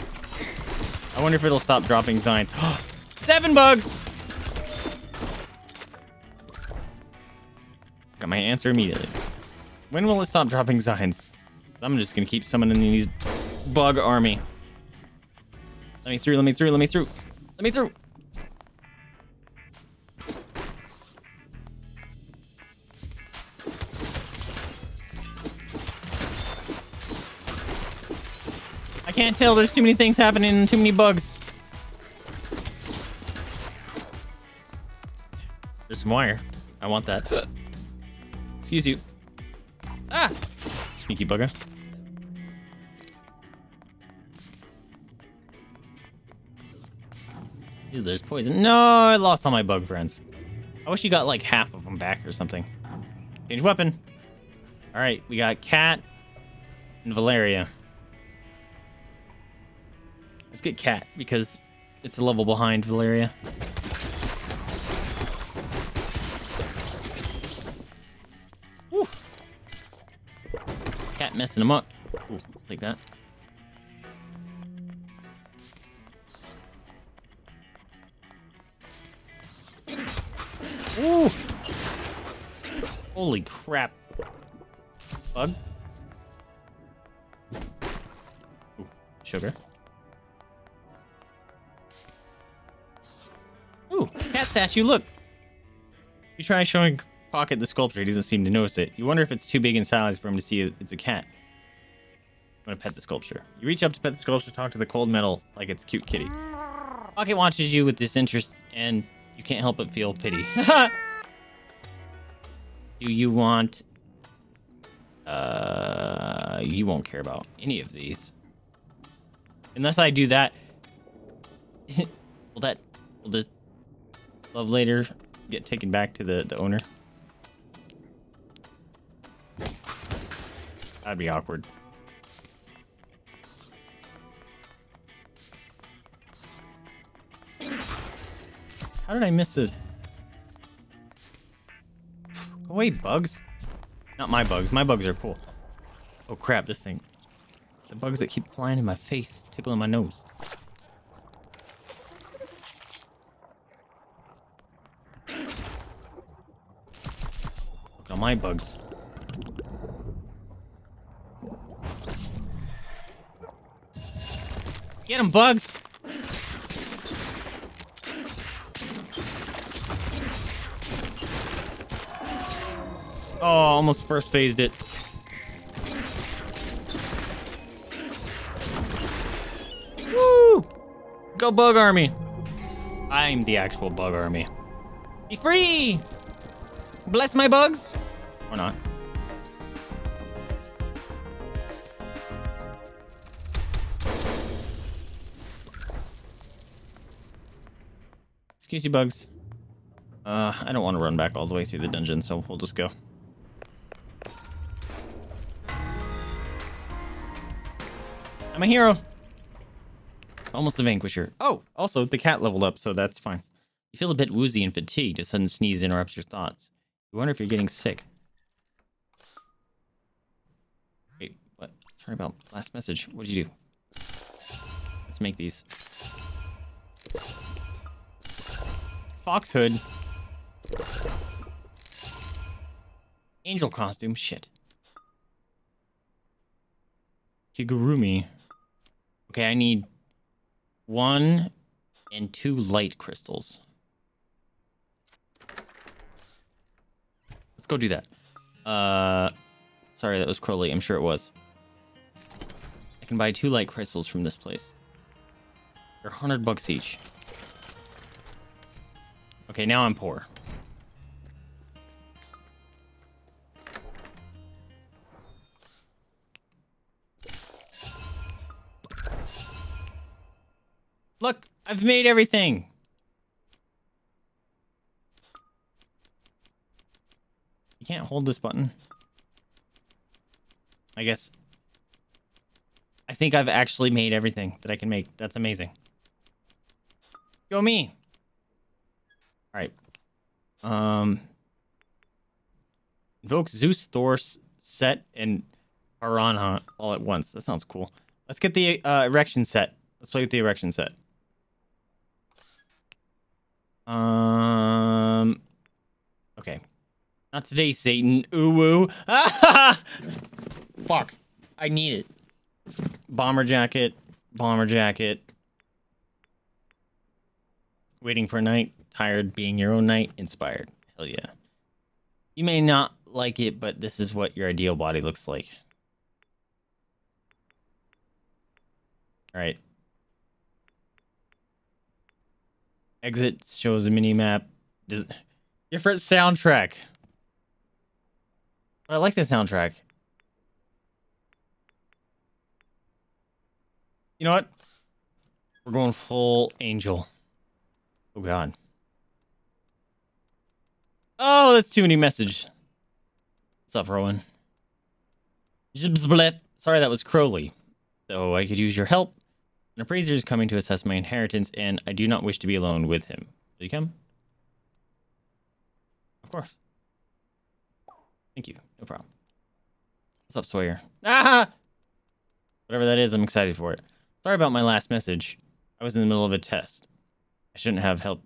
I wonder if it'll stop dropping signs. Seven bugs! Got my answer immediately. When will it stop dropping signs? I'm just gonna keep summoning these bug army. Let me through, let me through, let me through. Let me through. I can't tell, there's too many things happening and too many bugs. There's some wire. I want that. Excuse you. Ah! Sneaky bugger. Ew, there's poison. No, I lost all my bug friends. I wish you got like half of them back or something. Change weapon. Alright, we got Cat and Valeria. Let's get Cat because it's a level behind Valeria. Messing them up. Ooh, like that. Ooh. Holy crap. Bug. Ooh, sugar. Ooh, cat statue, look. You try showing Pocket the sculpture, he doesn't seem to notice it. You wonder if it's too big in size for him to see it's a cat. I'm gonna pet the sculpture. You reach up to pet the sculpture, talk to the cold metal like it's cute kitty. Pocket watches you with disinterest, and you can't help but feel pity. Do you want... Uh, you won't care about any of these. Unless I do that... Will that... Will this love later get taken back to the, the owner? That'd be awkward. How did I miss it? Go away, bugs. Not my bugs. My bugs are cool. Oh, crap. This thing. The bugs that keep flying in my face, tickling my nose. Look at all my bugs. Get them, bugs! Oh, almost first phased it. Woo! Go bug army. I'm the actual bug army. Be free! Bless my bugs! Or not. Excuse you, bugs. Uh, I don't want to run back all the way through the dungeon, so we'll just go. I'm a hero. Almost the vanquisher. Oh, also the cat leveled up, so that's fine. You feel a bit woozy and fatigued. A sudden sneeze interrupts your thoughts. You wonder if you're getting sick. Wait, what? Sorry about last message. What did you do? Let's make these. Fox hood. Angel costume. Shit. Kigurumi. Okay, I need one and two light crystals. Let's go do that. Uh, sorry, that was Crowley. I'm sure it was. I can buy two light crystals from this place. They're a hundred bucks each. Okay, now I'm poor. Look, I've made everything. You can't hold this button. I guess. I think I've actually made everything that I can make. That's amazing. Go me. All right. Um. Invoke Zeus, Thor, Set, and Arana all at once. That sounds cool. Let's get the uh, erection set. Let's play with the erection set. Um. Okay. Not today, Satan. Ooh, woo. Ah! Fuck. I need it. Bomber jacket. Bomber jacket. Waiting for a night. Tired being your own night. Inspired. Hell yeah. You may not like it, but this is what your ideal body looks like. All right. Exit shows a mini map. Does, different soundtrack. But I like the soundtrack. You know what? We're going full angel. Oh god. Oh, that's too many messages. What's up, Rowan? Sorry, that was Crowley. So I could use your help. An appraiser is coming to assess my inheritance, and I do not wish to be alone with him. Will you come? Of course. Thank you. No problem. What's up, Sawyer? Ah! Whatever that is, I'm excited for it. Sorry about my last message. I was in the middle of a test. I shouldn't have helped.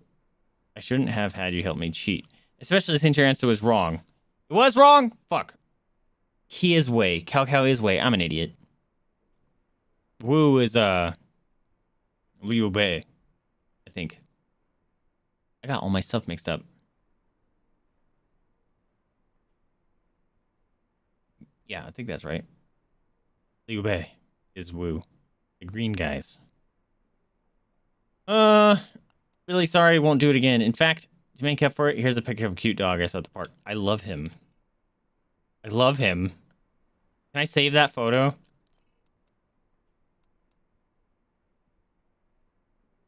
I shouldn't have had you help me cheat. Especially since your answer was wrong. It was wrong? Fuck. He is way. Cal Cal is way. I'm an idiot. Wu is, uh... Liu Bei, I think. I got all my stuff mixed up. Yeah, I think that's right. Liu Bei is Wu. The green guys. Uh, really sorry, won't do it again. In fact, Jermaine kept for it. Here's a picture of a cute dog I saw at the park. I love him. I love him. Can I save that photo?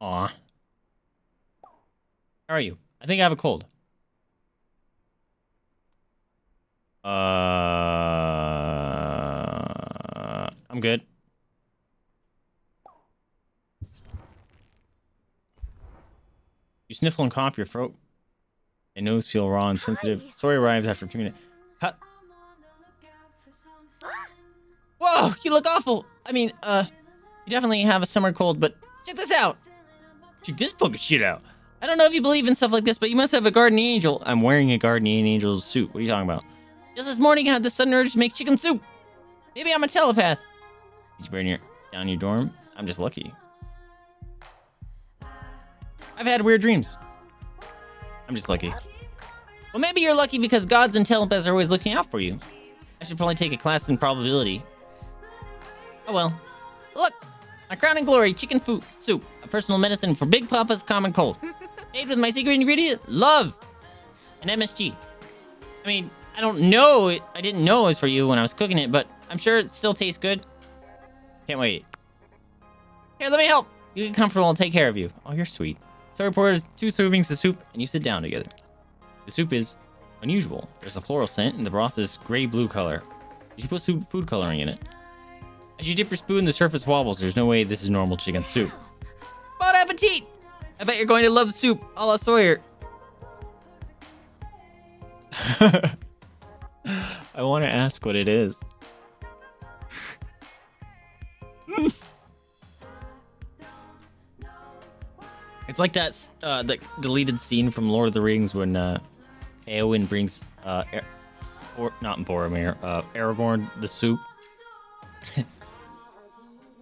Aw. How are you? I think I have a cold. Uh, I'm good. You sniffle and cough, your throat and nose feel raw and sensitive. Sorry arrives after a few minutes. Huh? Whoa, you look awful. I mean, uh, you definitely have a summer cold, but check this out. Check this fucking shit out. I don't know if you believe in stuff like this, but you must have a guardian angel. I'm wearing a guardian angel's suit. What are you talking about? Just this morning, I had the sudden urge to make chicken soup. Maybe I'm a telepath. Did you burn your down your dorm? I'm just lucky. I've had weird dreams. I'm just lucky. Well, maybe you're lucky because gods and telepaths are always looking out for you. I should probably take a class in probability. Oh well. Look, my crown and glory, chicken food soup, a personal medicine for Big Papa's common cold. Made with my secret ingredient, love, and M S G. I mean, I don't know. I didn't know it was for you when I was cooking it, but I'm sure it still tastes good. Can't wait. Here, let me help. You get comfortable, I'll take care of you. Oh, you're sweet. So I poured two servings of soup, and you sit down together. The soup is unusual. There's a floral scent, and the broth is gray-blue color. You should put soup food coloring in it. As you dip your spoon, the surface wobbles. There's no way this is normal chicken soup. Bon appetit! I bet you're going to love soup, a la Sawyer. I want to ask what it is. It's like that uh, the deleted scene from Lord of the Rings when uh, Eowyn brings, uh, er or not Boromir, uh, Aragorn the soup. So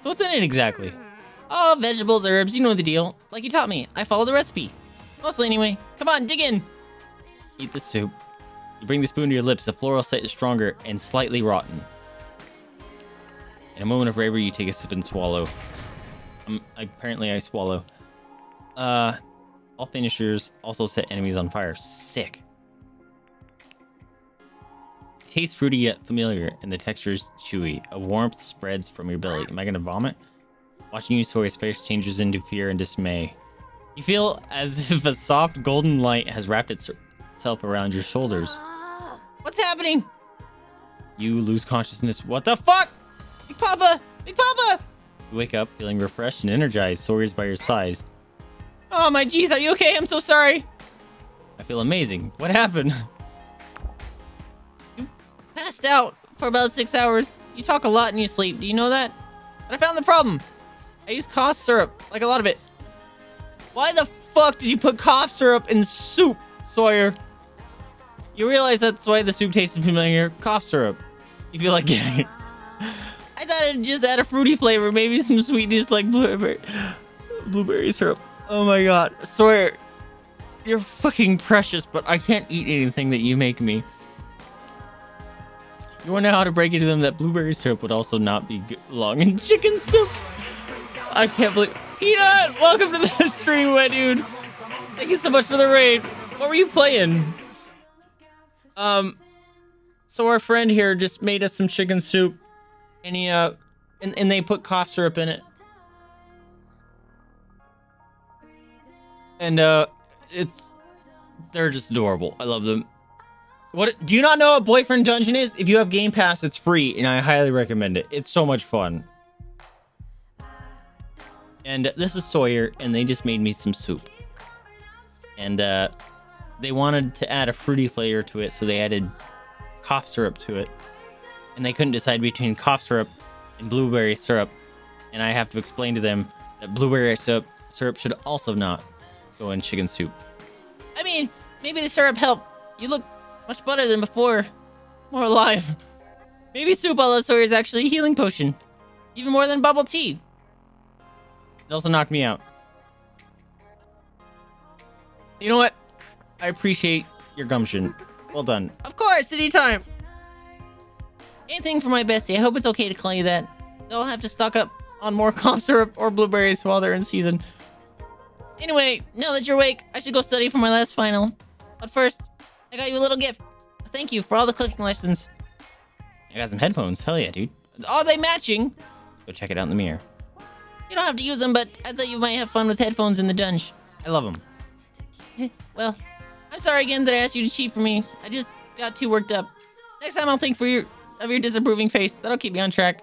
what's in it exactly? Oh, vegetables, herbs, you know the deal. Like you taught me, I follow the recipe. Mostly anyway. Come on, dig in. Eat the soup. You bring the spoon to your lips. The floral set is stronger and slightly rotten. In a moment of bravery, you take a sip and swallow. Um, apparently, I swallow. Uh, all finishers also set enemies on fire. Sick. Tastes fruity yet familiar, and the texture is chewy. A warmth spreads from your belly. Am I gonna vomit? Watching you, Sawyer's face changes into fear and dismay. You feel as if a soft golden light has wrapped itself around your shoulders. What's happening? You lose consciousness. What the fuck? Big Papa! Big Papa! You wake up feeling refreshed and energized. Sawyer's by your side. Oh my jeez, are you okay? I'm so sorry. I feel amazing. What happened? You passed out for about six hours. You talk a lot and you sleep. Do you know that? But I found the problem. I used cough syrup, like a lot of it. Why the fuck did you put cough syrup in soup, Sawyer? You realize that's why the soup tasted familiar. Cough syrup. You feel like getting it. I thought it'd just add a fruity flavor, maybe some sweetness like blueberry, blueberry syrup. Oh my god, Sawyer, you're fucking precious, but I can't eat anything that you make me. You wonder how to break it to them that blueberry syrup would also not be good long in chicken soup. I can't believe... Peanut, welcome to the stream, my dude. Thank you so much for the raid. What were you playing? Um, so our friend here just made us some chicken soup, and he, uh, and, and they put cough syrup in it. And, uh, it's... They're just adorable. I love them. What? Do you not know what Boyfriend Dungeon is? If you have Game Pass, it's free, and I highly recommend it. It's so much fun. And this is Sawyer, and they just made me some soup. And, uh, they wanted to add a fruity flavor to it, so they added cough syrup to it. And they couldn't decide between cough syrup and blueberry syrup. And I have to explain to them that blueberry syrup, syrup should also not go in chicken soup. I mean, maybe the syrup helped You look much better than before. More alive. Maybe Soup a la Soy is actually a healing potion. Even more than bubble tea. It also knocked me out. You know what? I appreciate your gumption. Well done. Of course, anytime. Anything for my bestie. I hope it's okay to call you that. They'll have to stock up on more cough syrup or blueberries while they're in season. Anyway, now that you're awake, I should go study for my last final. But first, I got you a little gift. Thank you for all the cooking lessons. I got some headphones. Hell yeah, dude. Are they matching? Go check it out in the mirror. You don't have to use them, but I thought you might have fun with headphones in the dungeon. I love them. Well, I'm sorry again that I asked you to cheat for me. I just got too worked up. Next time I'll think for your, of your disapproving face. That'll keep me on track.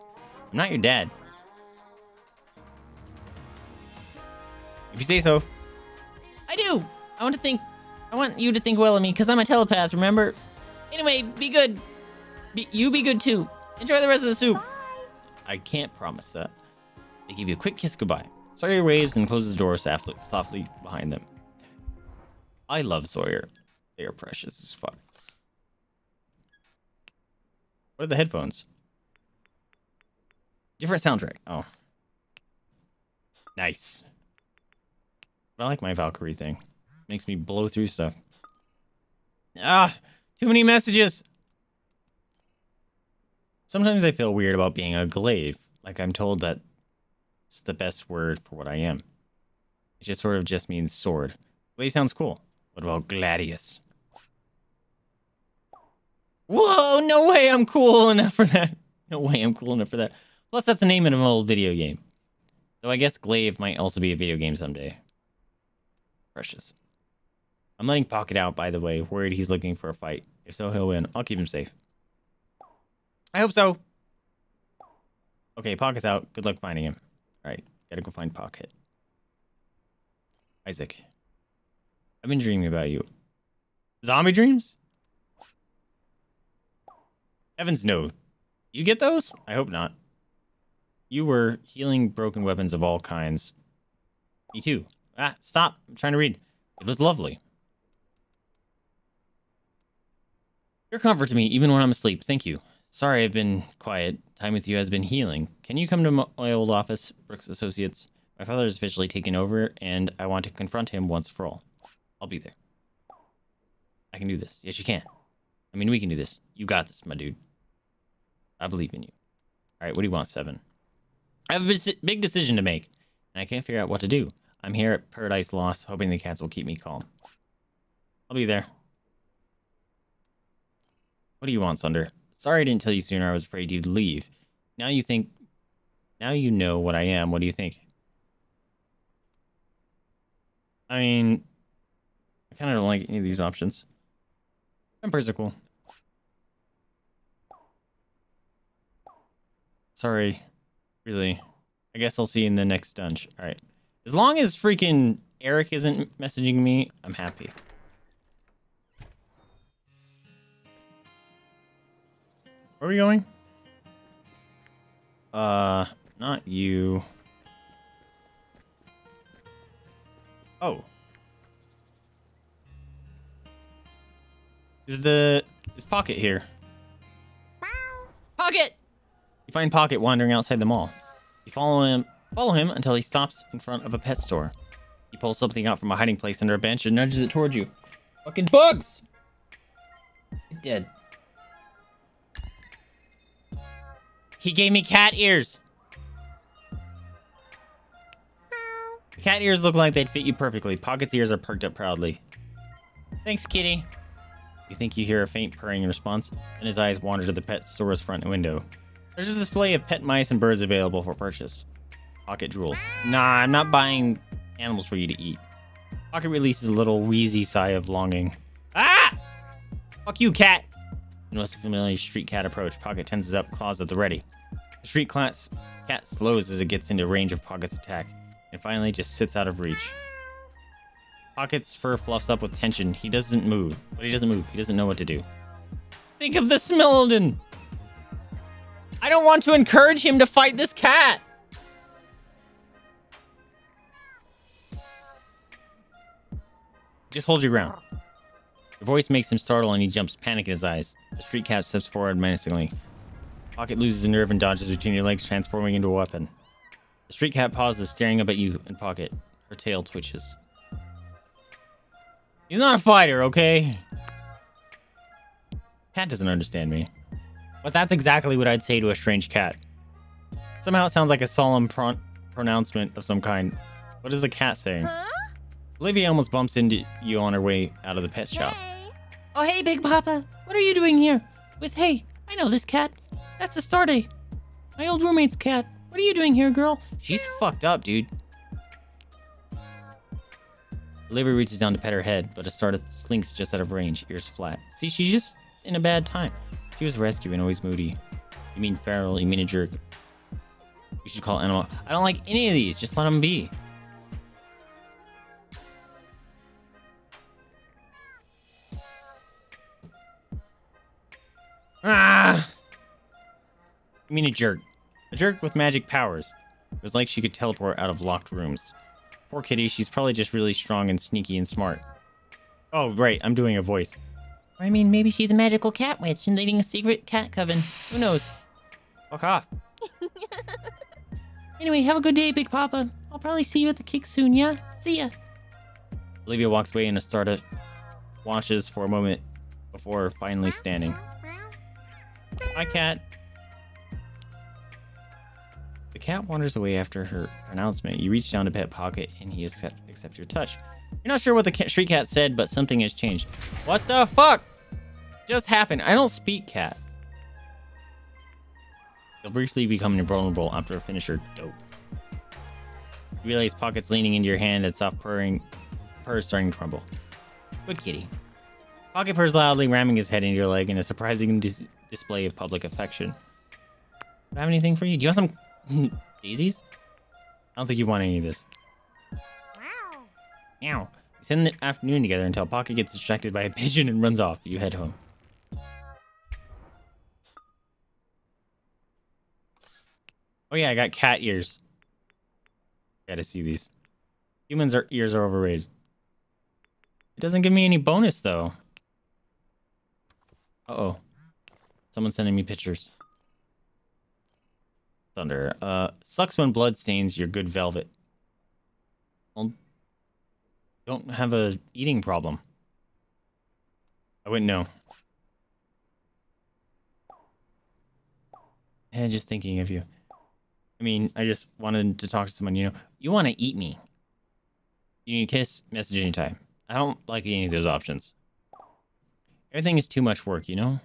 I'm not your dad. If you say so. I do. I want to think. I want you to think well of me, because I'm a telepath, remember? Anyway, be good. Be, you be good, too. Enjoy the rest of the soup. Bye. I can't promise that. They give you a quick kiss goodbye. Sawyer waves and closes the door softly, softly behind them. I love Sawyer. They are precious as fuck. What are the headphones? Different soundtrack. Oh. Nice. I like my Valkyrie thing. Makes me blow through stuff. Ah, too many messages. Sometimes I feel weird about being a glaive. Like I'm told that it's the best word for what I am. It just sort of just means sword. Glaive sounds cool. What about gladius? Whoa, no way I'm cool enough for that. No way I'm cool enough for that. Plus that's the name of an old video game. Though I guess glaive might also be a video game someday. Precious. I'm letting Pocket out, by the way. Worried he's looking for a fight. If so, he'll win. I'll keep him safe. I hope so. Okay, Pocket's out. Good luck finding him. Alright, gotta go find Pocket. Isaac. I've been dreaming about you. Zombie dreams? Heavens, no. You get those? I hope not. You were healing broken weapons of all kinds. Me too. Ah, stop. I'm trying to read. It was lovely. Your comfort to me, even when I'm asleep. Thank you. Sorry I've been quiet. Time with you has been healing. Can you come to my old office, Brooks Associates? My father has officially taken over, and I want to confront him once for all. I'll be there. I can do this. Yes, you can. I mean, we can do this. You got this, my dude. I believe in you. All right, what do you want, Seven? I have a big decision to make, and I can't figure out what to do. I'm here at Paradise Lost, hoping the cats will keep me calm. I'll be there. What do you want, Sunder? Sorry I didn't tell you sooner. I was afraid you'd leave. Now you think... Now you know what I am. What do you think? I mean... I kind of don't like any of these options. Vampires are cool. Sorry. Really. I guess I'll see you in the next dungeon. Alright. As long as freaking Eric isn't messaging me, I'm happy. Where are we going? Uh, not you. Oh. Is the... Is Pocket here? Pocket! You find Pocket wandering outside the mall. You follow him... Follow him until he stops in front of a pet store. He pulls something out from a hiding place under a bench and nudges it towards you. Fucking bugs! You're dead. He gave me cat ears. Cat ears look like they'd fit you perfectly. Pocket's ears are perked up proudly. Thanks, kitty. You think you hear a faint purring in response, and his eyes wander to the pet store's front window. There's a display of pet mice and birds available for purchase. Pocket drools. Nah, I'm not buying animals for you to eat. Pocket releases a little wheezy sigh of longing. Ah! Fuck you, cat! You notice a familiar street cat approach. Pocket tenses up, claws at the ready. The street class cat slows as it gets into range of Pocket's attack, and finally just sits out of reach. Pocket's fur fluffs up with tension. He doesn't move, but he doesn't move. He doesn't know what to do. Think of the Smilodon! I don't want to encourage him to fight this cat! Just hold your ground. The voice makes him startle and he jumps, panic in his eyes. The street cat steps forward menacingly. Pocket loses a nerve and dodges between your legs, transforming into a weapon. The street cat pauses, staring up at you and Pocket. Her tail twitches. He's not a fighter, okay? Cat doesn't understand me. But that's exactly what I'd say to a strange cat. Somehow it sounds like a solemn pro pronouncement of some kind. What is the cat saying? Huh? Olivia almost bumps into you on her way out of the pet shop. Hey. Oh, hey, Big Papa. What are you doing here? With hey, I know this cat. That's Astarte. My old roommate's cat. What are you doing here, girl? She's yeah. fucked up, dude. Olivia reaches down to pet her head, but Astarte slinks just out of range, ears flat. See, she's just in a bad time. She was rescued and always moody. You mean feral, you mean a jerk. You should call animal. I don't like any of these. Just let them be. Ah! You mean a jerk. A jerk with magic powers. It was like she could teleport out of locked rooms. Poor kitty, she's probably just really strong and sneaky and smart. Oh, right, I'm doing a voice. I mean, maybe she's a magical cat witch and leading a secret cat coven. Who knows? Fuck off. Anyway, have a good day, Big Papa. I'll probably see you at the kick soon, yeah? See ya. Olivia walks away and Astarte watches for a moment before finally standing. Hi, cat. The cat wanders away after her pronouncement. You reach down to pet Pocket and he accept, accepts your touch. You're not sure what the cat, street cat said, but something has changed. What the fuck just happened? I don't speak cat. You'll briefly become invulnerable after a finisher. Dope. You realize Pocket's leaning into your hand and soft purring, purrs starting to tremble. Good kitty. Pocket purrs loudly, ramming his head into your leg in a surprising dis display of public affection. Do I have anything for you? Do you want some daisies? I don't think you want any of this. Wow. Meow. You spend the afternoon together until Pocket gets distracted by a pigeon and runs off. You head home. Oh yeah, I got cat ears. Gotta see these. Humans' are, ears are overrated. It doesn't give me any bonus though. Uh-oh. Someone's sending me pictures. Thunder. Uh, sucks when blood stains your good velvet. Well, don't have a eating problem. I wouldn't know. And just thinking of you. I mean, I just wanted to talk to someone, you know. You want to eat me. You need a kiss, message anytime. I don't like any of those options. Everything is too much work, you know?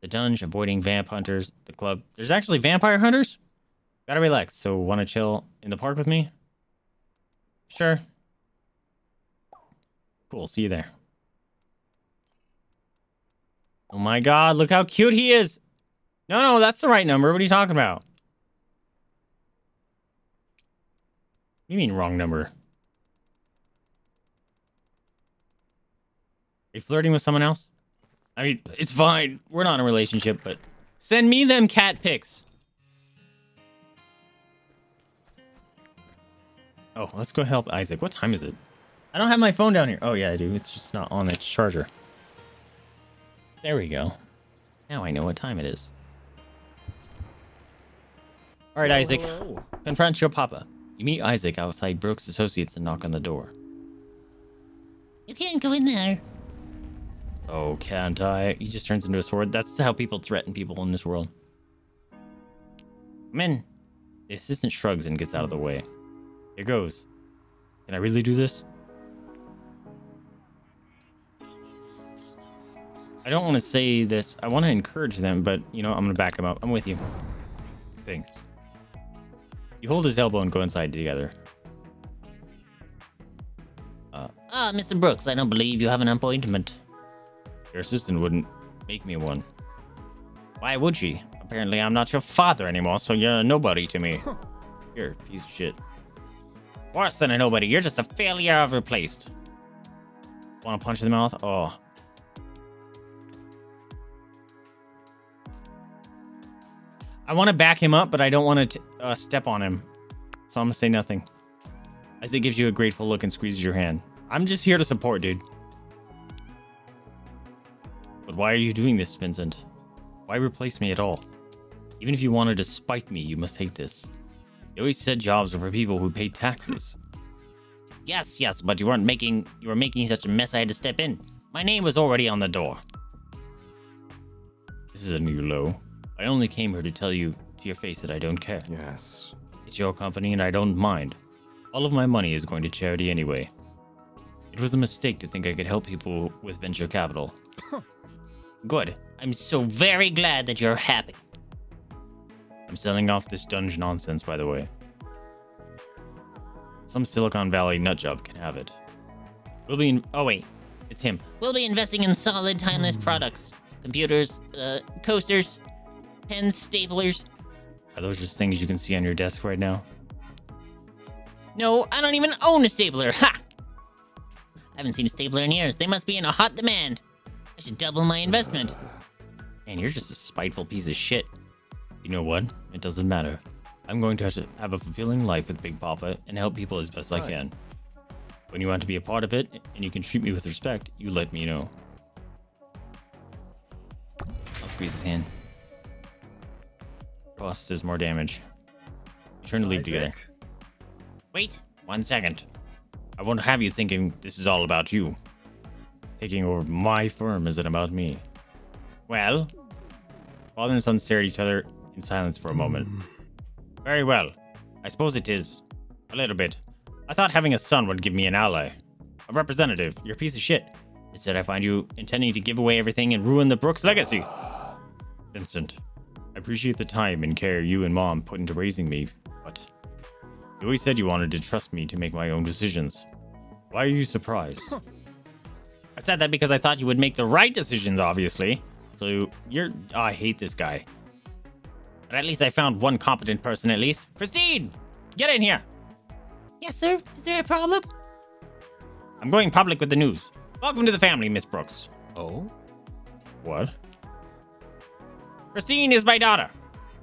The dungeon, avoiding vamp hunters, the club. There's actually vampire hunters? Gotta relax, so want to chill in the park with me? Sure. Cool, see you there. Oh my god, look how cute he is! No, no, that's the right number. What are you talking about? You mean wrong number? Are you flirting with someone else? I mean, it's fine. We're not in a relationship, but send me them cat pics. Oh, let's go help Isaac. What time is it? I don't have my phone down here. Oh yeah, I do. It's just not on its charger. There we go. Now I know what time it is. All right, Isaac. Hello. Confront your papa. You meet Isaac outside Brooks Associates and knock on the door. You can't go in there. Oh, can't I? He just turns into a sword. That's how people threaten people in this world. Come in. The assistant shrugs and gets out of the way. Here goes. Can I really do this? I don't want to say this. I want to encourage them, but, you know, I'm going to back him up. I'm with you. Thanks. You hold his elbow and go inside together. Uh, ah, Mister Brooks, I don't believe you have an appointment. Your assistant wouldn't make me one. Why would she? Apparently I'm not your father anymore, so you're a nobody to me. Huh. You're a piece of shit. Worse than a nobody, you're just a failure I've replaced. Want to punch in the mouth? Oh. I want to back him up, but I don't want to uh, step on him. So I'm going to say nothing. Isaac gives you a grateful look and squeezes your hand. I'm just here to support, dude. But why are you doing this, Vincent? Why replace me at all? Even if you wanted to spite me, you must hate this. You always said jobs were for people who pay taxes. Yes, yes, but you weren't making... You were making such a mess I had to step in. My name was already on the door. This is a new low. I only came here to tell you to your face that I don't care. Yes. It's your company and I don't mind. All of my money is going to charity anyway. It was a mistake to think I could help people with venture capital. Good. I'm so very glad that you're happy. I'm selling off this dungeon nonsense, by the way. Some Silicon Valley nutjob can have it. We'll be in... Oh, wait. It's him. We'll be investing in solid, timeless products. Computers, uh, coasters, pens, staplers. Are those just things you can see on your desk right now? No, I don't even own a stapler. Ha! I haven't seen a stapler in years. They must be in a hot demand. I should double my investment. Man, you're just a spiteful piece of shit. You know what? It doesn't matter. I'm going to have, to have a fulfilling life with Big Papa and help people as best right. I can. When you want to be a part of it and you can treat me with respect, you let me know. I'll squeeze his hand. Cost does more damage. Return to leave together. Wait, one second. I won't have you thinking this is all about you. Taking over my firm isn't about me. Well, father and son stare at each other in silence for a moment. Mm. Very well. I suppose it is. A little bit. I thought having a son would give me an ally. A representative. You're a piece of shit. Instead, I find you intending to give away everything and ruin the Brooks legacy. Vincent, I appreciate the time and care you and Mom put into raising me, but... You always said you wanted to trust me to make my own decisions. Why are you surprised? I said that because I thought you would make the right decisions, obviously. So you're... Oh, I hate this guy. But at least I found one competent person, at least. Christine! Get in here! Yes, sir? Is there a problem? I'm going public with the news. Welcome to the family, Miss Brooks. Oh? What? Christine is my daughter.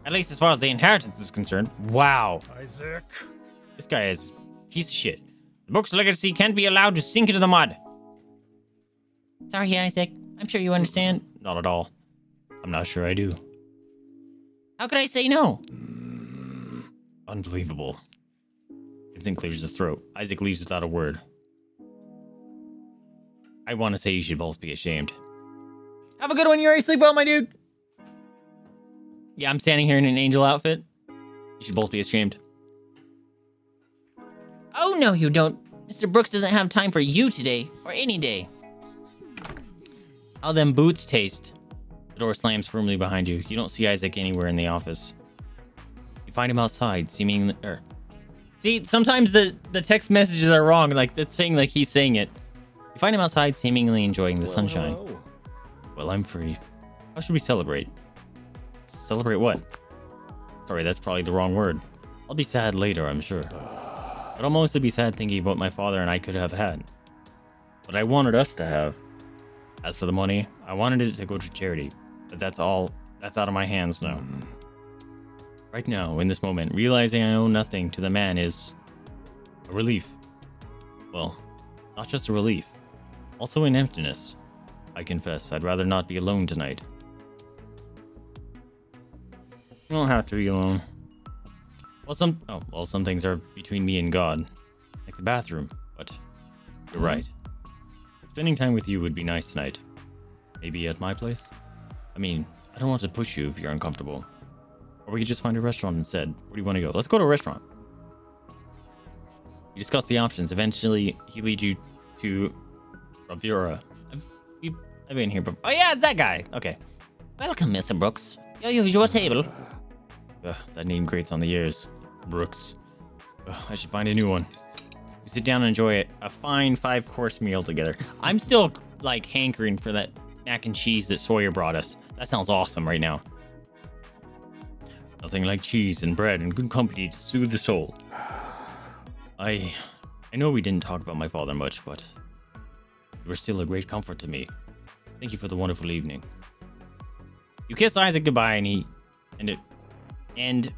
At least as far as the inheritance is concerned. Wow. Isaac... This guy is a piece of shit. The Brooks legacy can't be allowed to sink into the mud. Sorry, Isaac. I'm sure you understand. Not at all. I'm not sure I do. How could I say no? Mm, unbelievable. Vincent clears his throat. Isaac leaves without a word. I want to say you should both be ashamed. Have a good one. You already sleep well, my dude. Yeah, I'm standing here in an angel outfit. You should both be ashamed. Oh, no, you don't. Mister Brooks doesn't have time for you today, or any day. How them boots taste. The door slams firmly behind you. You don't see Isaac anywhere in the office. You find him outside, seeming... Er. See, sometimes the, the text messages are wrong. Like, that's saying like he's saying it. You find him outside, seemingly enjoying the well, sunshine. Hello. Well, I'm free. How should we celebrate? Celebrate what? Sorry, that's probably the wrong word. I'll be sad later, I'm sure. But I'll mostly be sad thinking of what my father and I could have had. What I wanted us to have. As for the money, I wanted it to go to charity. But that's all. That's out of my hands now. Mm. Right now, in this moment, realizing I owe nothing to the man is... a relief. Well, not just a relief. Also an emptiness. I confess, I'd rather not be alone tonight. You don't have to be alone. Well, some oh, well, some things are between me and God, like the bathroom, but you're right. Spending time with you would be nice tonight. Maybe at my place? I mean, I don't want to push you if you're uncomfortable. Or we could just find a restaurant instead. Where do you want to go? Let's go to a restaurant. You discuss the options. Eventually, he leads you to Ravira. I've, I've been here before. Oh, yeah, it's that guy. Okay. Welcome, Mister Brooks. Your usual table. Ugh, that name grates on the ears. Brooks. Ugh, I should find a new one. We sit down and enjoy it. A fine five-course meal together. I'm still, like, hankering for that mac and cheese that Sawyer brought us. That sounds awesome right now. Nothing like cheese and bread and good company to soothe the soul. I... I know we didn't talk about my father much, but... You were still a great comfort to me. Thank you for the wonderful evening. You kiss Isaac goodbye and he... And it... And...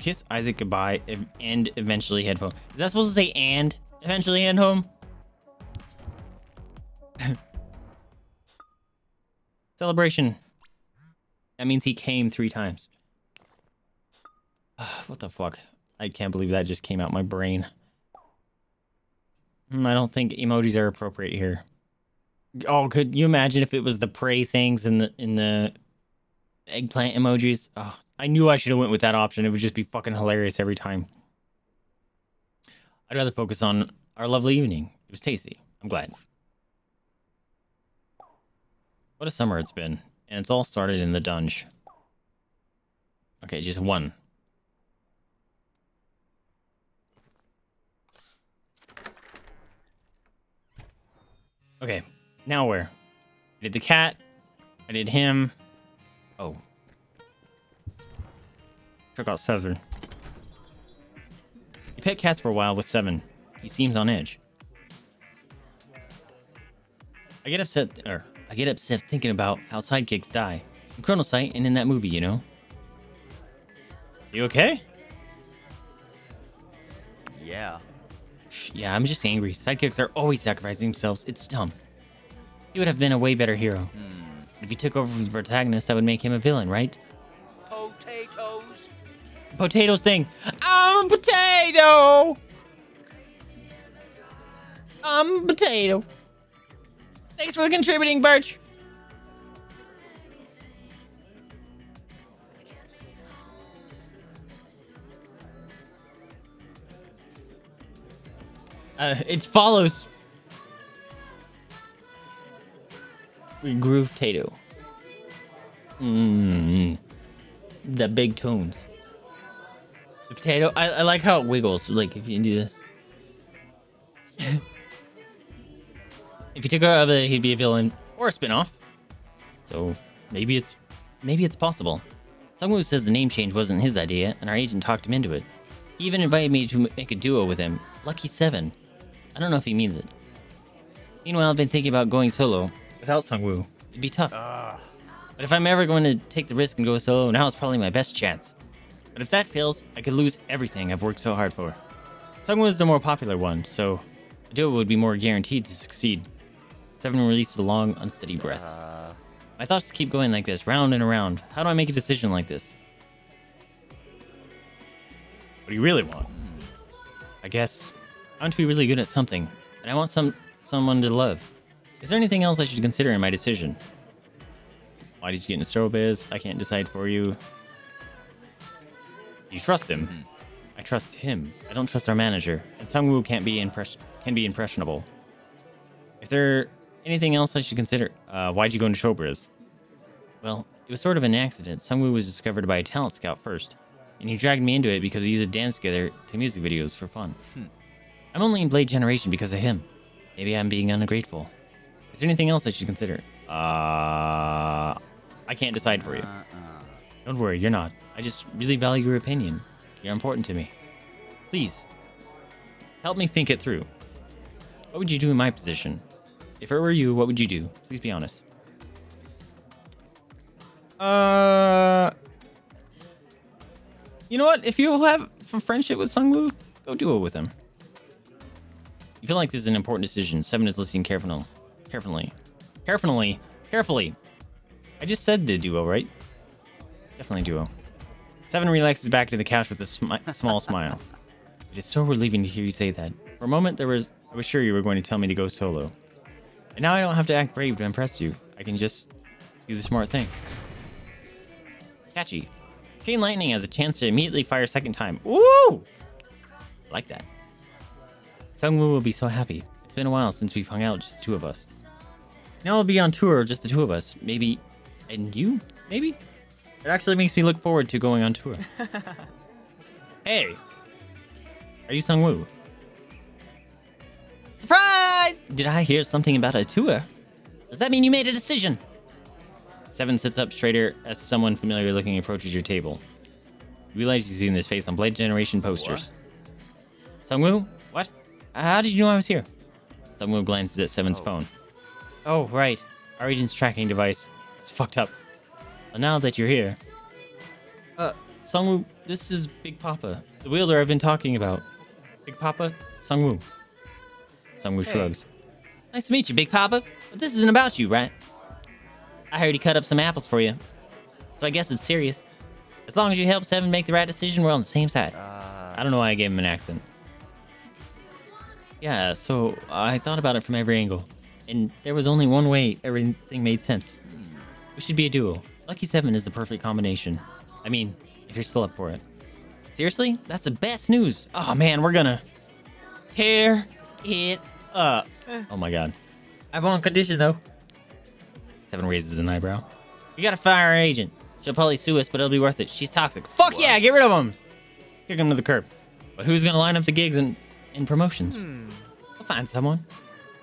Kiss Isaac goodbye and eventually head home. Is that supposed to say and eventually head home? Celebration. That means he came three times. What the fuck? I can't believe that just came out my brain. I don't think emojis are appropriate here. Oh, could you imagine if it was the prey things and the in the eggplant emojis? Oh, I knew I should have went with that option. It would just be fucking hilarious every time. I'd rather focus on our lovely evening. It was tasty. I'm glad. What a summer it's been. And it's all started in the dunge. Okay, just one. Okay, now where? I did the cat. I did him. Oh. Took out seven. You pet cats for a while with seven. He seems on edge. I get upset, or I get upset thinking about how sidekicks die. In Chrono Site and in that movie, you know? You okay? Yeah. Yeah, I'm just angry. Sidekicks are always sacrificing themselves. It's dumb. He would have been a way better hero. Mm. If he took over from the protagonist, that would make him a villain, right? Potatoes. Potatoes thing. I'm a potato. I'm a potato. Thanks for contributing, Birch. Uh, it follows. Groove Tato. Mmm. The big tunes. The potato. I, I like how it wiggles. Like, if you can do this. If you took her out of it, he'd be a villain or a spinoff. So, maybe it's. Maybe it's possible. Someone who says the name change wasn't his idea, and our agent talked him into it. He even invited me to make a duo with him. Lucky Seven. I don't know if he means it. Meanwhile, I've been thinking about going solo without Sungwoo. It'd be tough. Ugh. But if I'm ever going to take the risk and go solo, now is probably my best chance. But if that fails, I could lose everything I've worked so hard for. Sungwoo is the more popular one, so a duo would be more guaranteed to succeed. Seven released a long, unsteady breath. Uh. My thoughts keep going like this, round and around. How do I make a decision like this? What do you really want? I guess I want to be really good at something, and I want some someone to love. Is there anything else I should consider in my decision? Why did you get into Strobiz? I can't decide for you. You trust him. Mm-hmm. I trust him. I don't trust our manager. And Sungwoo can't be impress can be impressionable. Is there anything else I should consider? Uh, why'd you go into Strobiz? Well, it was sort of an accident. Sungwoo was discovered by a talent scout first. And he dragged me into it because we used to dance together to music videos for fun. Hmm. I'm only in Blade Generation because of him. Maybe I'm being ungrateful. Is there anything else I should consider? Uh, I can't decide for you. Uh, uh. Don't worry, you're not. I just really value your opinion. You're important to me. Please, help me think it through. What would you do in my position? If it were you, what would you do? Please be honest. Uh... You know what? If you have a friendship with Sungwoo, go duo with him. You feel like this is an important decision. Seven is listening carefully. Carefully. Carefully. Carefully. I just said the duo, right? Definitely duo. Seven relaxes back to the couch with a smi small smile. It is so relieving to hear you say that. For a moment, there was I was sure you were going to tell me to go solo. And now I don't have to act brave to impress you. I can just do the smart thing. Catchy. Chain Lightning has a chance to immediately fire a second time. Ooh! I like that. Sungwoo will be so happy. It's been a while since we've hung out, just the two of us. Now we'll be on tour, just the two of us. Maybe... and you? Maybe? It actually makes me look forward to going on tour. Hey! Are you Sungwoo? Surprise! Did I hear something about a tour? Does that mean you made a decision? Seven sits up straighter as someone familiar looking approaches your table. You realize you've seen this face on Blade Generation posters. What? Sungwoo? What? How did you know I was here? Sungwoo glances at Seven's oh. phone. Oh, right. Our agent's tracking device. It's fucked up. But now that you're here... Uh, Sungwoo, this is Big Papa, the wielder I've been talking about. Big Papa, Sungwoo. Sungwoo hey. shrugs. Nice to meet you, Big Papa. But this isn't about you, right? I heard he cut up some apples for you. So I guess it's serious. As long as you help Seven make the right decision, we're on the same side. Uh, I don't know why I gave him an accent. Yeah, so I thought about it from every angle. And there was only one way everything made sense. We should be a duo. Lucky Seven is the perfect combination. I mean, if you're still up for it. Seriously? That's the best news. Oh man, we're gonna tear it up. Eh. Oh my god. I have one condition though. Seven raises an eyebrow. You gotta fire our agent. She'll probably sue us, but it'll be worth it. She's toxic. Fuck what? Yeah, get rid of him. Kick him to the curb. But who's gonna line up the gigs and, and promotions? Hmm. We'll find someone.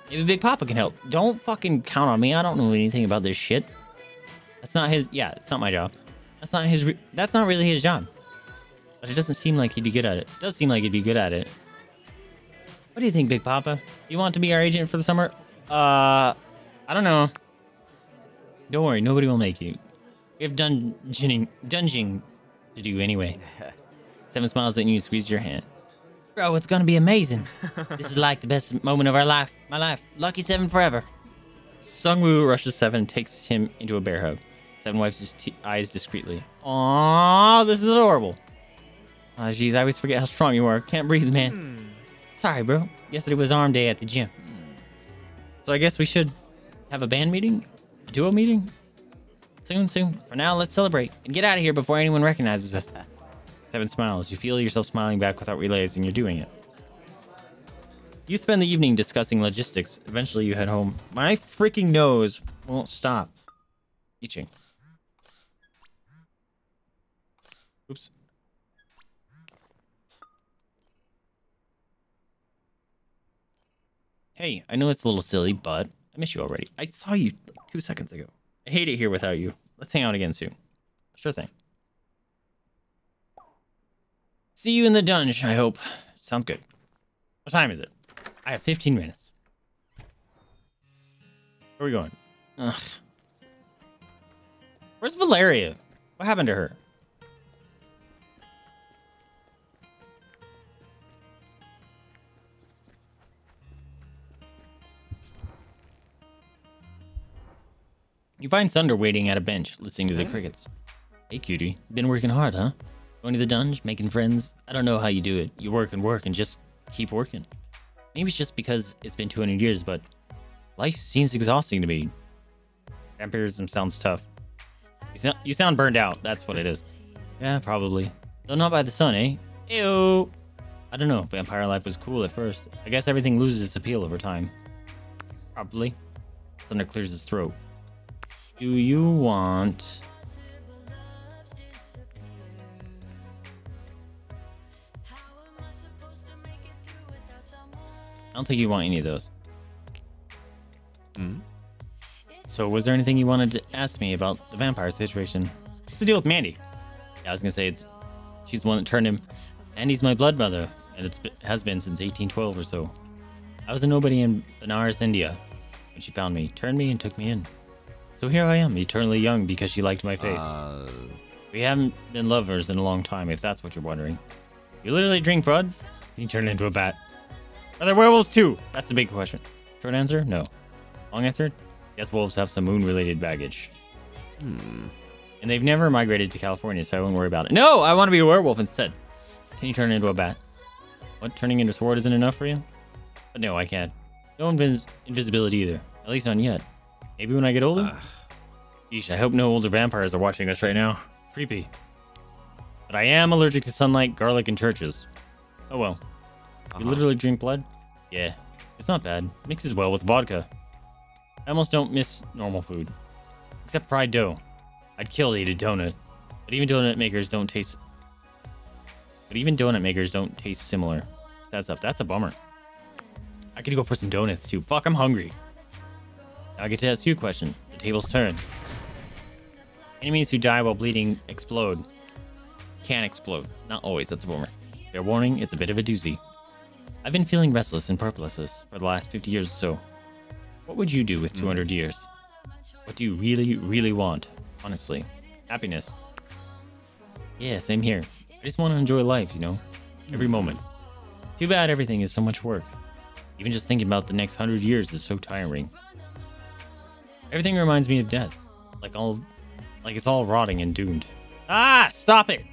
Maybe Big Papa can help. Don't fucking count on me. I don't know anything about this shit. That's not his... Yeah, it's not my job. That's not his... Re that's not really his job. But it doesn't seem like he'd be good at it. It does seem like he'd be good at it. What do you think, Big Papa? You want to be our agent for the summer? Uh... I don't know. Don't worry, nobody will make you. We have dungeoning, dungeoning to do anyway. Seven smiles at you and squeezes your hand. Bro, it's gonna be amazing. This is like the best moment of our life. My life. Lucky Seven forever. Sungwoo rushes Seven and takes him into a bear hug. Seven wipes his t eyes discreetly. Aww, this is adorable. Aw, oh, jeez, I always forget how strong you are. Can't breathe, man. Mm. Sorry, bro. Yesterday was arm day at the gym. So I guess we should have a band meeting? A duo meeting? Soon, soon. For now, let's celebrate and get out of here before anyone recognizes us. Seven smiles. You feel yourself smiling back without realizing you're doing it. You spend the evening discussing logistics. Eventually, you head home. My freaking nose won't stop itching. Oops. Hey, I know it's a little silly, but I miss you already. I saw you like two seconds ago. I hate it here without you. Let's hang out again soon. Sure thing. See you in the dungeon, I hope. Sounds good. What time is it? I have fifteen minutes. Where are we going? Ugh. Where's Valeria? What happened to her? You find Sunder waiting at a bench, listening to the crickets. Hey, cutie. Been working hard, huh? Going to the dungeon, making friends? I don't know how you do it. You work and work and just keep working. Maybe it's just because it's been two hundred years, but life seems exhausting to me. Vampirism sounds tough. You, so you sound burned out. That's what it is. Yeah, probably. Though not by the sun, eh? Ew. I don't know. Vampire life was cool at first. I guess everything loses its appeal over time. Probably. Sunder clears his throat. Do you want... I don't think you want any of those. Mm. So was there anything you wanted to ask me about the vampire situation? What's the deal with Mandy? Yeah, I was going to say it's she's the one that turned him. Mandy's my blood brother, and it's been, has been since eighteen twelve or so. I was a nobody in Benares, India, when she found me, turned me, and took me in. So here I am, eternally young because she liked my face. Uh... We haven't been lovers in a long time, if that's what you're wondering. You literally drink blood? You turn into a bat. Are there werewolves too? That's the big question. Short answer, no. Long answer, yes, wolves have some moon-related baggage. Hmm. And they've never migrated to California, so I won't worry about it. No, I want to be a werewolf instead. Can you turn into a bat? What, turning into a sword isn't enough for you? But no, I can't. No invis invisibility either. At least not yet. Maybe when I get older? Uh, Yeesh, I hope no older vampires are watching us right now. Creepy. But I am allergic to sunlight, garlic, and churches. Oh well. Uh-huh. You literally drink blood? Yeah. It's not bad. Mixes well with vodka. I almost don't miss normal food. Except fried dough. I'd kill to eat a donut. But even donut makers don't taste... But even donut makers don't taste similar. That's up. That's a bummer. I could go for some donuts too. Fuck, I'm hungry. Now I get to ask you a question. The tables turn. Enemies who die while bleeding explode. Can explode. Not always, that's a boomer. Fair warning, it's a bit of a doozy. I've been feeling restless and purposeless for the last fifty years or so. What would you do with two hundred years? What do you really, really want? Honestly. Happiness. Yeah, same here. I just want to enjoy life, you know? Every moment. Too bad everything is so much work. Even just thinking about the next hundred years is so tiring. Everything reminds me of death. Like all, like it's all rotting and doomed. Ah, stop it!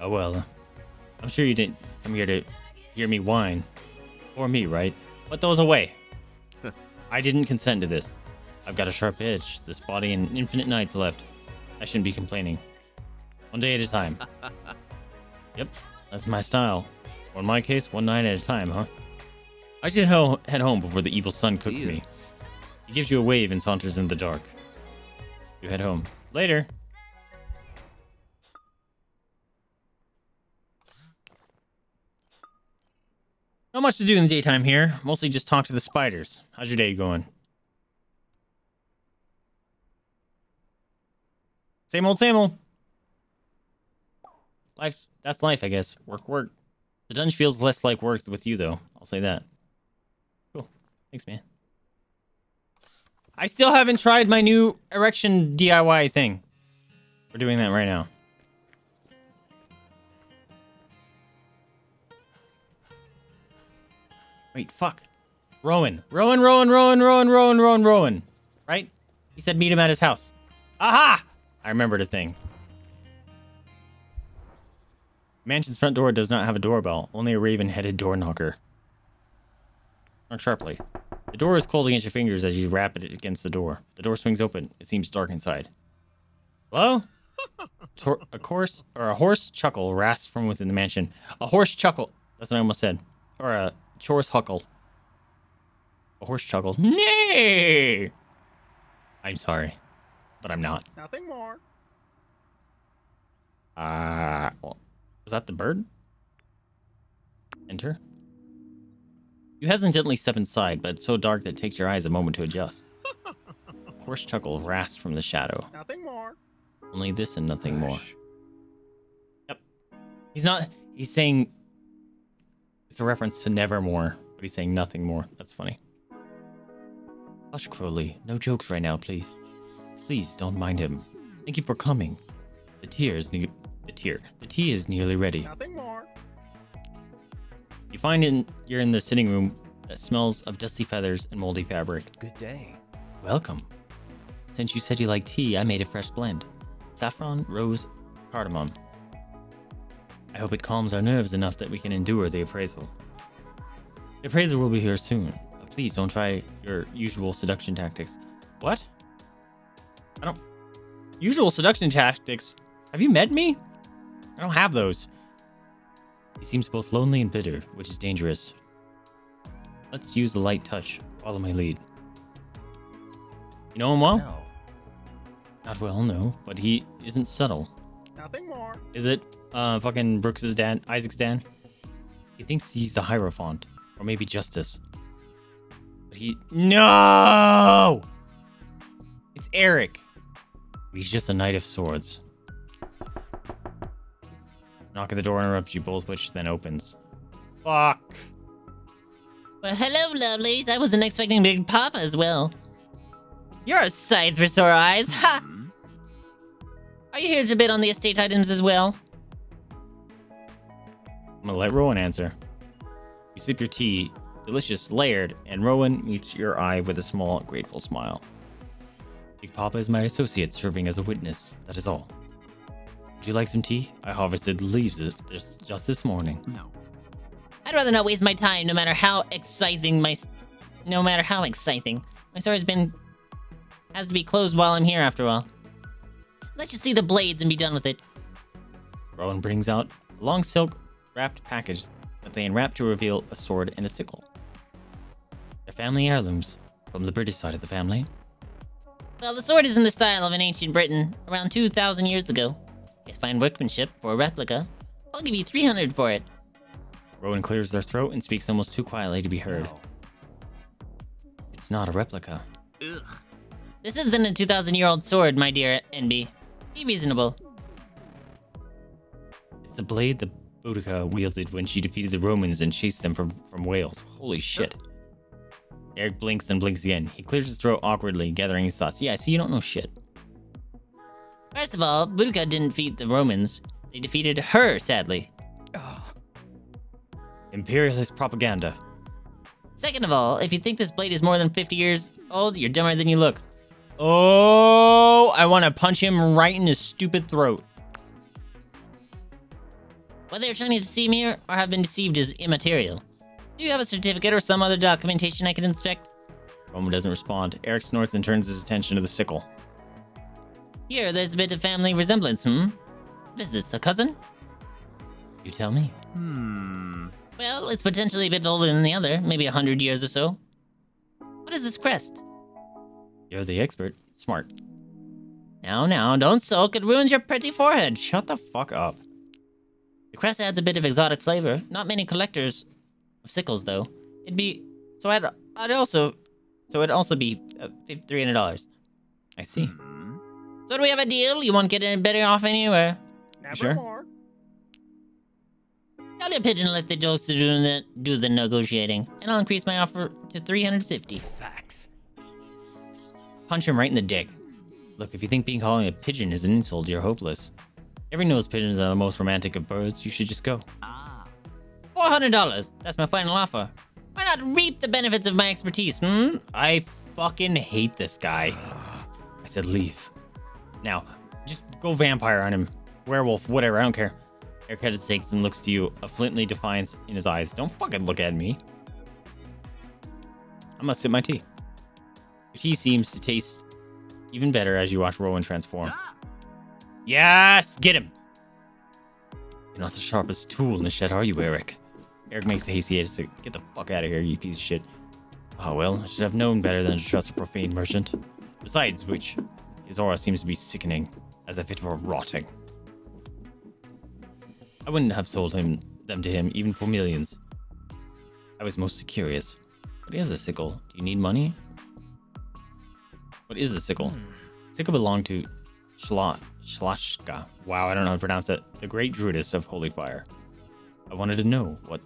Oh well. I'm sure you didn't come here to hear me whine. Or me, right? Put those away. I didn't consent to this. I've got a sharp edge, this body, and infinite nights left. I shouldn't be complaining. One day at a time. Yep, that's my style. Or in my case, one night at a time, huh? I should ho head home before the evil sun cooks Ew. me. He gives you a wave and saunters in the dark. You head home. Later! Not much to do in the daytime here. Mostly just talk to the spiders. How's your day going? Same old, same old. Life, that's life, I guess. Work, work. The dungeon feels less like work with you, though. I'll say that. Cool. Thanks, man. I still haven't tried my new erection D I Y thing. We're doing that right now. Wait, fuck. Rowan. Rowan, Rowan, Rowan, Rowan, Rowan, Rowan, Rowan. Right? He said meet him at his house. Aha! I remembered a thing. Mansion's front door does not have a doorbell. Only a raven-headed door knocker. Knock sharply. The door is cold against your fingers as you rap it against the door. The door swings open. It seems dark inside. Hello? Tor a, course, or a hoarse chuckle rasps from within the mansion. A hoarse chuckle. That's what I almost said. Or a... Chorus huckle. A horse chuckle. Nay! I'm sorry, but I'm not. Nothing more. Ah, uh, well, was that the bird? Enter. You hesitantly step inside, but it's so dark that it takes your eyes a moment to adjust. A horse chuckle rasps from the shadow. Nothing more. Only this and nothing Gosh. more. Yep. He's not. He's saying. It's a reference to Nevermore, but he's saying nothing more. That's funny. Hush, Crowley. No jokes right now, please. Please don't mind him. Thank you for coming. The tear is ne the tear. The tea is nearly ready. Nothing more. You find in you're in the sitting room that smells of dusty feathers and moldy fabric. Good day. Welcome. Since you said you like tea, I made a fresh blend: saffron, rose, cardamom. I hope it calms our nerves enough that we can endure the appraisal. The appraiser will be here soon, but please don't try your usual seduction tactics. What? I don't... Usual seduction tactics? Have you met me? I don't have those. He seems both lonely and bitter, which is dangerous. Let's use the light touch. Follow my lead. You know him well? No. Not well, no, but he isn't subtle. Nothing more. Is it... Uh, fucking Brooks's dad, Isaac's dad. He thinks he's the Hierophant, or maybe Justice. But he... No! It's Eric. He's just a Knight of Swords. Knock at the door interrupts you both, which then opens. Fuck. Well, hello, lovelies. I wasn't expecting Big Papa as well. You're a sight for sore eyes. Ha! Are you here to bid on the estate items as well? I'm gonna let Rowan answer. You sip your tea, delicious, layered, and Rowan meets your eye with a small, grateful smile. Big Papa is my associate, serving as a witness. That is all. Would you like some tea? I harvested the leaves this, just this morning. No. I'd rather not waste my time, no matter how exciting my, no matter how exciting my store has been, has to be closed while I'm here. After all, let's just see the blades and be done with it. Rowan brings out a long silk. Wrapped package that they unwrap to reveal a sword and a sickle. They're family heirlooms from the British side of the family. Well, the sword is in the style of an ancient Britain around two thousand years ago. It's fine workmanship for a replica. I'll give you three hundred for it. Rowan clears their throat and speaks almost too quietly to be heard. No. It's not a replica. Ugh. This isn't a two thousand year old sword, my dear Enby. Be reasonable. It's a blade the Boudicca wielded when she defeated the Romans and chased them from, from Wales. Holy shit. Eric blinks and blinks again. He clears his throat awkwardly, gathering his thoughts. Yeah, see, you don't know shit. First of all, Boudicca didn't defeat the Romans. They defeated her, sadly. Oh. Imperialist propaganda. Second of all, if you think this blade is more than fifty years old, you're dumber than you look. Oh, I want to punch him right in his stupid throat. Whether you're trying to deceive me or have been deceived is immaterial. Do you have a certificate or some other documentation I can inspect? Roman doesn't respond. Eric snorts and turns his attention to the sickle. Here, there's a bit of family resemblance, hmm? What is this, a cousin? You tell me. Hmm. Well, it's potentially a bit older than the other, maybe a hundred years or so. What is this crest? You're the expert. Smart. Now, now, don't sulk. It ruins your pretty forehead. Shut the fuck up. The crest adds a bit of exotic flavor. Not many collectors of sickles, though. It'd be... So I'd, I'd also... So it'd also be uh, three hundred dollars. I see. Mm-hmm. So do we have a deal? You won't get any better off anywhere. Never sure? more. Tell your pigeon let the jokes do the, do the negotiating. And I'll increase my offer to three hundred fifty dollars. Facts. Punch him right in the dick. Look, if you think being calling a pigeon is an insult, you're hopeless. Everyone knows pigeons are the most romantic of birds. You should just go. Ah. four hundred dollars. That's my final offer. Why not reap the benefits of my expertise, hmm? I fucking hate this guy. I said leave. Now, just go vampire on him. Werewolf, whatever, I don't care. Eric hesitates and looks to you, a flintly defiance in his eyes. Don't fucking look at me. I must sip my tea. Your tea seems to taste even better as you watch Rowan transform. Ah! Yes! Get him! You're not the sharpest tool in the shed, are you, Eric? Eric makes a hasty exit. Get the fuck out of here, you piece of shit. Oh, well, I should have known better than to trust a profane merchant. Besides which, his aura seems to be sickening, as if it were rotting. I wouldn't have sold him them to him, even for millions. I was most curious. What is a sickle? Do you need money? What is the sickle? Sickle belonged to Shlot, Shlashka. Wow, I don't know how to pronounce it. The great druidess of Holy Fire. I wanted to know what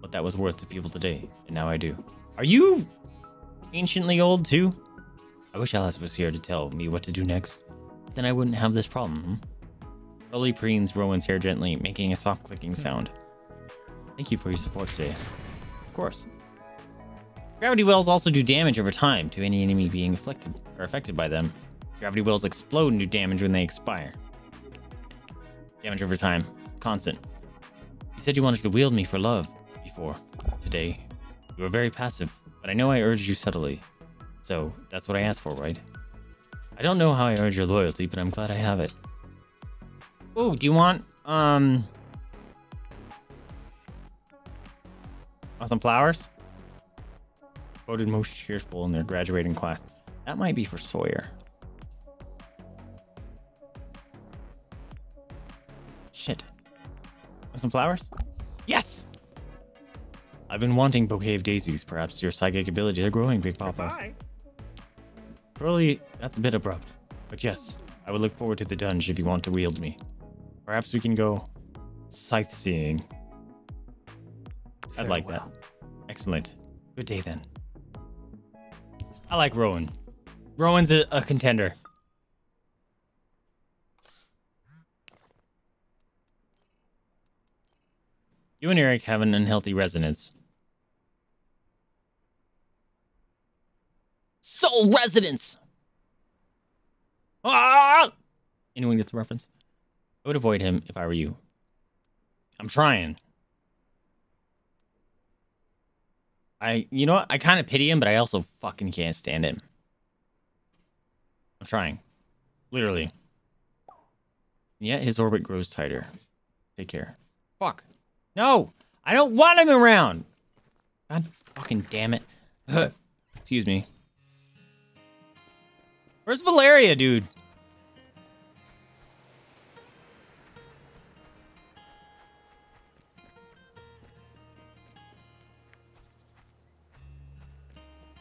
what that was worth to people today, and now I do. Are you anciently old too? I wish Alice was here to tell me what to do next. Then I wouldn't have this problem. Slowly preens Rowan's hair gently, making a soft clicking sound. Thank you for your support today. Of course. Gravity wells also do damage over time to any enemy being afflicted or affected by them. Gravity wells explode and do damage when they expire. Damage over time. Constant. You said you wanted to wield me for love before today. You were very passive, but I know I urged you subtly. So that's what I asked for, right? I don't know how I urge your loyalty, but I'm glad I have it. Oh, do you want um want some flowers? Voted most cheerful in their graduating class. That might be for Sawyer. Shit. Want some flowers? Yes! I've been wanting bouquet of daisies. Perhaps your psychic abilities are growing, Big Papa. Goodbye. Probably that's a bit abrupt. But yes, I would look forward to the dungeon if you want to wield me. Perhaps we can go scythe-seeing. I'd Farewell. Like that. Excellent. Good day then. I like Rowan. Rowan's a, a contender. You and Eric have an unhealthy resonance. Soul resonance! Ah! Anyone gets the reference? I would avoid him if I were you. I'm trying. I, you know what? I kind of pity him, but I also fucking can't stand him. I'm trying. Literally. And yet his orbit grows tighter. Take care. Fuck. No! I don't want him around! God fucking damn it. Ugh. Excuse me. Where's Valeria, dude?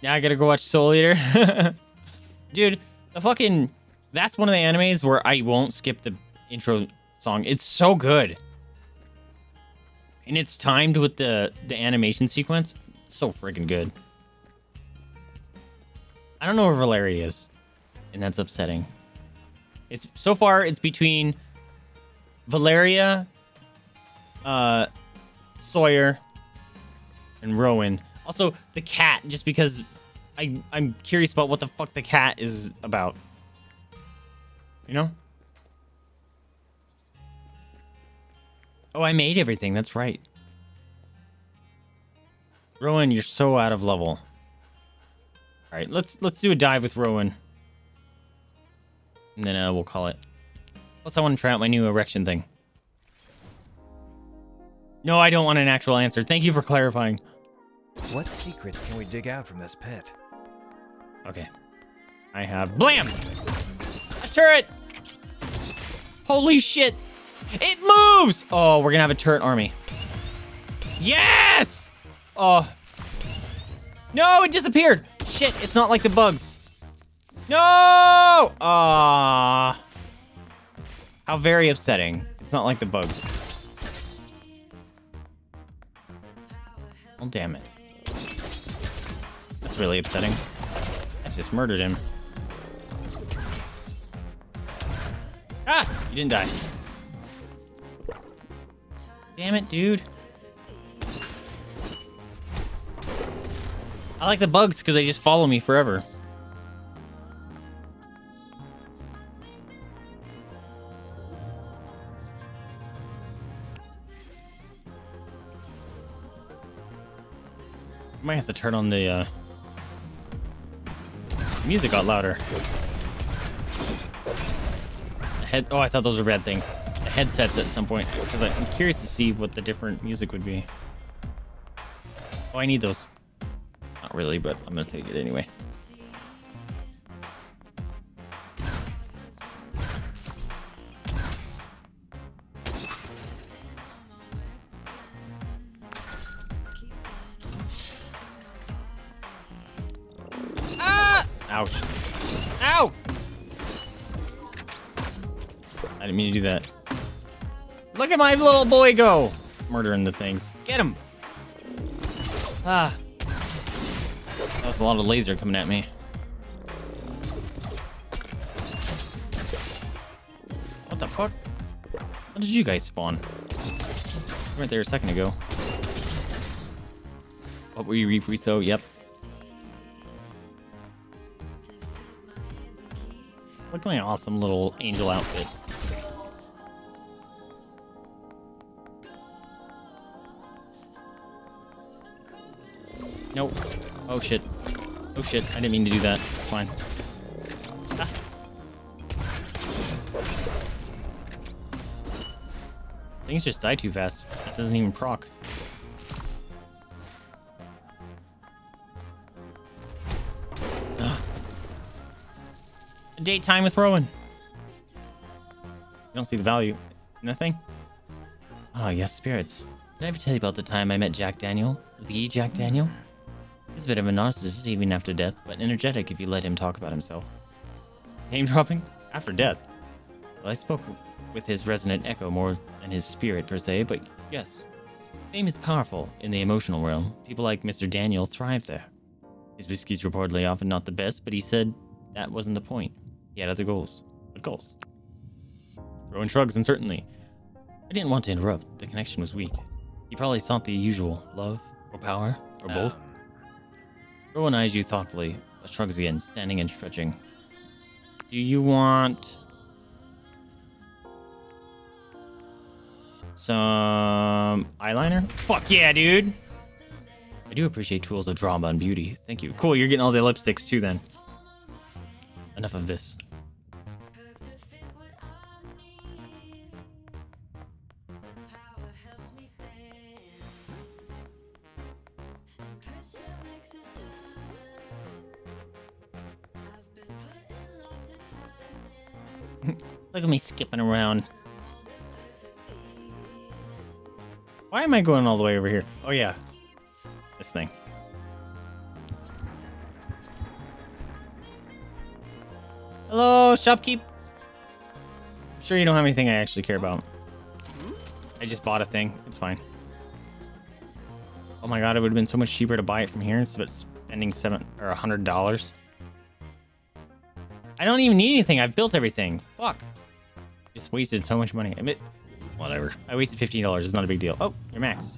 Now I gotta go watch Soul Eater. Dude, the fucking... That's one of the animes where I won't skip the intro song. It's so good. And it's timed with the, the animation sequence. It's so freaking good. I don't know where Valeria is. And that's upsetting. It's so far, it's between Valeria, uh, Sawyer, and Rowan. Also, the cat, just because I, I'm curious about what the fuck the cat is about. You know? Oh, I made everything. That's right. Rowan, you're so out of level. All right, let's let's do a dive with Rowan. And then uh, we'll call it. Plus, I want to try out my new erection thing. No, I don't want an actual answer. Thank you for clarifying. What secrets can we dig out from this pit? Okay. I have... Blam! A turret! Holy shit! It moves! Oh, we're gonna have a turret army. Yes! Oh. No, it disappeared! Shit, it's not like the bugs. No! Aww. How very upsetting. It's not like the bugs. Well, damn it. That's really upsetting. I just murdered him. Ah! You didn't die. Damn it, dude. I like the bugs because they just follow me forever. Might have to turn on the uh... music got louder. The head. Oh, I thought those were bad things. The headsets at some point because I'm curious to see what the different music would be. Oh, I need those. Not really, but I'm gonna take it anyway. Ah! Ouch. Ow! I didn't mean to do that. Look at my little boy go! Murdering the things. Get him! Ah. That was a lot of laser coming at me. What the fuck? How did you guys spawn? You weren't there a second ago. What were you reap so? Yep. Look at my awesome little angel outfit. Nope. Oh shit. Oh shit, I didn't mean to do that. Fine. Ah. Things just die too fast. That doesn't even proc. Ah. Date time with Rowan. You don't see the value. Nothing? Ah, oh, yes, spirits. Did I ever tell you about the time I met Jack Daniel? The Jack Daniel? He's a bit of a narcissist even after death, but energetic if you let him talk about himself. Name dropping? After death? Well, I spoke with his resonant echo more than his spirit per se, but yes. Fame is powerful in the emotional realm. People like Mister Daniel thrive there. His whiskey's reportedly often not the best, but he said that wasn't the point. He had other goals. What goals? Rowan shrugs uncertainly. I didn't want to interrupt. The connection was weak. He probably sought the usual love or power or uh, both. Rowan eyes you thoughtfully, but shrugs again, standing and stretching. Do you want some eyeliner? Fuck yeah, dude! I do appreciate tools of drama and beauty. Thank you. Cool, you're getting all the lipsticks too then. Enough of this. Look at me skipping around. Why am I going all the way over here? Oh, yeah. This thing. Hello, shopkeep. I'm sure you don't have anything I actually care about. I just bought a thing. It's fine. Oh, my God. It would have been so much cheaper to buy it from here instead of spending seven or one hundred dollars. I don't even need anything. I've built everything. Fuck. Just wasted so much money. I mean, whatever. I wasted fifteen dollars. It's not a big deal. Oh, you're maxed.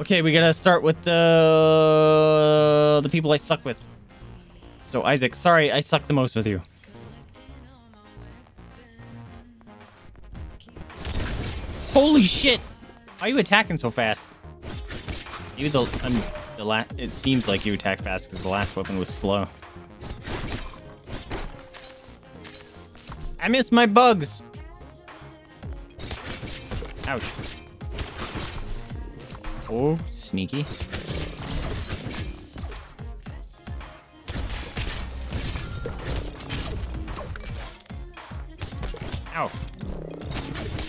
Okay, we gotta start with the the people I suck with. So Isaac, sorry, I suck the most with you. Holy shit! Why are you attacking so fast? He was a, I'm, the la it seems like you attack fast because the last weapon was slow. I miss my bugs. Ouch. Oh, sneaky. Ow.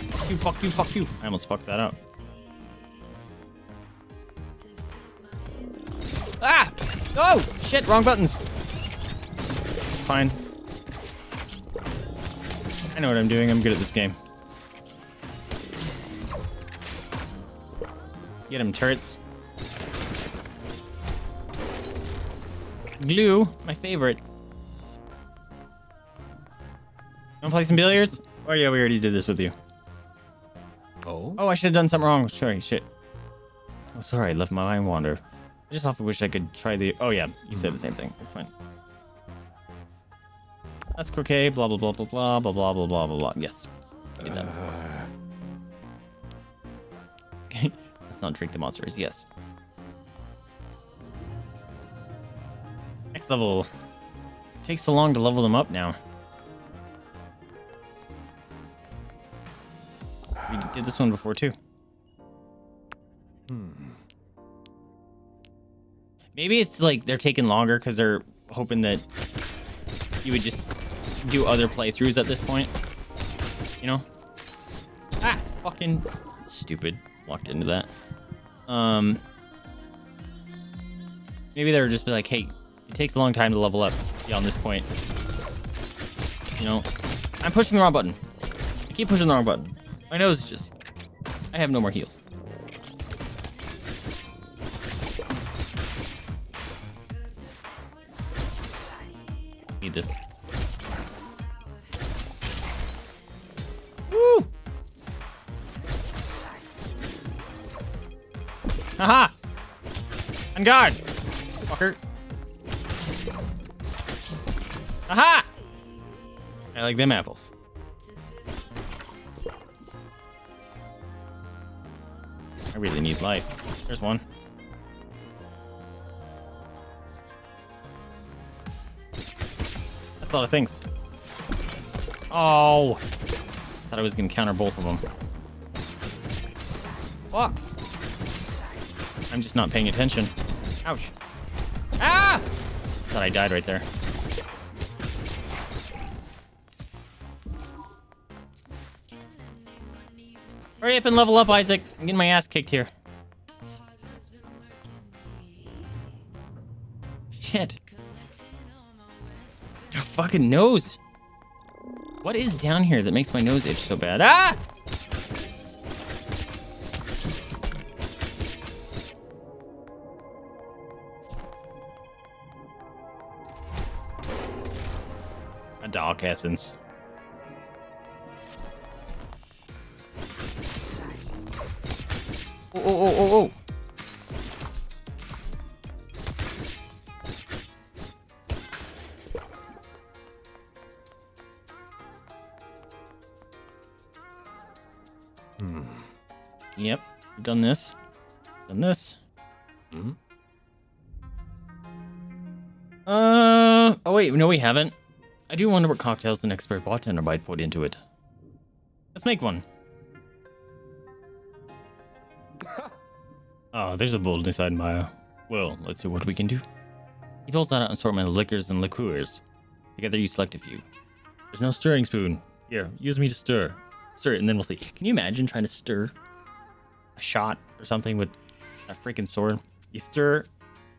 Fuck you, fuck you, fuck you. I almost fucked that up. Ah! Oh! Shit, wrong buttons. It's fine. I know what I'm doing. I'm good at this game. Get him, turrets. Glue, my favorite. Wanna play some billiards? Oh yeah, we already did this with you. Oh? Oh, I should have done something wrong. Sorry, shit. Oh, sorry, I left my mind wander. I just often wish I could try the... Oh yeah, you said the same thing. It's fine. That's croquet, blah, blah, blah, blah, blah, blah, blah, blah, blah, blah. Yes. Did that. Uh... Let's not drink the monsters, yes. Next level. It takes so long to level them up now. We did this one before too. Hmm. Maybe it's like they're taking longer because they're hoping that you would just do other playthroughs at this point. You know? Ah! Fucking stupid. Walked into that. Um, maybe they were just be like, hey, it takes a long time to level up beyond this point. You know? I'm pushing the wrong button. I keep pushing the wrong button. My nose is just... I have no more heals. Need this. Woo! Haha! On guard! Fucker. Aha! I like them apples. I really need life. There's one. That's a lot of things. Oh! Thought I was gonna counter both of them. Fuck! I'm just not paying attention. Ouch. Ah! Thought I died right there. Hurry up and level up, Isaac. I'm getting my ass kicked here. Shit. Your fucking nose. What is down here that makes my nose itch so bad? Ah! Dark essence. Oh, oh, oh, oh, oh. Hmm. Yep. Done this. Done this. Hmm. Uh. Oh wait. No, we haven't. I do wonder what cocktails an expert bartender might put into it. Let's make one. Oh, there's a boldness I admire. Well, let's see what we can do. He pulls out an assortment of liquors and liqueurs. Together you select a few. There's no stirring spoon. Here, use me to stir. Stir it and then we'll see. Can you imagine trying to stir a shot or something with a freaking sword? You stir,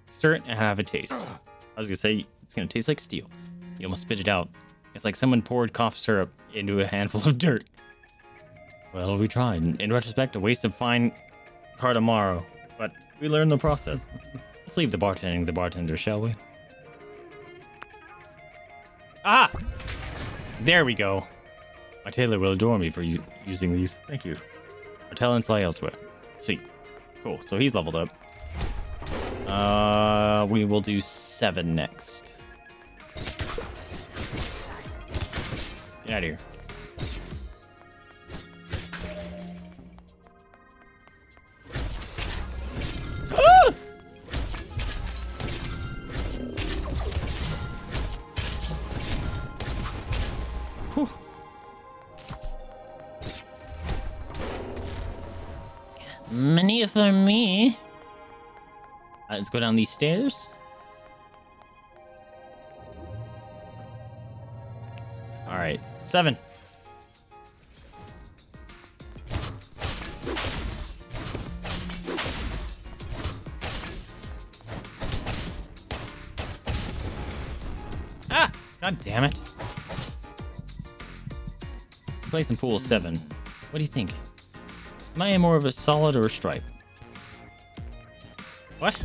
stir it and have a taste. I was gonna say, it's gonna taste like steel. You almost spit it out. It's like someone poured cough syrup into a handful of dirt. Well, we tried. In retrospect, a waste of fine Cardamaro, but we learned the process. Let's leave the bartending to the bartender, shall we? Ah! There we go. My tailor will adore me for using these. Thank you. Our talents lie elsewhere. Sweet. Cool, so he's leveled up. Uh, we will do seven next. Get out of here. Ah! Whew. Money for me. Uh, let's go down these stairs. All right, seven. Ah, god damn it. Place in pool seven. What do you think? Am I more of a solid or a stripe? What?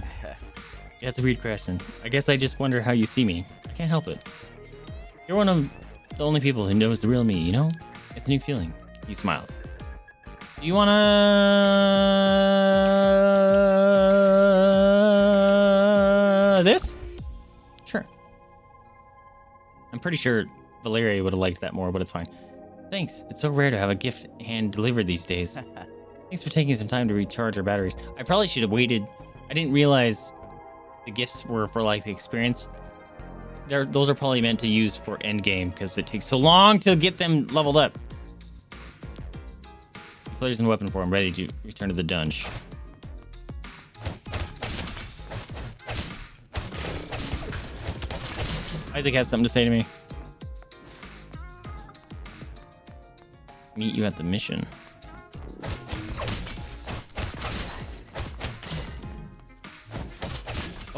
That's a weird question. I guess I just wonder how you see me. I can't help it. You're one of the only people who knows the real me, you know? It's a new feeling. He smiles. Do you wanna... this? Sure. I'm pretty sure Valeria would have liked that more, but it's fine. Thanks. It's so rare to have a gift hand delivered these days. Thanks for taking some time to recharge our batteries. I probably should have waited. I didn't realize the gifts were for like the experience. They're, those are probably meant to use for end game because it takes so long to get them leveled up. Flares in weapon form, ready to return to the dungeon. Isaac has something to say to me. Meet you at the mission.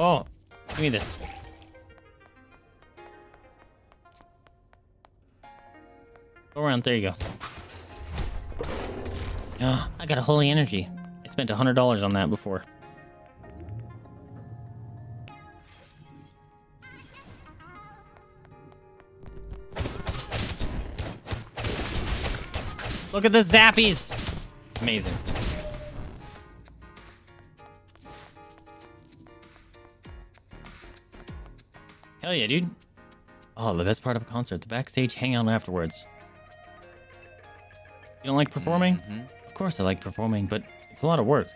Oh, give me this. Go around, there you go. Oh, I got a holy energy. I spent one hundred dollars on that before. Look at the zappies! Amazing. Hell yeah, dude. Oh, the best part of a concert, the backstage hangout afterwards. You don't like performing? Mm-hmm. Of course I like performing, but it's a lot of work.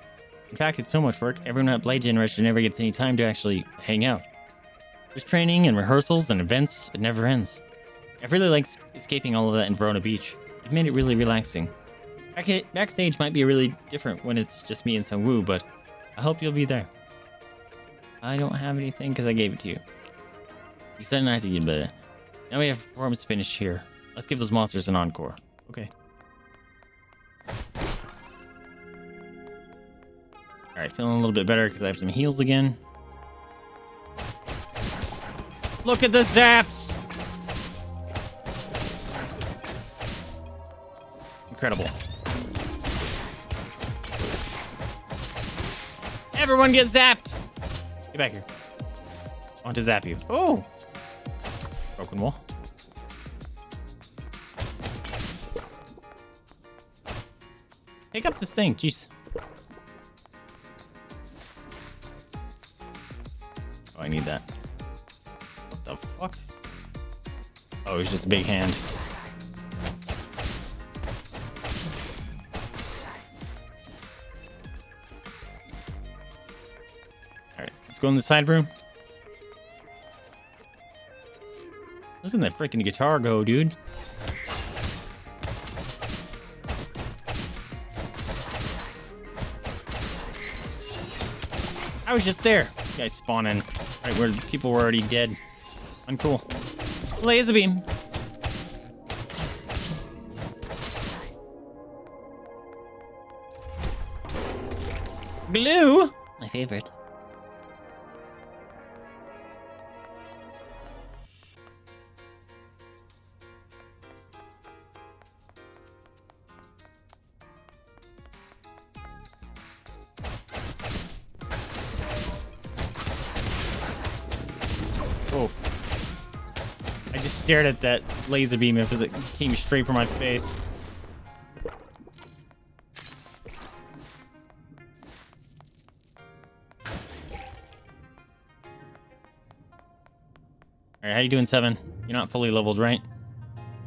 In fact, it's so much work, everyone at Blade Generation never gets any time to actually hang out. There's training and rehearsals and events, it never ends. I really like escaping all of that in Verona Beach. It made it really relaxing. Backstage might be really different when it's just me and Sungwoo, but I hope you'll be there. I don't have anything because I gave it to you. You said an idea, but now we have performance finished here. Let's give those monsters an encore. Okay. Alright, feeling a little bit better because I have some heals again. Look at the zaps! Incredible. Everyone gets zapped! Get back here. I want to zap you. Oh! Broken wall. Pick up this thing, jeez. Oh, I need that. What the fuck? Oh, it's just a big hand. Alright, let's go in the side room. Listen to that freaking guitar go, dude. I was just there. You guys spawn in right where people were already dead. Uncool. Laser beam. Glue. My favorite. I stared at that laser beam as it came straight for my face. All right, how you doing, Seven? You're not fully leveled, right?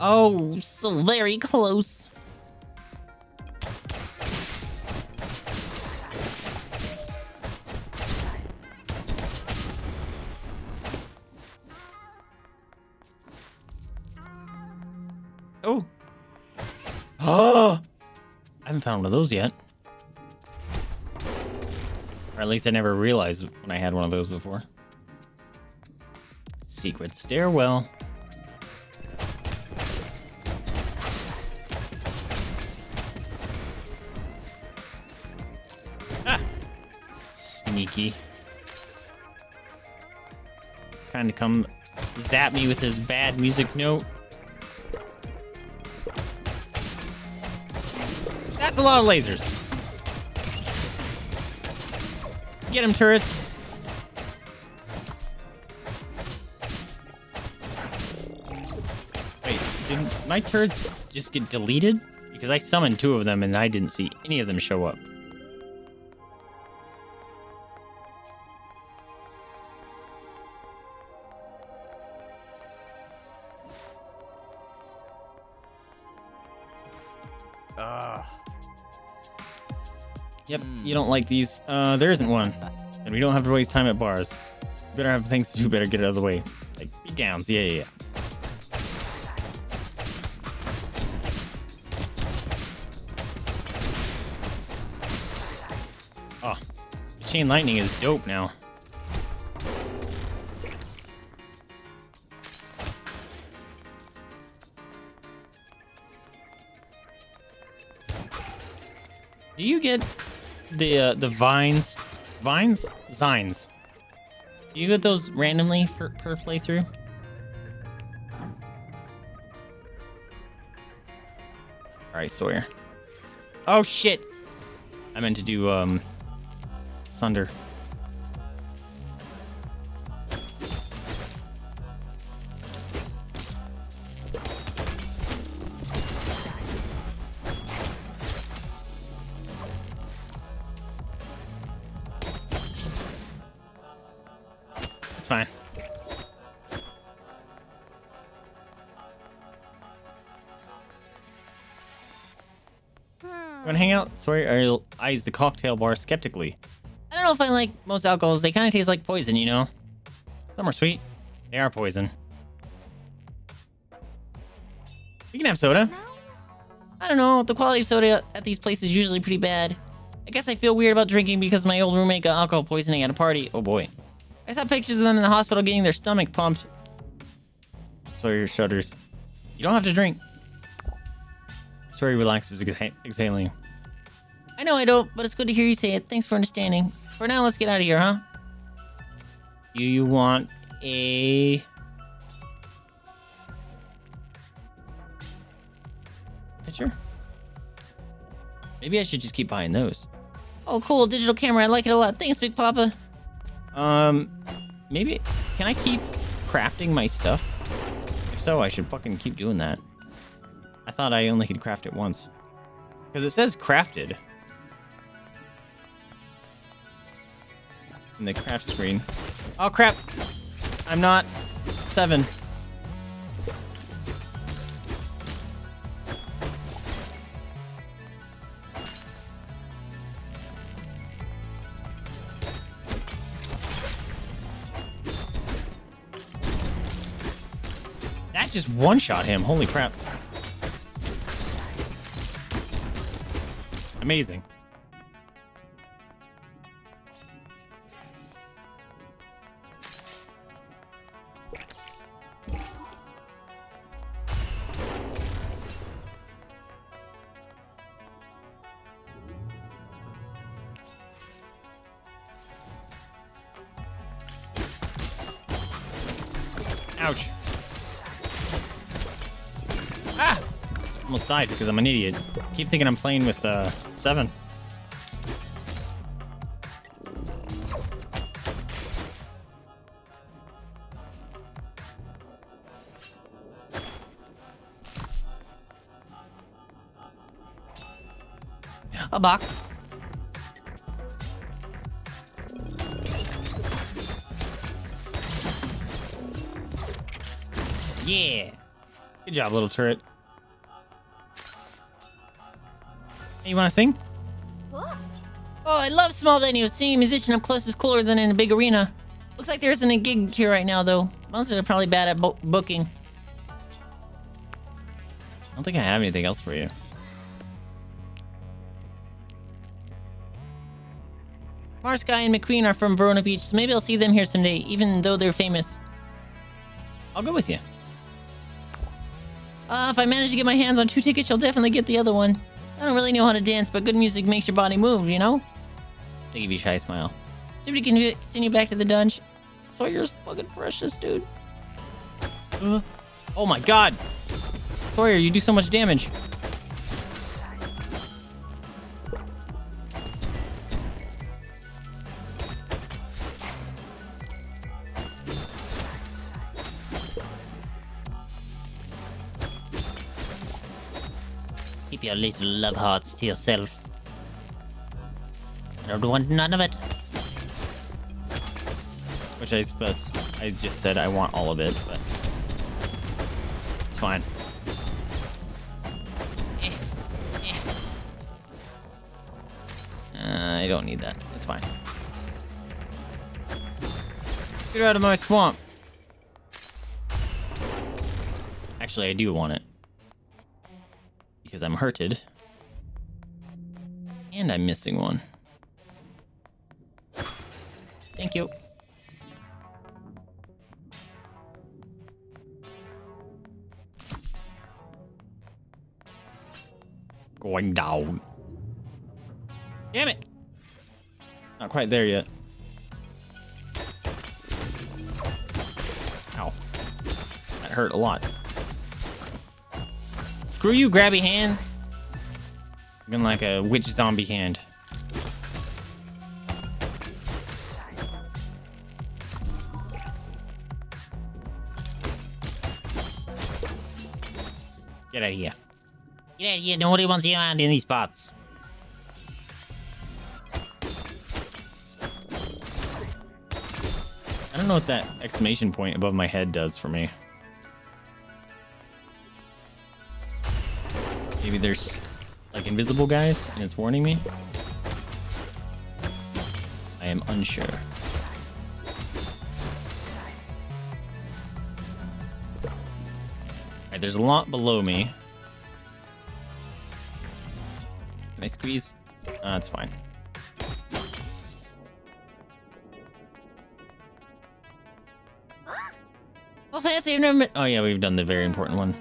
Oh, so very close. Oh. Oh. I haven't found one of those yet. Or at least I never realized when I had one of those before. Secret stairwell. Ah. Sneaky. Trying to come zap me with his bad music note. That's a lot of lasers. Get him, turrets. Wait, didn't my turrets just get deleted? Because I summoned two of them and I didn't see any of them show up. Yep, you don't like these. Uh, there isn't one. And we don't have to waste time at bars. You better have things to do, better get out of the way. Like, beat downs, yeah, yeah, yeah. Oh, the chain lightning is dope now. Do you get... the uh, the vines vines zines, do you get those randomly per, per playthrough? All right, Sawyer. Oh shit, I meant to do um Sunder. Sawyer eyes the cocktail bar skeptically. I don't know if I like most alcohols. They kind of taste like poison, you know? Some are sweet. They are poison. We can have soda. I don't know. The quality of soda at these places is usually pretty bad. I guess I feel weird about drinking because my old roommate got alcohol poisoning at a party. Oh, boy. I saw pictures of them in the hospital getting their stomach pumped. Sawyer shudders. You don't have to drink. Sawyer relaxes, exhaling. I know I don't, but it's good to hear you say it. Thanks for understanding. For now, let's get out of here, huh? Do you want a... picture? Maybe I should just keep buying those. Oh, cool. Digital camera. I like it a lot. Thanks, Big Papa. Um, maybe... Can I keep crafting my stuff? If so, I should fucking keep doing that. I thought I only could craft it once. Because it says crafted. In the craft screen. Oh crap! I'm not Seven. That just one-shot him. Holy crap! Amazing. Ouch. Ah! Almost died because I'm an idiot. I keep thinking I'm playing with uh Seven. A box. Yeah. Good job, little turret. Hey, you want to sing? What? Oh, I love small venues. Seeing a musician up close is cooler than in a big arena. Looks like there isn't a gig here right now, though. Monsters are probably bad at bo booking. I don't think I have anything else for you. Mars Guy and McQueen are from Verona Beach, so maybe I'll see them here someday, even though they're famous. I'll go with you. Uh, if I manage to get my hands on two tickets, you'll definitely get the other one. I don't really know how to dance, but good music makes your body move, you know? They give you a shy smile. Should we continue back to the dungeon? Sawyer's fucking precious, dude. Uh, oh my god! Sawyer, you do so much damage. Your little love hearts to yourself. I don't want none of it. Which I suppose I just said I want all of it, but it's fine. Eh, eh. Uh, I don't need that. It's fine. Get out of my swamp. Actually, I do want it. Because I'm hurted. And I'm missing one. Thank you. Going down. Damn it! Not quite there yet. Ow. That hurt a lot. Screw you, grabby hand. Looking like a witch zombie hand. Get out of here. Get out of here. Nobody wants you around in these parts. I don't know what that exclamation point above my head does for me. Maybe there's, like, invisible guys, and it's warning me. I am unsure. Alright, there's a lot below me. Can I squeeze? Uh, it's fine. Oh, fancy, I've never met- Oh, yeah, we've done the very important one.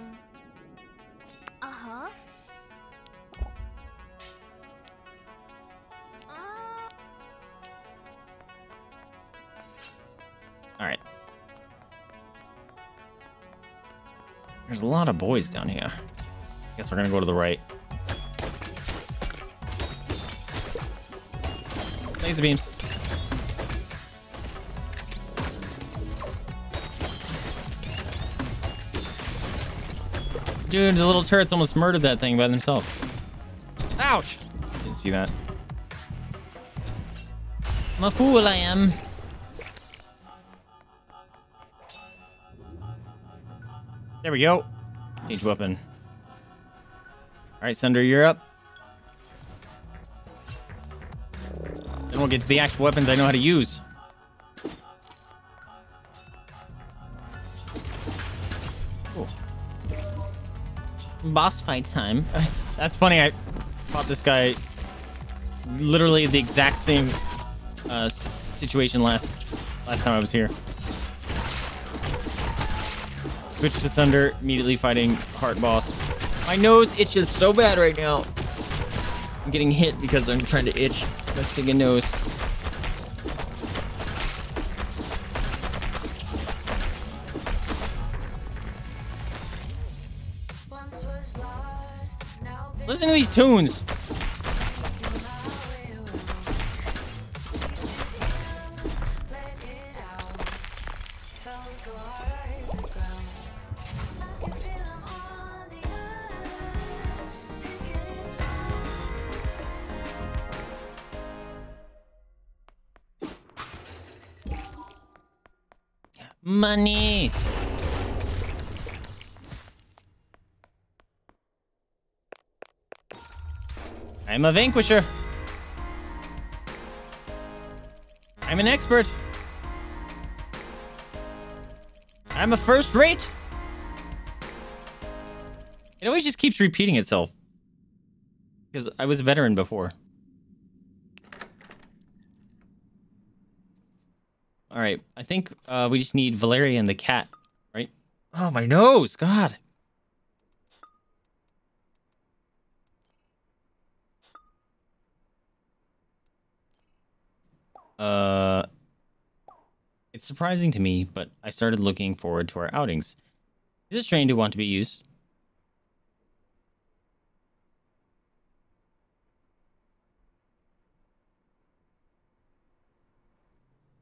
There's a lot of boys down here. I guess we're gonna go to the right. Laser beams. Dude, the little turrets almost murdered that thing by themselves. Ouch! Didn't see that. I'm a fool, I am. There we go. Change weapon. All right, Sunder, you're up. Then we'll get to the actual weapons I know how to use. Cool. Boss fight time. That's funny. I fought this guy literally the exact same uh, situation last last time I was here. Switch to Sunder, immediately fighting Heart Boss. My nose itches so bad right now. I'm getting hit because I'm trying to itch. Let's take a nose. Listen to these tunes. Money. I'm a vanquisher. I'm an expert. I'm a first rate. It always just keeps repeating itself. Because I was a veteran before. All right, I think uh, we just need Valeria and the cat, right? Oh, my nose, God. Uh, it's surprising to me, but I started looking forward to our outings. Is this train to want to be used?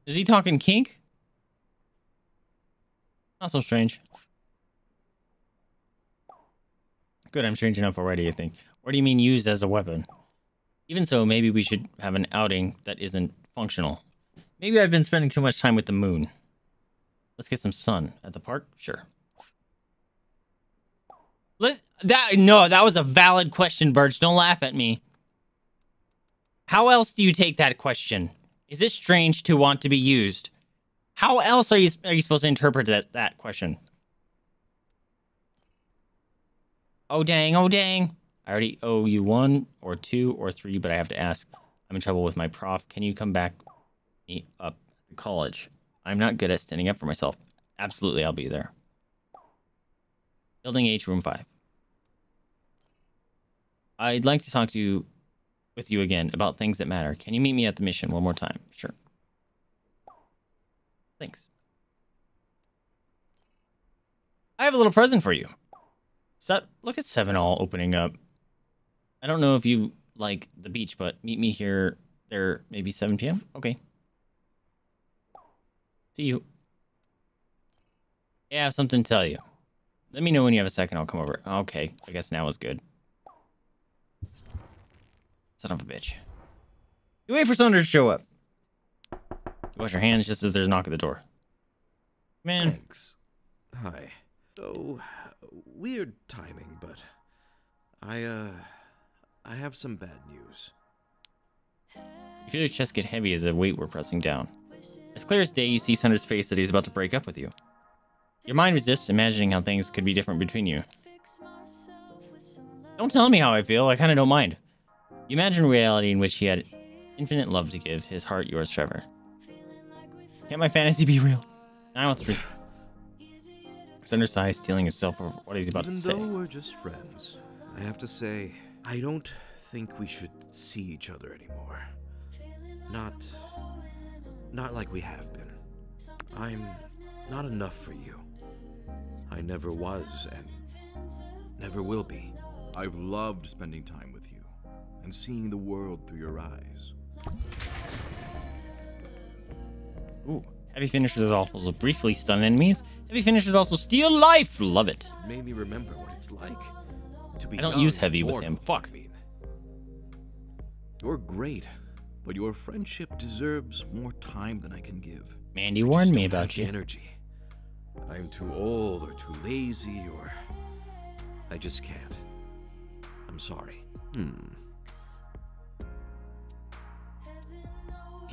Is he talking kink? Not so strange. Good, I'm strange enough already, I think. Or do you mean used as a weapon? Even so, maybe we should have an outing that isn't functional. Maybe I've been spending too much time with the moon. Let's get some sun at the park? Sure. Let that no, that was a valid question, Birch. Don't laugh at me. How else do you take that question? Is it strange to want to be used? How else are you are you supposed to interpret that, that question? Oh dang, oh dang. I already owe you one or two or three, but I have to ask. I'm in trouble with my prof. Can you come back me up to college? I'm not good at standing up for myself. Absolutely, I'll be there. Building H, room five. I'd like to talk to you with you again about things that matter. Can you meet me at the mission one more time? Sure. Thanks. I have a little present for you. So, look at Seven All opening up. I don't know if you like the beach, but meet me here there maybe seven p m Okay. See you. Yeah, I have something to tell you. Let me know when you have a second. I'll come over. Okay. I guess now is good. Son of a bitch. You wait for someone to show up. You wash your hands just as there's a knock at the door. Man. Thanks. Hi. Oh, weird timing, but I, uh, I have some bad news. You feel your chest get heavy as the weight we're pressing down. As clear as day, you see Sunder's face that he's about to break up with you. Your mind resists, imagining how things could be different between you. Don't tell me how I feel. I kind of don't mind. You imagine a reality in which he had infinite love to give, his heart yours forever. Can't my fantasy be real? Now I want the truth. Sunder sighs, stealing himself for what he's about to say. Even though we're just friends, I have to say, I don't think we should see each other anymore. Not, not like we have been. I'm not enough for you. I never was and never will be. I've loved spending time with you and seeing the world through your eyes. Ooh, heavy finishers also briefly stun enemies. Heavy finishers also steal life. Love it. It made me remember what it's like to be. I don't use heavy with him. Fuck. Mean. You're great, but your friendship deserves more time than I can give. Mandy warned me about you. Energy. I'm too old or too lazy or I just can't. I'm sorry. Hmm.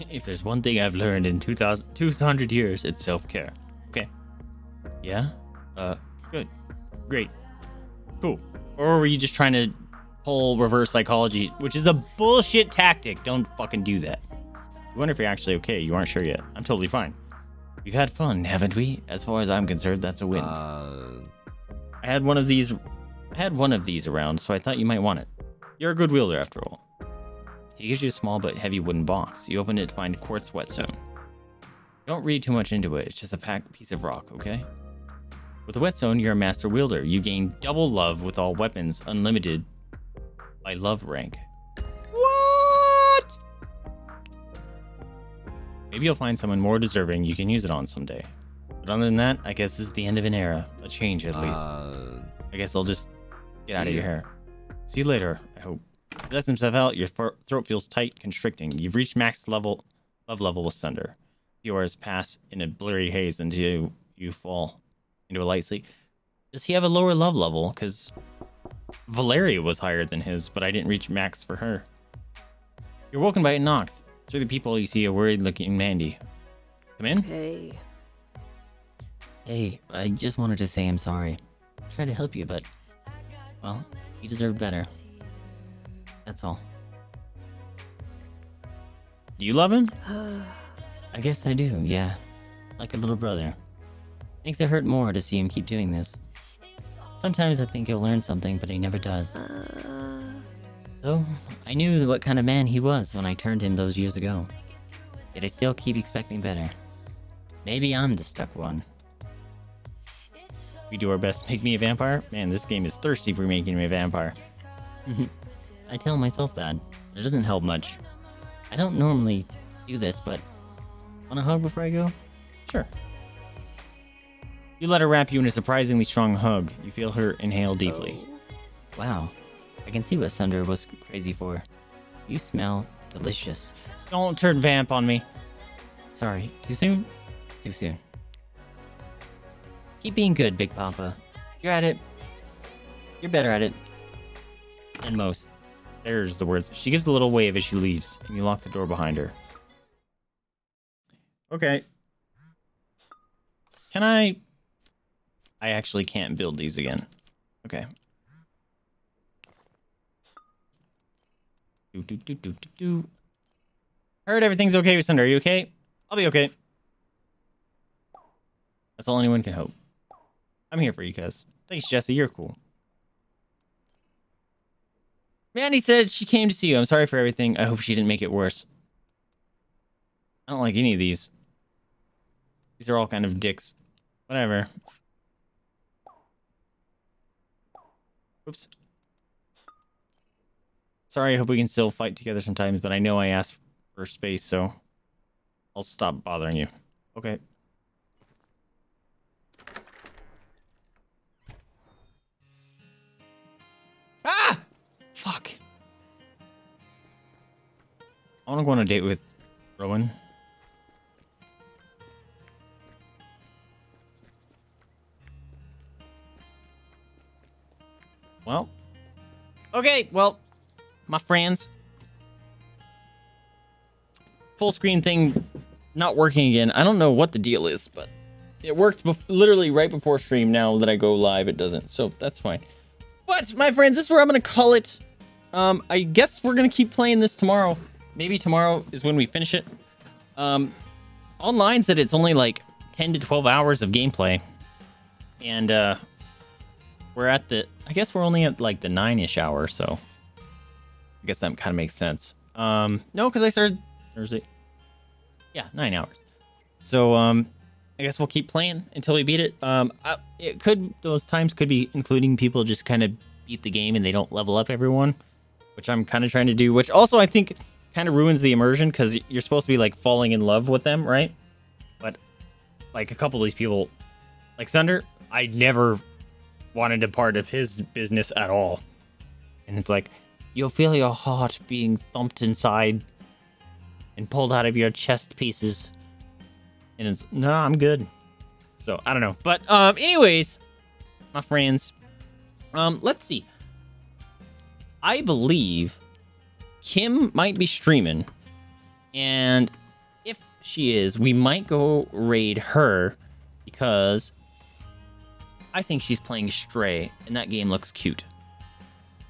If there's one thing I've learned in two thousand, two hundred years, it's self-care. Okay. Yeah? Uh, good. Great. Cool. Or were you just trying to pull reverse psychology, which is a bullshit tactic. Don't fucking do that. You wonder if you're actually okay. You aren't sure yet. I'm totally fine. We've had fun, haven't we? As far as I'm concerned, that's a win. Uh... I had one of these... I had one of these around, so I thought you might want it. You're a good wielder, after all. He gives you a small but heavy wooden box. You open it to find quartz whetstone. Don't read too much into it. It's just a packed piece of rock, okay? With the whetstone, you're a master wielder. You gain double love with all weapons, unlimited by love rank. What? Maybe you'll find someone more deserving you can use it on someday. But other than that, I guess this is the end of an era. A change, at least. Uh, I guess I'll just get out of your hair. See you later, I hope. He lets himself out. Your throat feels tight, constricting. You've reached max level, love level with Sunder. Yours pass in a blurry haze until you, you fall into a light sleep. Does he have a lower love level? Because Valeria was higher than his, but I didn't reach max for her. You're woken by a knock. Through the people, you see a worried-looking Mandy. Come in. Hey. Hey, I just wanted to say I'm sorry. I tried to help you, but... well, you deserve better. That's all. Do you love him? I guess I do, yeah. Like a little brother. Makes it hurt more to see him keep doing this. Sometimes I think he'll learn something, but he never does. So, I knew what kind of man he was when I turned him those years ago. Yet I still keep expecting better. Maybe I'm the stuck one. We do our best to make me a vampire? Man, this game is thirsty for making me a vampire. I tell myself that. It doesn't help much. I don't normally do this, but... want a hug before I go? Sure. You let her wrap you in a surprisingly strong hug. You feel her inhale deeply. Oh. Wow. I can see what Sunder was crazy for. You smell delicious. Don't turn vamp on me. Sorry. Too soon? Too soon. Keep being good, Big Papa. You're at it. You're better at it. Than most. There's the words. She gives a little wave as she leaves, and you lock the door behind her. Okay. Can I... I actually can't build these again. Okay. Do, do, do, do, do, do. Heard everything's okay with Sunder. Are you okay? I'll be okay. That's all anyone can hope. I'm here for you, cuz. Thanks, Jesse. You're cool. Mandy said she came to see you. I'm sorry for everything. I hope she didn't make it worse. I don't like any of these. These are all kind of dicks. Whatever. Oops. Sorry, I hope we can still fight together sometimes, but I know I asked for space, so I'll stop bothering you. Okay. Ah! Fuck. I want to go on a date with Rowan. Well. Okay, well. My friends. Full screen thing not working again. I don't know what the deal is, but it worked literally right before stream. Now that I go live, it doesn't. So that's fine. But, my friends, this is where I'm going to call it. Um, I guess we're going to keep playing this tomorrow. Maybe tomorrow is when we finish it. Um, online said it's only like ten to twelve hours of gameplay. And uh, we're at the... I guess we're only at like the nine-ish hour, so... I guess that kind of makes sense. Um, no, because I started Thursday. Yeah, nine hours. So um, I guess we'll keep playing until we beat it. Um, I, it could those times could be including people just kind of beat the game and they don't level up everyone, which I'm kind of trying to do. Which also I think kind of ruins the immersion because you're supposed to be like falling in love with them, right? But like a couple of these people, like Sunder, I never wanted a part of his business at all, and it's like. You'll feel your heart being thumped inside and pulled out of your chest pieces. And it's, no, I'm good. So, I don't know. But, um, anyways, my friends, um, let's see. I believe Kim might be streaming. And if she is, we might go raid her because I think she's playing Stray. And that game looks cute.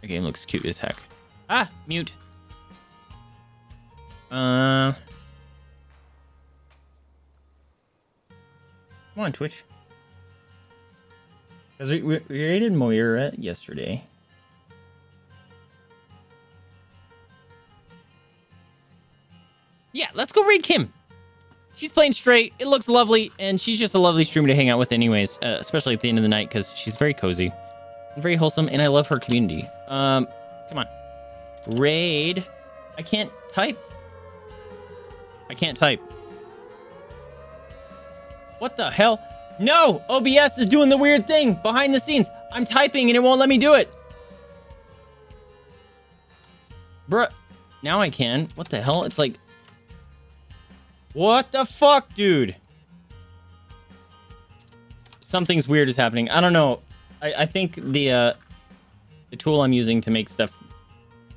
That game looks cute as heck. Ah, mute. Uh, come on, Twitch. Because we, we, we raided Moira yesterday. Yeah, let's go raid Kim. She's playing straight. It looks lovely. And she's just a lovely streamer to hang out with anyways. Uh, especially at the end of the night because she's very cozy. And very wholesome. And I love her community. Um, come on. Raid. I can't type. I can't type. What the hell? No! O B S is doing the weird thing behind the scenes. I'm typing and it won't let me do it. Bruh. Now I can. What the hell? It's like... what the fuck, dude? Something's weird is happening. I don't know. I, I think the... Uh, The tool I'm using to make stuff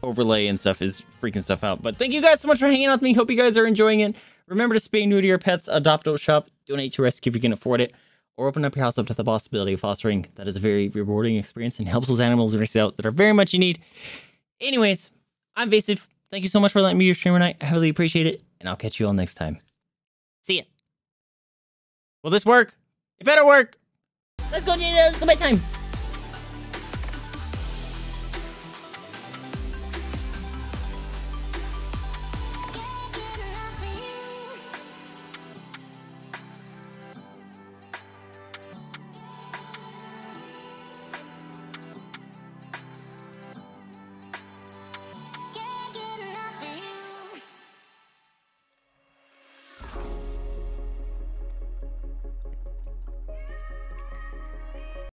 overlay and stuff is freaking stuff out. But thank you guys so much for hanging out with me. Hope you guys are enjoying it. Remember to spay new to your pets, adopt or shop, donate to rescue if you can afford it, or open up your house up to the possibility of fostering. That is a very rewarding experience and helps those animals nurse out that are very much in need. Anyways, I'm Vaesive. Thank you so much for letting me be your streamer tonight. I really appreciate it, and I'll catch you all next time. See ya. Will this work? It better work. Let's go, Jada. Let's go bedtime.